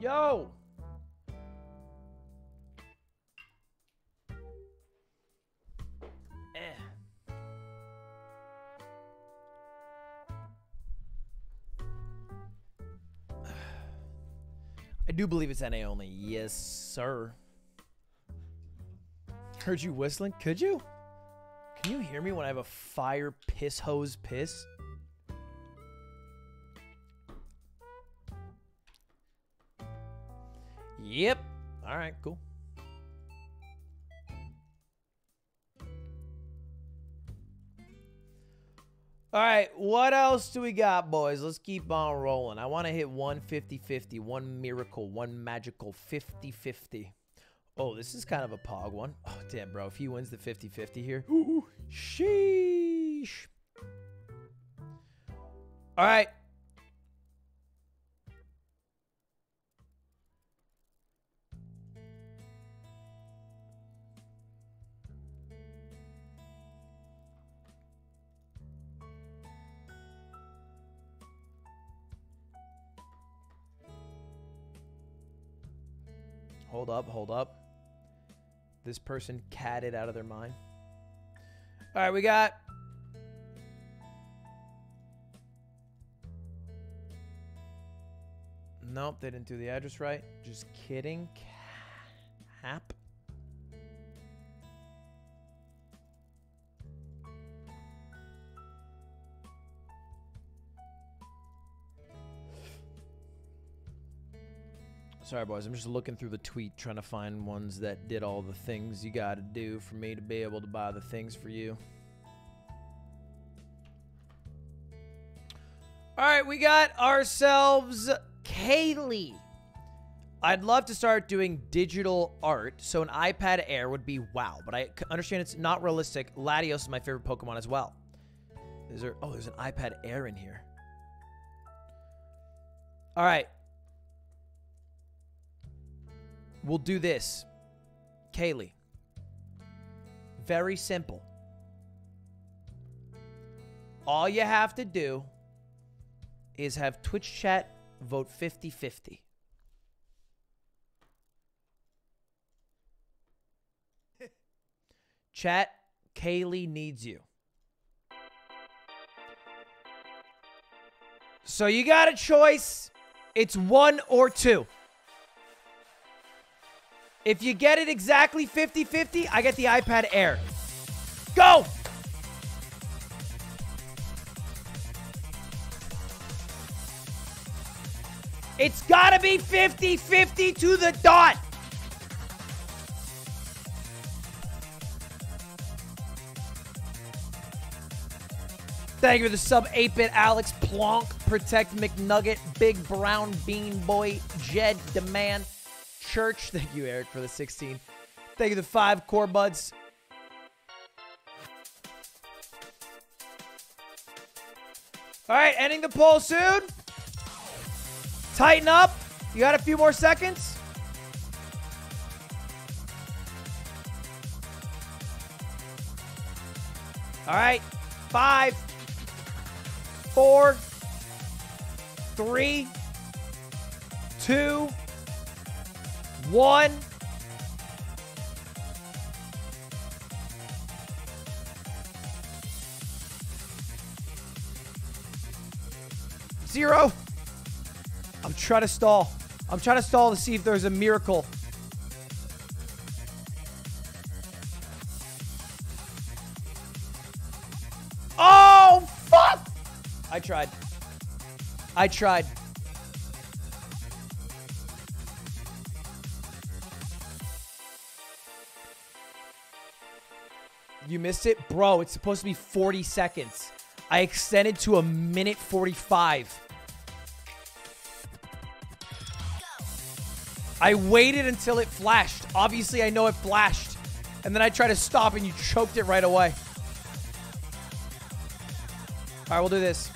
Yo! I do believe it's NA only. Yes, sir. Heard you whistling. Could you? Can you hear me when I have a fire piss hose piss? Yep. All right, cool. All right, what else do we got, boys? Let's keep on rolling. I want to hit 150-50, one miracle, one magical 50-50. Oh, this is kind of a pog one. Oh, damn, bro. If he wins the 50-50 here. Ooh, sheesh. All right. Hold up, hold up. This person catted out of their mind. All right, we got... Nope, they didn't do the address right. Just kidding. Cap. Sorry, boys, I'm just looking through the tweet trying to find ones that did all the things you gotta do for me to be able to buy the things for you. All right, we got ourselves Kaylee. I'd love to start doing digital art, so an iPad Air would be wow, but I understand it's not realistic. Latios is my favorite Pokemon as well. There's an iPad Air in here. All right. We'll do this. Kaylee. Very simple. All you have to do is have Twitch chat vote 50-50. Chat, Kaylee needs you. So you got a choice. It's one or two. If you get it exactly 50-50, I get the iPad Air. Go! It's gotta be 50-50 to the dot. Thank you for the sub, 8-bit Alex, Plonk, Protect, McNugget, Big Brown Bean Boy, Jed, Demand, Church. Thank you, Eric, for the 16. Thank you, the 5 core buds. All right, ending the poll soon. Tighten up. You got a few more seconds. All right, 5, 4, 3, 2, 1. Zero. I'm trying to stall. I'm trying to stall to see if there's a miracle. Oh, fuck! I tried. I tried. You missed it? Bro, it's supposed to be 40 seconds. I extended to a minute 45. I waited until it flashed. Obviously, I know it flashed. And then I tried to stop and you choked it right away. All right, we'll do this.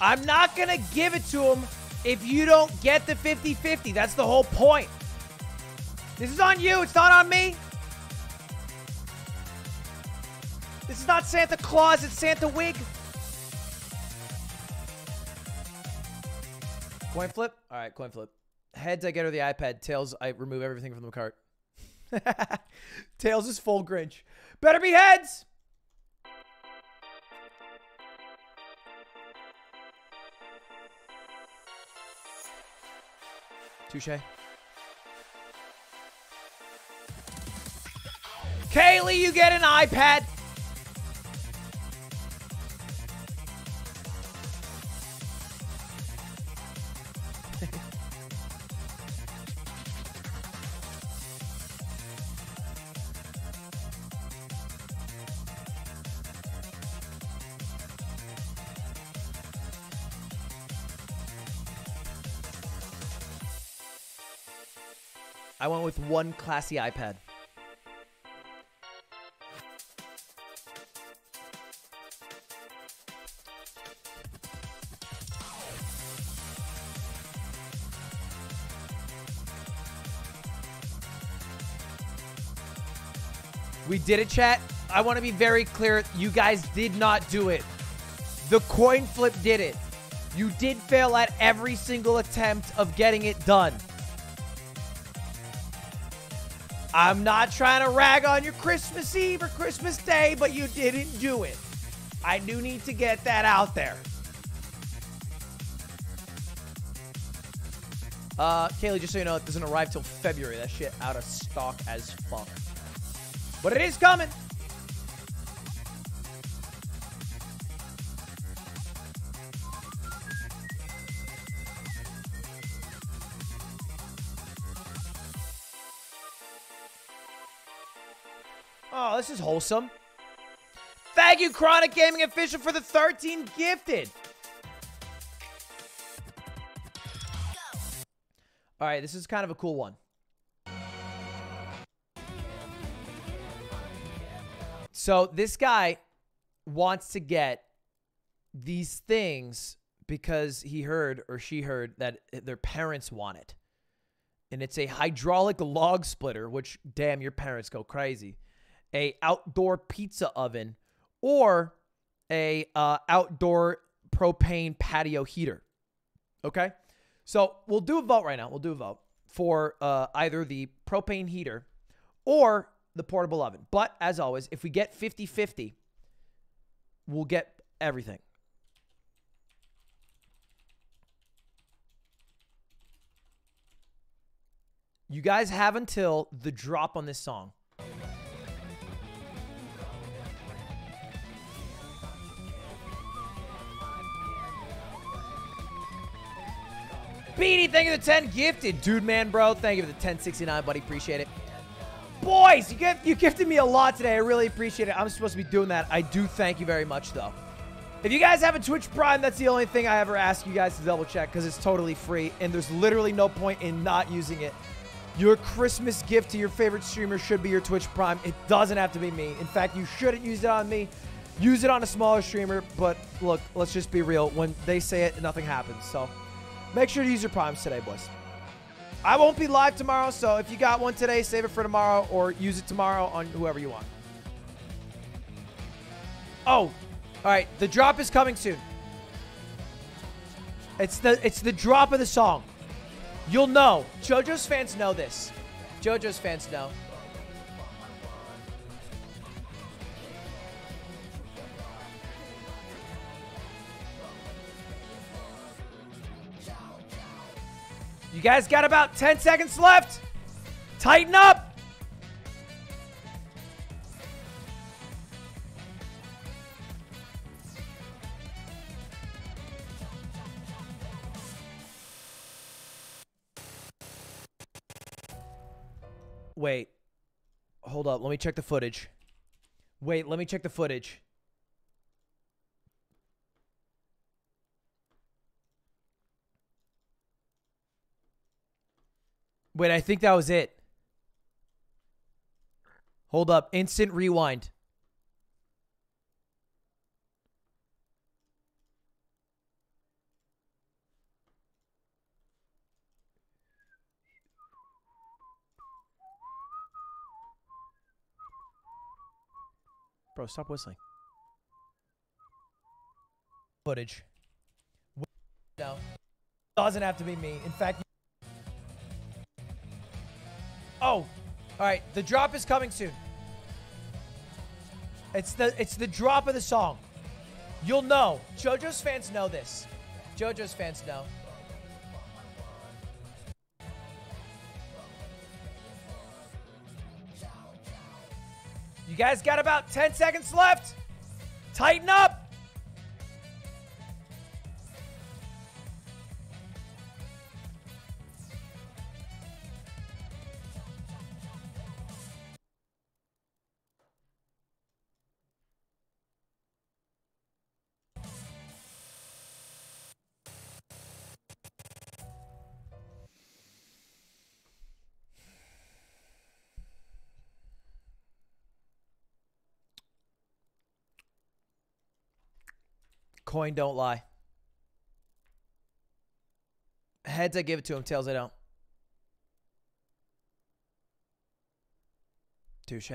I'm not going to give it to him if you don't get the 50-50. That's the whole point. This is on you. It's not on me. This is not Santa Claus. It's Santa Wig. Coin flip. All right, coin flip. Heads, I get her the iPad. Tails, I remove everything from the cart. Tails is full Grinch. Better be heads. Touche. Kaylee, you get an iPad. I went with one classy iPad. We did it, chat. I want to be very clear. You guys did not do it. The coin flip did it. You did fail at every single attempt of getting it done. I'm not trying to rag on your Christmas Eve or Christmas Day, but you didn't do it. I do need to get that out there. Kaylee, just so you know, it doesn't arrive till February. That shit out of stock as fuck. But it is coming. Oh, this is wholesome. Thank you, Chronic Gaming Official, for the 13 gifted. All right, this is kind of a cool one. So this guy wants to get these things because he heard or she heard that their parents want it. And it's a hydraulic log splitter, which, damn, your parents go crazy. A outdoor pizza oven or a outdoor propane patio heater. Okay? So we'll do a vote right now. We'll do a vote for either the propane heater or the portable oven. But as always, if we get 50-50, we'll get everything. You guys have until the drop on this song. Beanie, thank you for the 10 gifted. Dude, man, bro, thank you for the 1069, buddy. Appreciate it. Boys, you gifted me a lot today. I really appreciate it. I'm supposed to be doing that. I do thank you very much, though. If you guys have a Twitch Prime, that's the only thing I ever ask you guys to double check because it's totally free, and there's literally no point in not using it. Your Christmas gift to your favorite streamer should be your Twitch Prime. It doesn't have to be me. In fact, you shouldn't use it on me. Use it on a smaller streamer, but look, let's just be real. When they say it, nothing happens, so... Make sure to use your primes today, boys. I won't be live tomorrow, so if you got one today, save it for tomorrow or use it tomorrow on whoever you want. Oh, all right. The drop is coming soon. It's the drop of the song. You'll know. JoJo's fans know this. JoJo's fans know. You guys got about 10 seconds left. Tighten up. Wait. Hold up. Let me check the footage. Wait, let me check the footage. Wait, I think that was it. Hold up. Instant rewind. Bro, stop whistling. Footage. No. Doesn't have to be me. In fact... Oh, all right. The drop is coming soon. It's the drop of the song. You'll know. JoJo's fans know this. JoJo's fans know. You guys got about 10 seconds left. Tighten up. Coin don't lie. Heads I give it to him, tails I don't. Touche.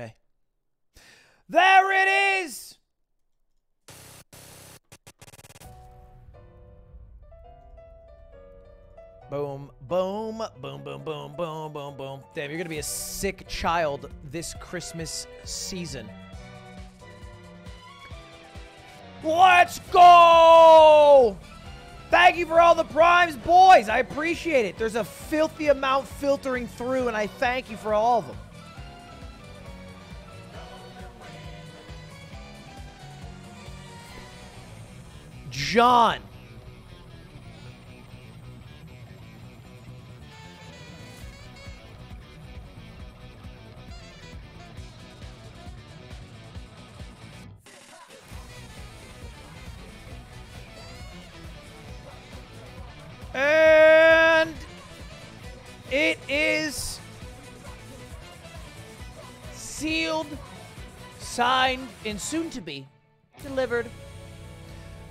There it is! Boom, Boom, boom, boom, boom, boom, boom, boom. Damn, you're gonna be a sick child this Christmas season. Let's go! Thank you for all the primes, boys. I appreciate it. There's a filthy amount filtering through, and I thank you for all of them. John. And it is sealed, signed, and soon to be delivered.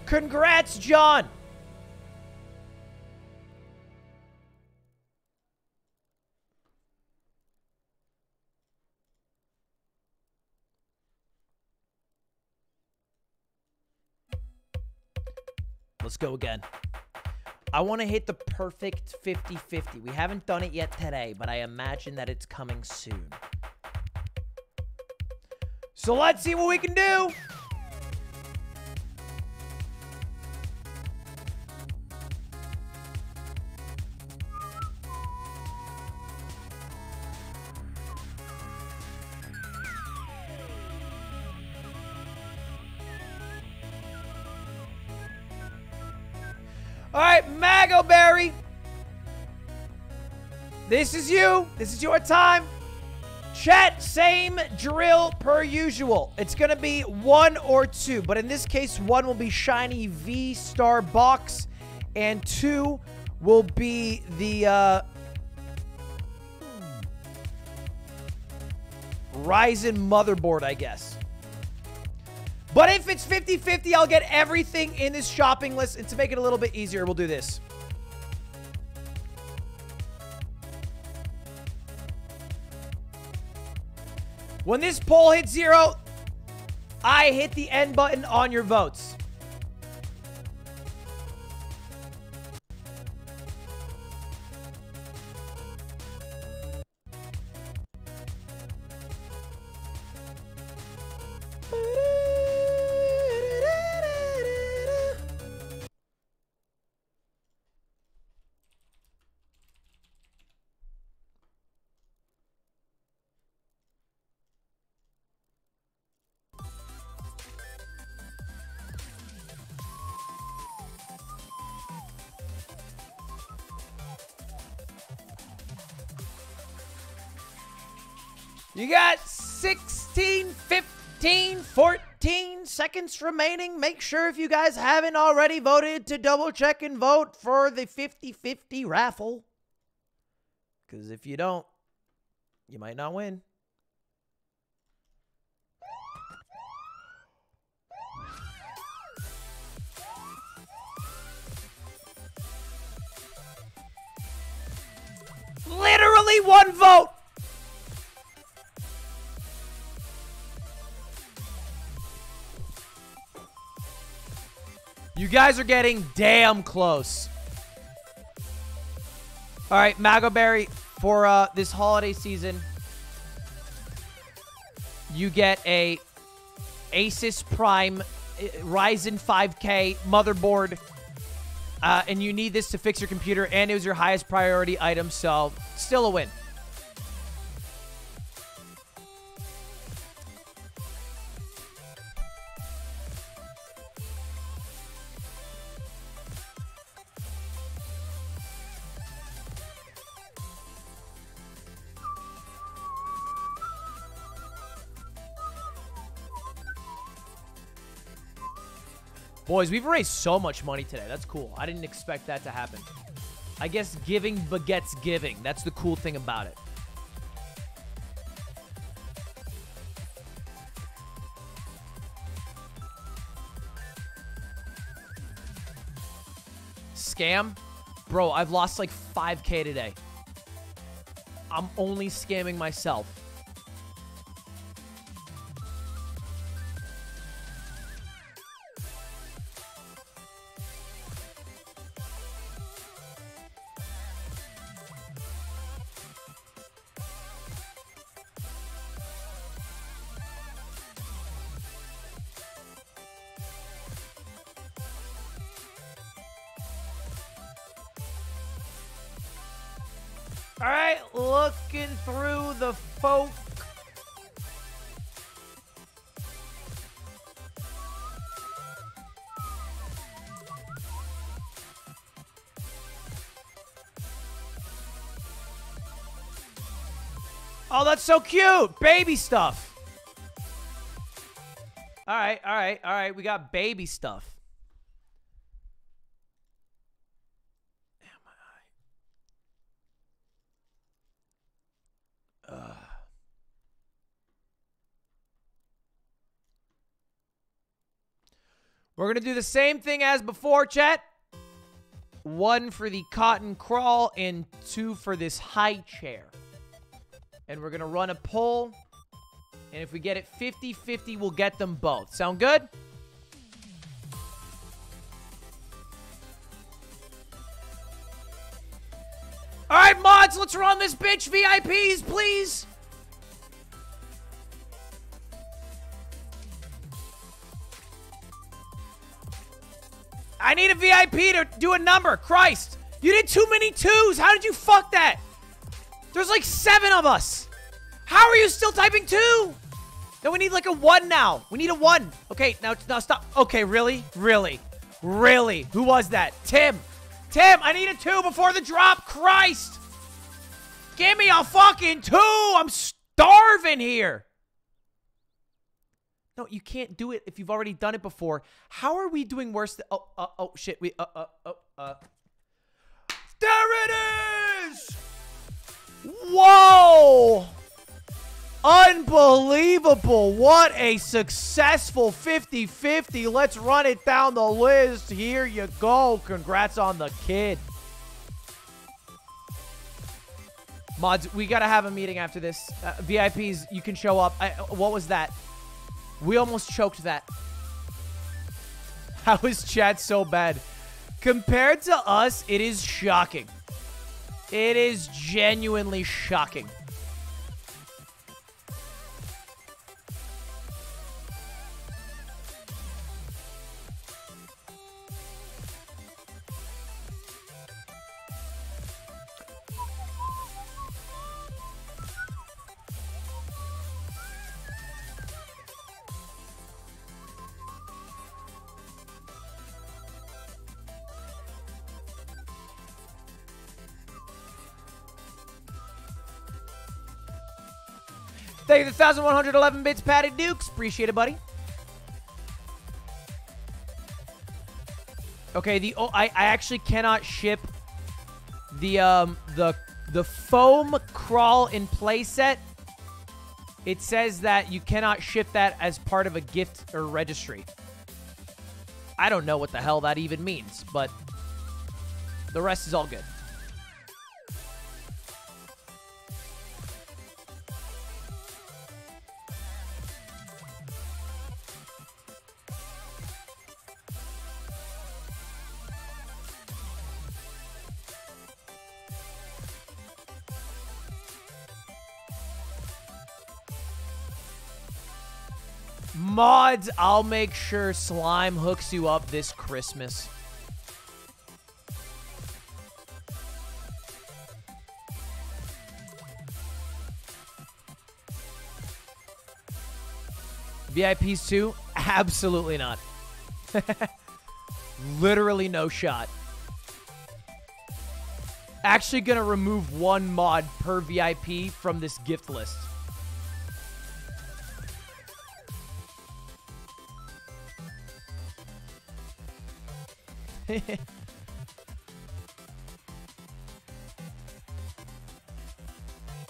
Congrats, John. Let's go again. I want to hit the perfect 50-50. We haven't done it yet today, but I imagine that it's coming soon. So let's see what we can do. All right, Magoberry. This is you. This is your time. Chat, same drill per usual. It's going to be one or two, but in this case, one will be shiny V-star box, and two will be the Ryzen motherboard, I guess. But if it's 50-50, I'll get everything in this shopping list. And to make it a little bit easier, we'll do this. When this poll hits zero, I hit the end button on your votes. You got 16, 15, 14 seconds remaining. Make sure if you guys haven't already voted to double check and vote for the 50-50 raffle. Because if you don't, you might not win. Literally one vote. You guys are getting damn close. All right, Magoberry, for this holiday season, you get a Asus Prime Ryzen 5K motherboard, and you need this to fix your computer, and it was your highest priority item, so still a win. Boys, we've raised so much money today. That's cool. I didn't expect that to happen. I guess giving begets giving. That's the cool thing about it. Scam? Bro, I've lost like 5K today. I'm only scamming myself. All right, looking through the folk. Oh, that's so cute. Baby stuff. All right, all right, all right. We got baby stuff. We're going to do the same thing as before, chat. 1 for the cotton crawl and 2 for this high chair. And we're going to run a poll. And if we get it 50-50, we'll get them both. Sound good? All right, mods, let's run this bitch. VIPs, please. I need a VIP to do a number. Christ. You did too many twos. How did you fuck that? There's like 7 of us. How are you still typing 2? No, we need like a 1 now. We need a 1. Okay, now stop. Okay, really? Really? Really? Who was that? Tim. Tim, I need a 2 before the drop. Christ. Give me a fucking 2. I'm starving here. No, you can't do it if you've already done it before. How are we doing worse than... Oh, shit. There it is! Whoa! Unbelievable. What a successful 50-50. Let's run it down the list. Here you go. Congrats on the kid. Mods, we got to have a meeting after this. VIPs, you can show up. What was that? We almost choked that. How is chat so bad? Compared to us, it is shocking. It is genuinely shocking. Thank you, the 1,111 bits, Patty Dukes. Appreciate it, buddy. Okay, the I actually cannot ship the foam crawl and play set. It says that you cannot ship that as part of a gift or registry. I don't know what the hell that even means, but the rest is all good. Mods, I'll make sure Slime hooks you up this Christmas. VIPs too? Absolutely not. Literally no shot. Actually gonna remove 1 mod per VIP from this gift list.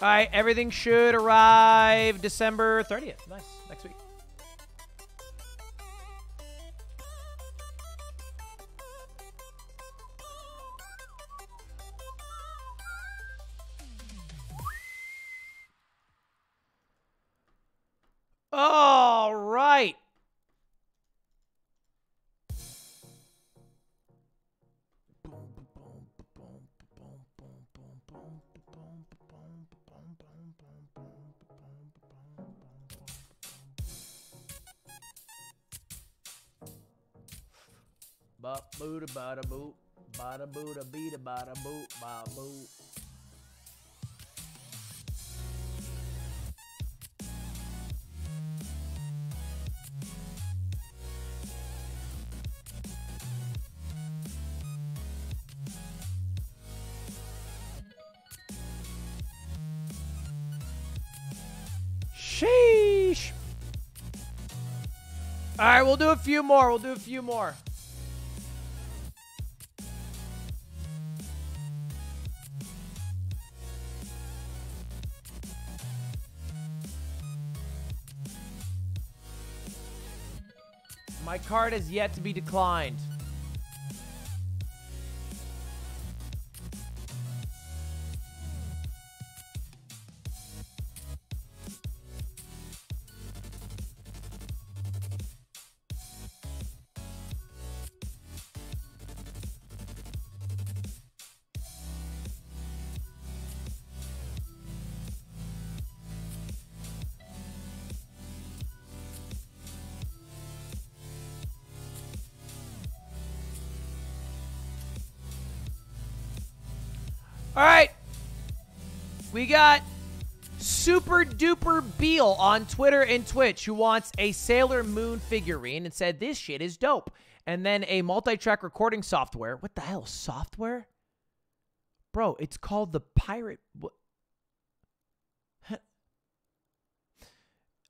All right, everything should arrive December 30th. Nice, next week. All right. All right, we'll do a few more. We'll do a few more. My card is yet to be declined. We got Super Duper Beal on Twitter and Twitch who wants a Sailor Moon figurine and said, this shit is dope. And then a multi-track recording software. What the hell? Software? Bro, it's called the Pirate...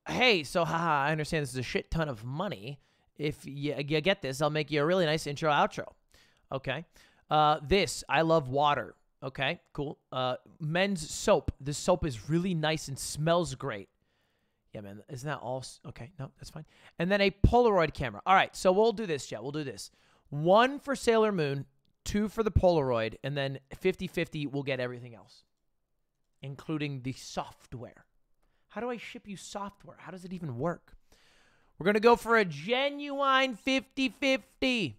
Hey, so haha, I understand this is a shit ton of money. If you get this, I'll make you a really nice intro outro. Okay. This, I love water. Okay, cool. Men's soap. This soap is really nice and smells great. Yeah, man. Isn't that all? Okay, no, that's fine. And then a Polaroid camera. All right, so we'll do this, chat. We'll do this. 1 for Sailor Moon, 2 for the Polaroid, and then 50-50 we'll get everything else, including the software. How do I ship you software? How does it even work? We're going to go for a genuine 50-50.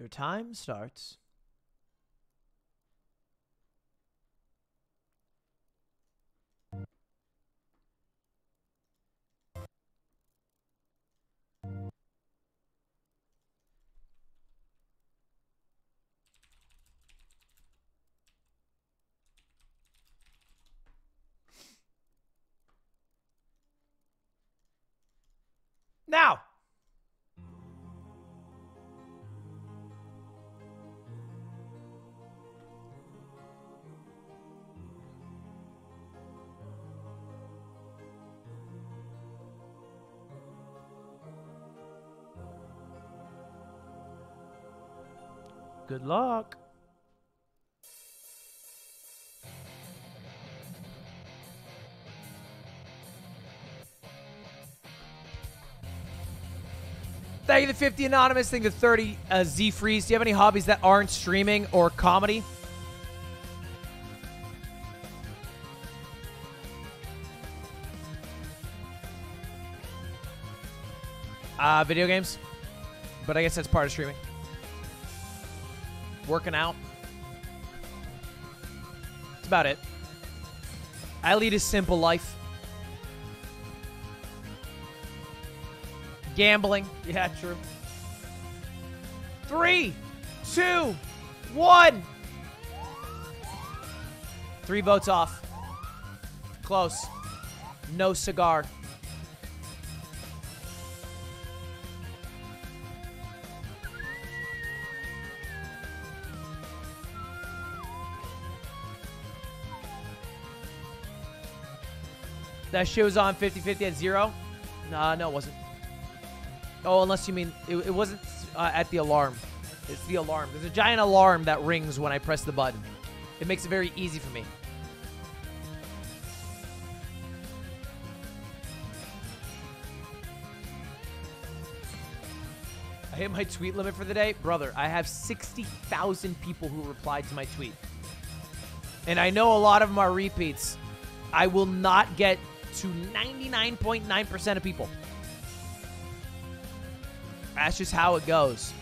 Your time starts now. Good luck. Thank you to 50 Anonymous. Thank you to 30 Z Freeze. Do you have any hobbies that aren't streaming or comedy? Video games. But I guess that's part of streaming. Working out. That's about it. I lead a simple life. Gambling. Yeah, true. 3, 2, 1. 3 votes off. Close. No cigar. That shit was on 50-50 at 0? No, it wasn't. Oh, unless you mean it wasn't at the alarm. It's the alarm. There's a giant alarm that rings when I press the button. It makes it very easy for me. I hit my tweet limit for the day. Brother, I have 60,000 people who replied to my tweet. And I know a lot of them are repeats. I will not get to 99.9% of people. That's just how it goes.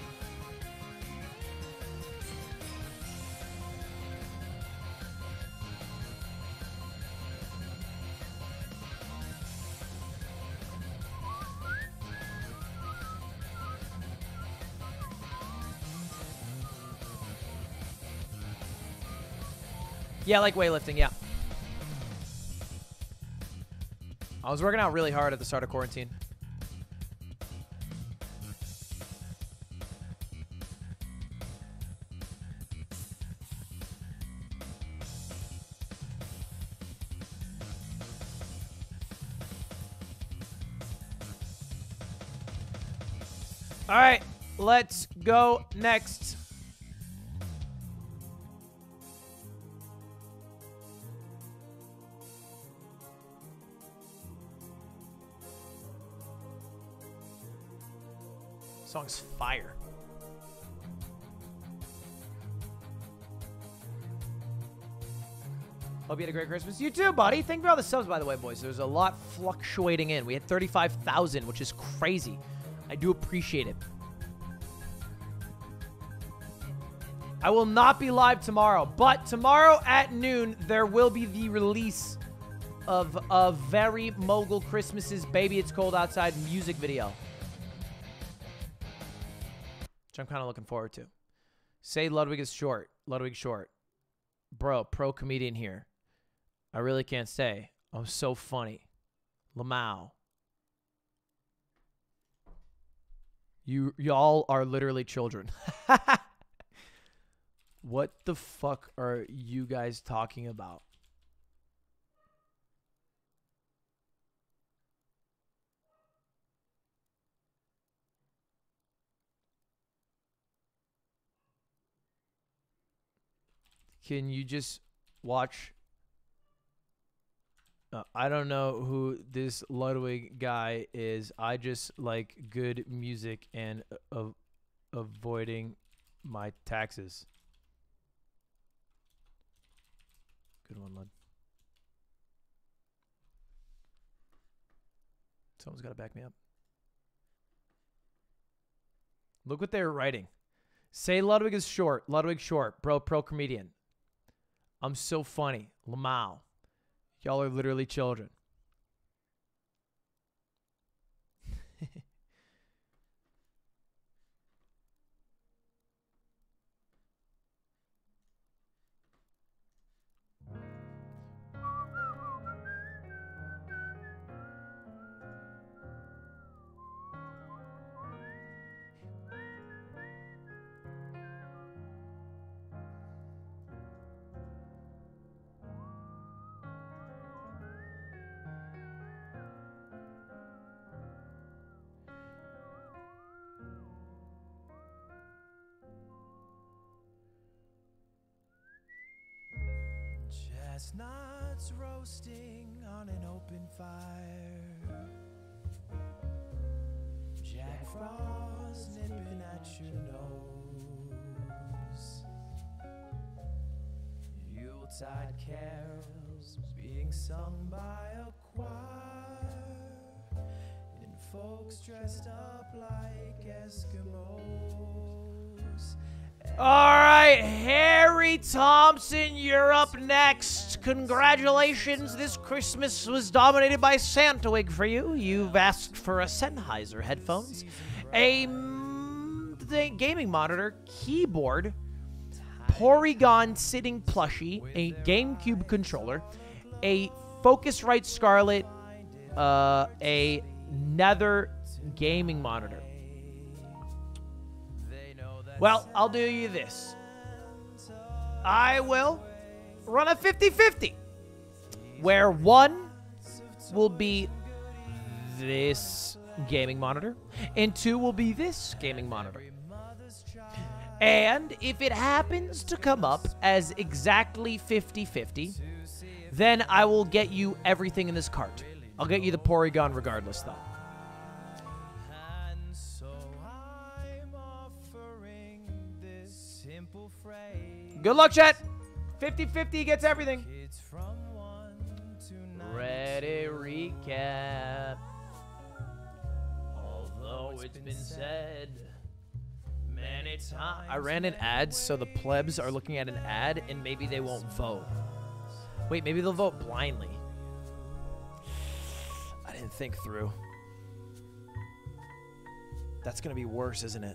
Yeah, like weightlifting, yeah. I was working out really hard at the start of quarantine. All right, let's go next. Song's fire. Hope you had a great Christmas. You too, buddy. Thank you for all the subs, by the way, boys. There's a lot fluctuating in. We had 35,000, which is crazy. I do appreciate it. I will not be live tomorrow, but tomorrow at noon, there will be the release of a Very Mogul Christmas's Baby It's Cold Outside music video, which I'm kind of looking forward to. Say Ludwig is short. Ludwig short. Bro, pro comedian here. I really can't say. I'm so funny. Lamau. Y'all are literally children. What the fuck are you guys talking about? Can you just watch? I don't know who this Ludwig guy is. I just like good music and avoiding my taxes. Good one, Lud. Someone's got to back me up. Look what they're writing. Say Ludwig is short. Ludwig short. Bro, pro comedian. I'm so funny. Lamau. Y'all are literally children. Chestnuts roasting on an open fire. Jack Frost nipping at your nose. Yuletide carols being sung by a choir. And folks dressed up like Eskimos. All right, Harry Thompson, you're up next. Congratulations, this Christmas was dominated by Santawig for you. You've asked for a Sennheiser headphones, a gaming monitor, keyboard, Porygon sitting plushie, a GameCube controller, a Focusrite Scarlett, a Nether gaming monitor. Well, I'll do you this. I will run a 50-50, where one will be this gaming monitor, and two will be this gaming monitor. And if it happens to come up as exactly 50-50, then I will get you everything in this cart. I'll get you the Porygon regardless, though. Good luck, chat. 50-50 gets everything. Ready recap. Although it's been said many times. I ran an ad, so the plebs are looking at an ad, and maybe they won't vote. Wait, maybe they'll vote blindly. I didn't think through. That's going to be worse, isn't it?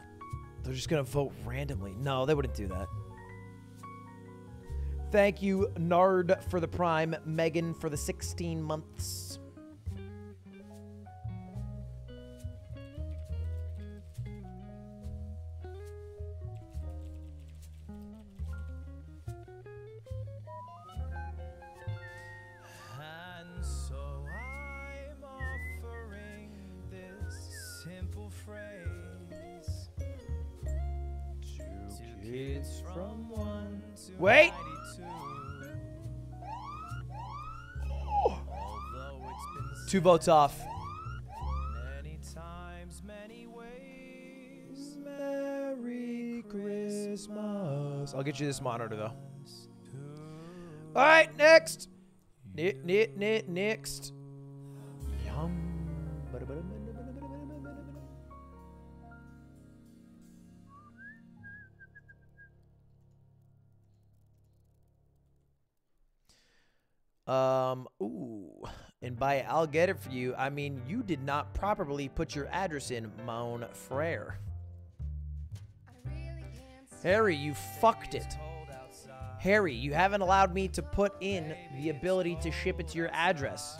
They're just going to vote randomly. No, they wouldn't do that. Thank you, Nard, for the Prime. Megan, for the 16 months. And so I'm offering this simple phrase. Wait! Ooh. 2 votes off. Many times, many ways. Merry Christmas. I'll get you this monitor though. Alright, next! Next. Yum. Ooh, and by I'll get it for you, I mean you did not properly put your address in, mon frere. Harry, you fucked it. Harry, you haven't allowed me to put in the ability to ship it to your address.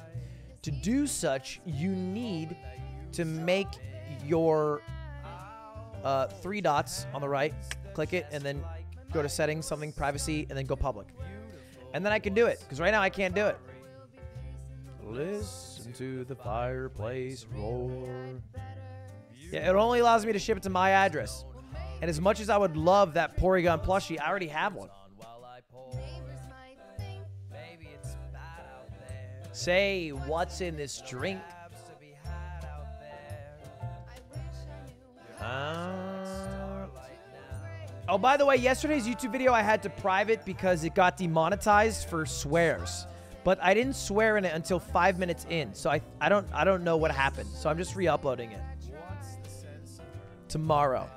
To do such, you need to make your 3 dots on the right, click it, and then go to settings, something, privacy, and then go public. And then I can do it, because right now I can't do it. Listen to the fireplace roar. Yeah, it only allows me to ship it to my address. And as much as I would love that Porygon plushie, I already have one. Say, what's in this drink? Oh, by the way, yesterday's YouTube video I had to private because it got demonetized for swears. But I didn't swear in it until 5 minutes in, so I don't know what happened. So I'm just re-uploading it tomorrow.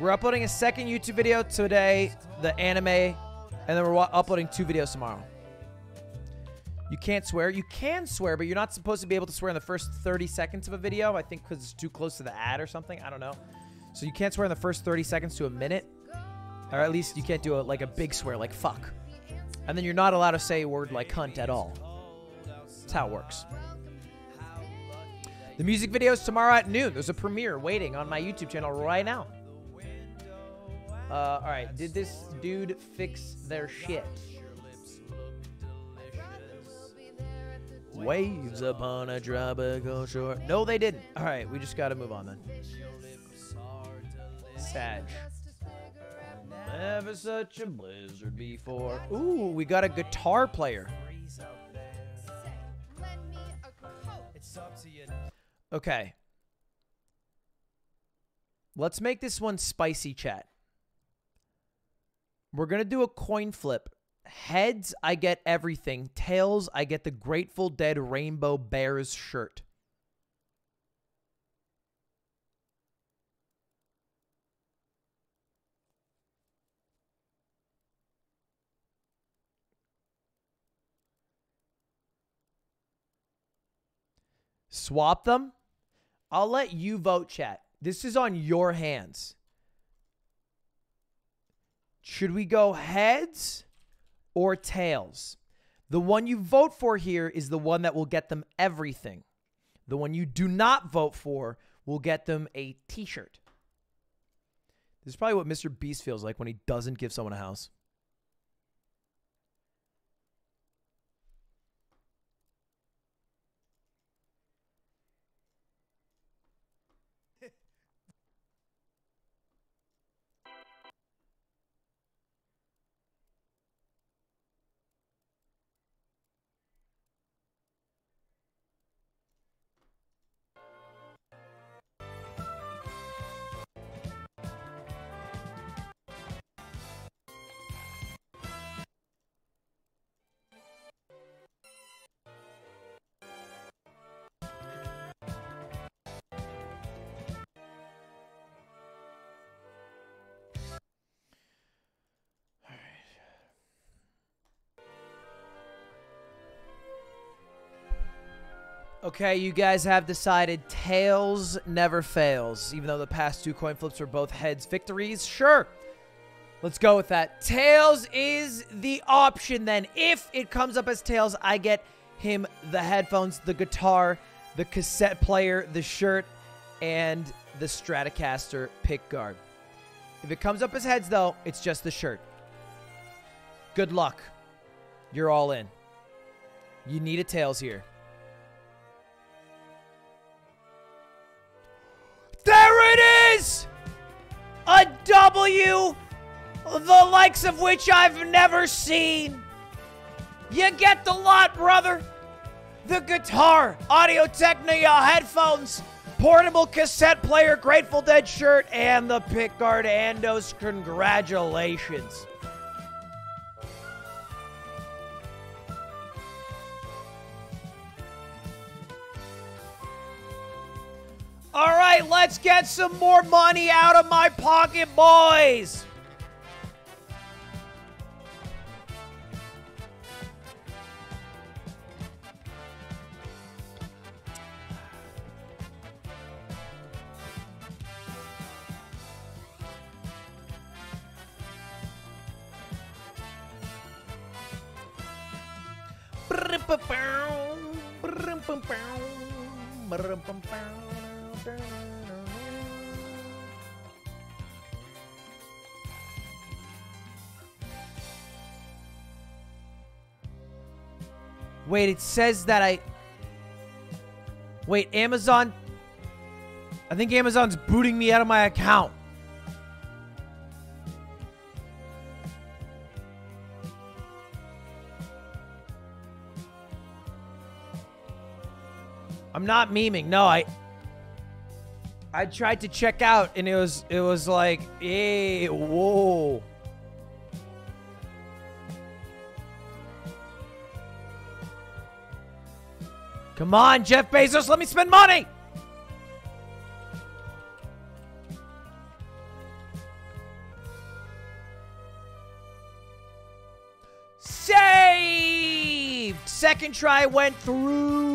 We're uploading a second YouTube video today, the anime, and then we're uploading 2 videos tomorrow. You can't swear. You can swear, but you're not supposed to be able to swear in the first 30 seconds of a video. I think because it's too close to the ad or something. I don't know. So you can't swear in the first 30 seconds to a minute, or at least you can't do like a big swear, like fuck. And then you're not allowed to say a word like cunt at all. That's how it works. The music video is tomorrow at noon. There's a premiere waiting on my YouTube channel right now. All right, did this dude fix their shit? Waves upon a tropical shore. No, they didn't. All right, we just got to move on then. Sag. Never such a blizzard before. Ooh, we got a guitar player. Okay. Let's make this one spicy, chat. We're going to do a coin flip. Heads, I get everything. Tails, I get the Grateful Dead Rainbow Bears shirt. Swap them? I'll let you vote, chat. This is on your hands. Should we go heads or tails? The one you vote for here is the one that will get them everything. The one you do not vote for will get them a t-shirt. This is probably what Mr. Beast feels like when he doesn't give someone a house. Okay, you guys have decided tails never fails, even though the past 2 coin flips were both heads victories. Sure, let's go with that. Tails is the option then. If it comes up as tails, I get him the headphones, the guitar, the cassette player, the shirt, and the Stratocaster pick guard. If it comes up as heads, though, it's just the shirt. Good luck. You're all in. You need a tails here. There it is! A double BMW, the likes of which I've never seen. You get the lot, brother. The guitar, Audio-Technica headphones, portable cassette player, Grateful Dead shirt, and the pickguard Andos. Congratulations. All right, let's get some more money out of my pocket, boys. Wait, it says that I... Wait, Amazon... I think Amazon's booting me out of my account. I'm not memeing. No, I tried to check out and it was like, hey, whoa. Come on, Jeff Bezos, let me spend money. Saved. Second try went through.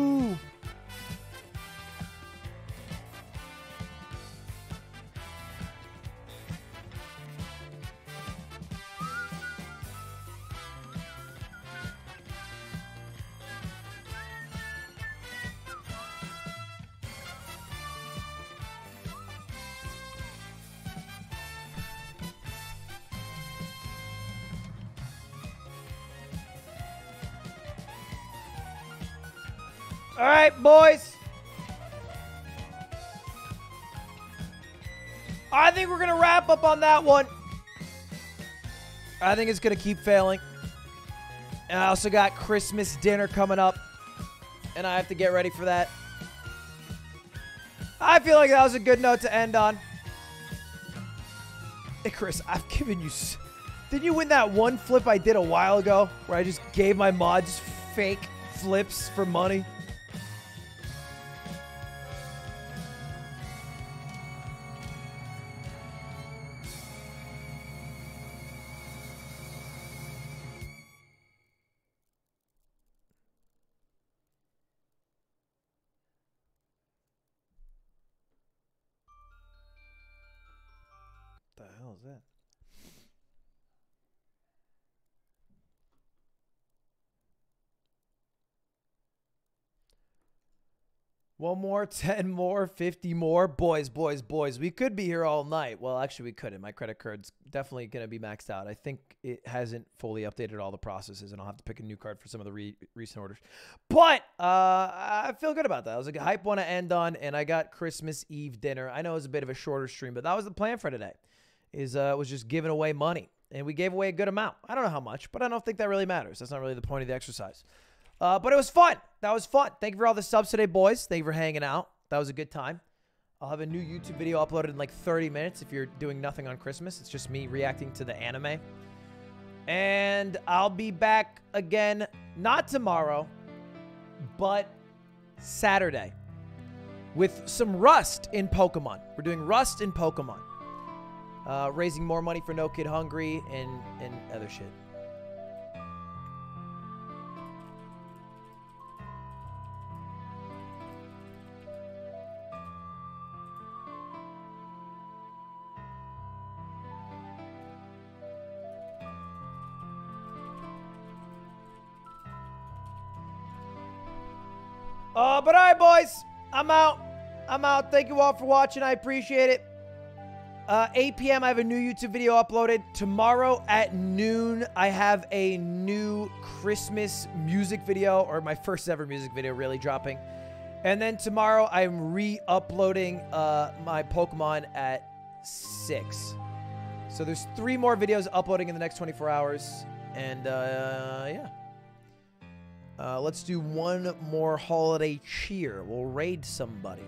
All right, boys. I think we're going to wrap up on that one. I think it's going to keep failing. And I also got Christmas dinner coming up. And I have to get ready for that. I feel like that was a good note to end on. Hey, Chris, I've given you... Didn't you win that one flip I did a while ago? Where I just gave my mods fake flips for money? One more, 10 more, 50 more. Boys, boys, boys. We could be here all night. Well, actually, we couldn't. My credit card's definitely going to be maxed out. I think it hasn't fully updated all the processes, and I'll have to pick a new card for some of the recent orders. But I feel good about that. It was a hype one to end on, and I got Christmas Eve dinner. I know it was a bit of a shorter stream, but that was the plan for today. Was just giving away money, and we gave away a good amount. I don't know how much, but I don't think that really matters. That's not really the point of the exercise. But it was fun. That was fun. Thank you for all the subs today, boys. Thank you for hanging out. That was a good time. I'll have a new YouTube video uploaded in like 30 minutes if you're doing nothing on Christmas. It's just me reacting to the anime. And I'll be back again, not tomorrow, but Saturday with some Rust in Pokemon. We're doing Rust in Pokemon. Raising more money for No Kid Hungry and other shit. But all right, boys, I'm out. I'm out. Thank you all for watching. I appreciate it. 8 p.m. I have a new YouTube video uploaded. Tomorrow at noon, I have a new Christmas music video, or my first ever music video really dropping. And then tomorrow I'm re-uploading my Pokemon at 6. So there's 3 more videos uploading in the next 24 hours. And, yeah. Let's do one more holiday cheer. We'll raid somebody.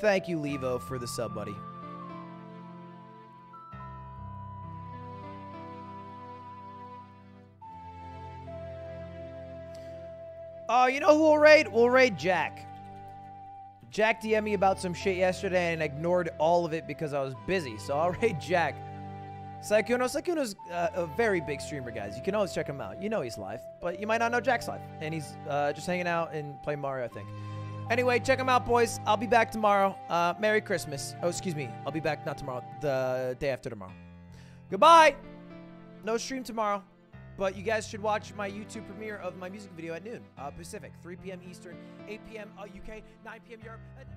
Thank you, Levo, for the sub, buddy. Oh, you know who we'll raid? We'll raid Jack. Jack DM'd me about some shit yesterday and ignored all of it because I was busy, so I'll raid Jack. Saikuno's a very big streamer, guys. You can always check him out. You know he's live, but you might not know Jack's live. And he's just hanging out and playing Mario, I think. Anyway, check them out, boys. I'll be back tomorrow. Merry Christmas. Oh, excuse me. I'll be back not tomorrow. The day after tomorrow. Goodbye. No stream tomorrow. But you guys should watch my YouTube premiere of my music video at noon. Pacific. 3 p.m. Eastern. 8 p.m. UK. 9 p.m. Europe.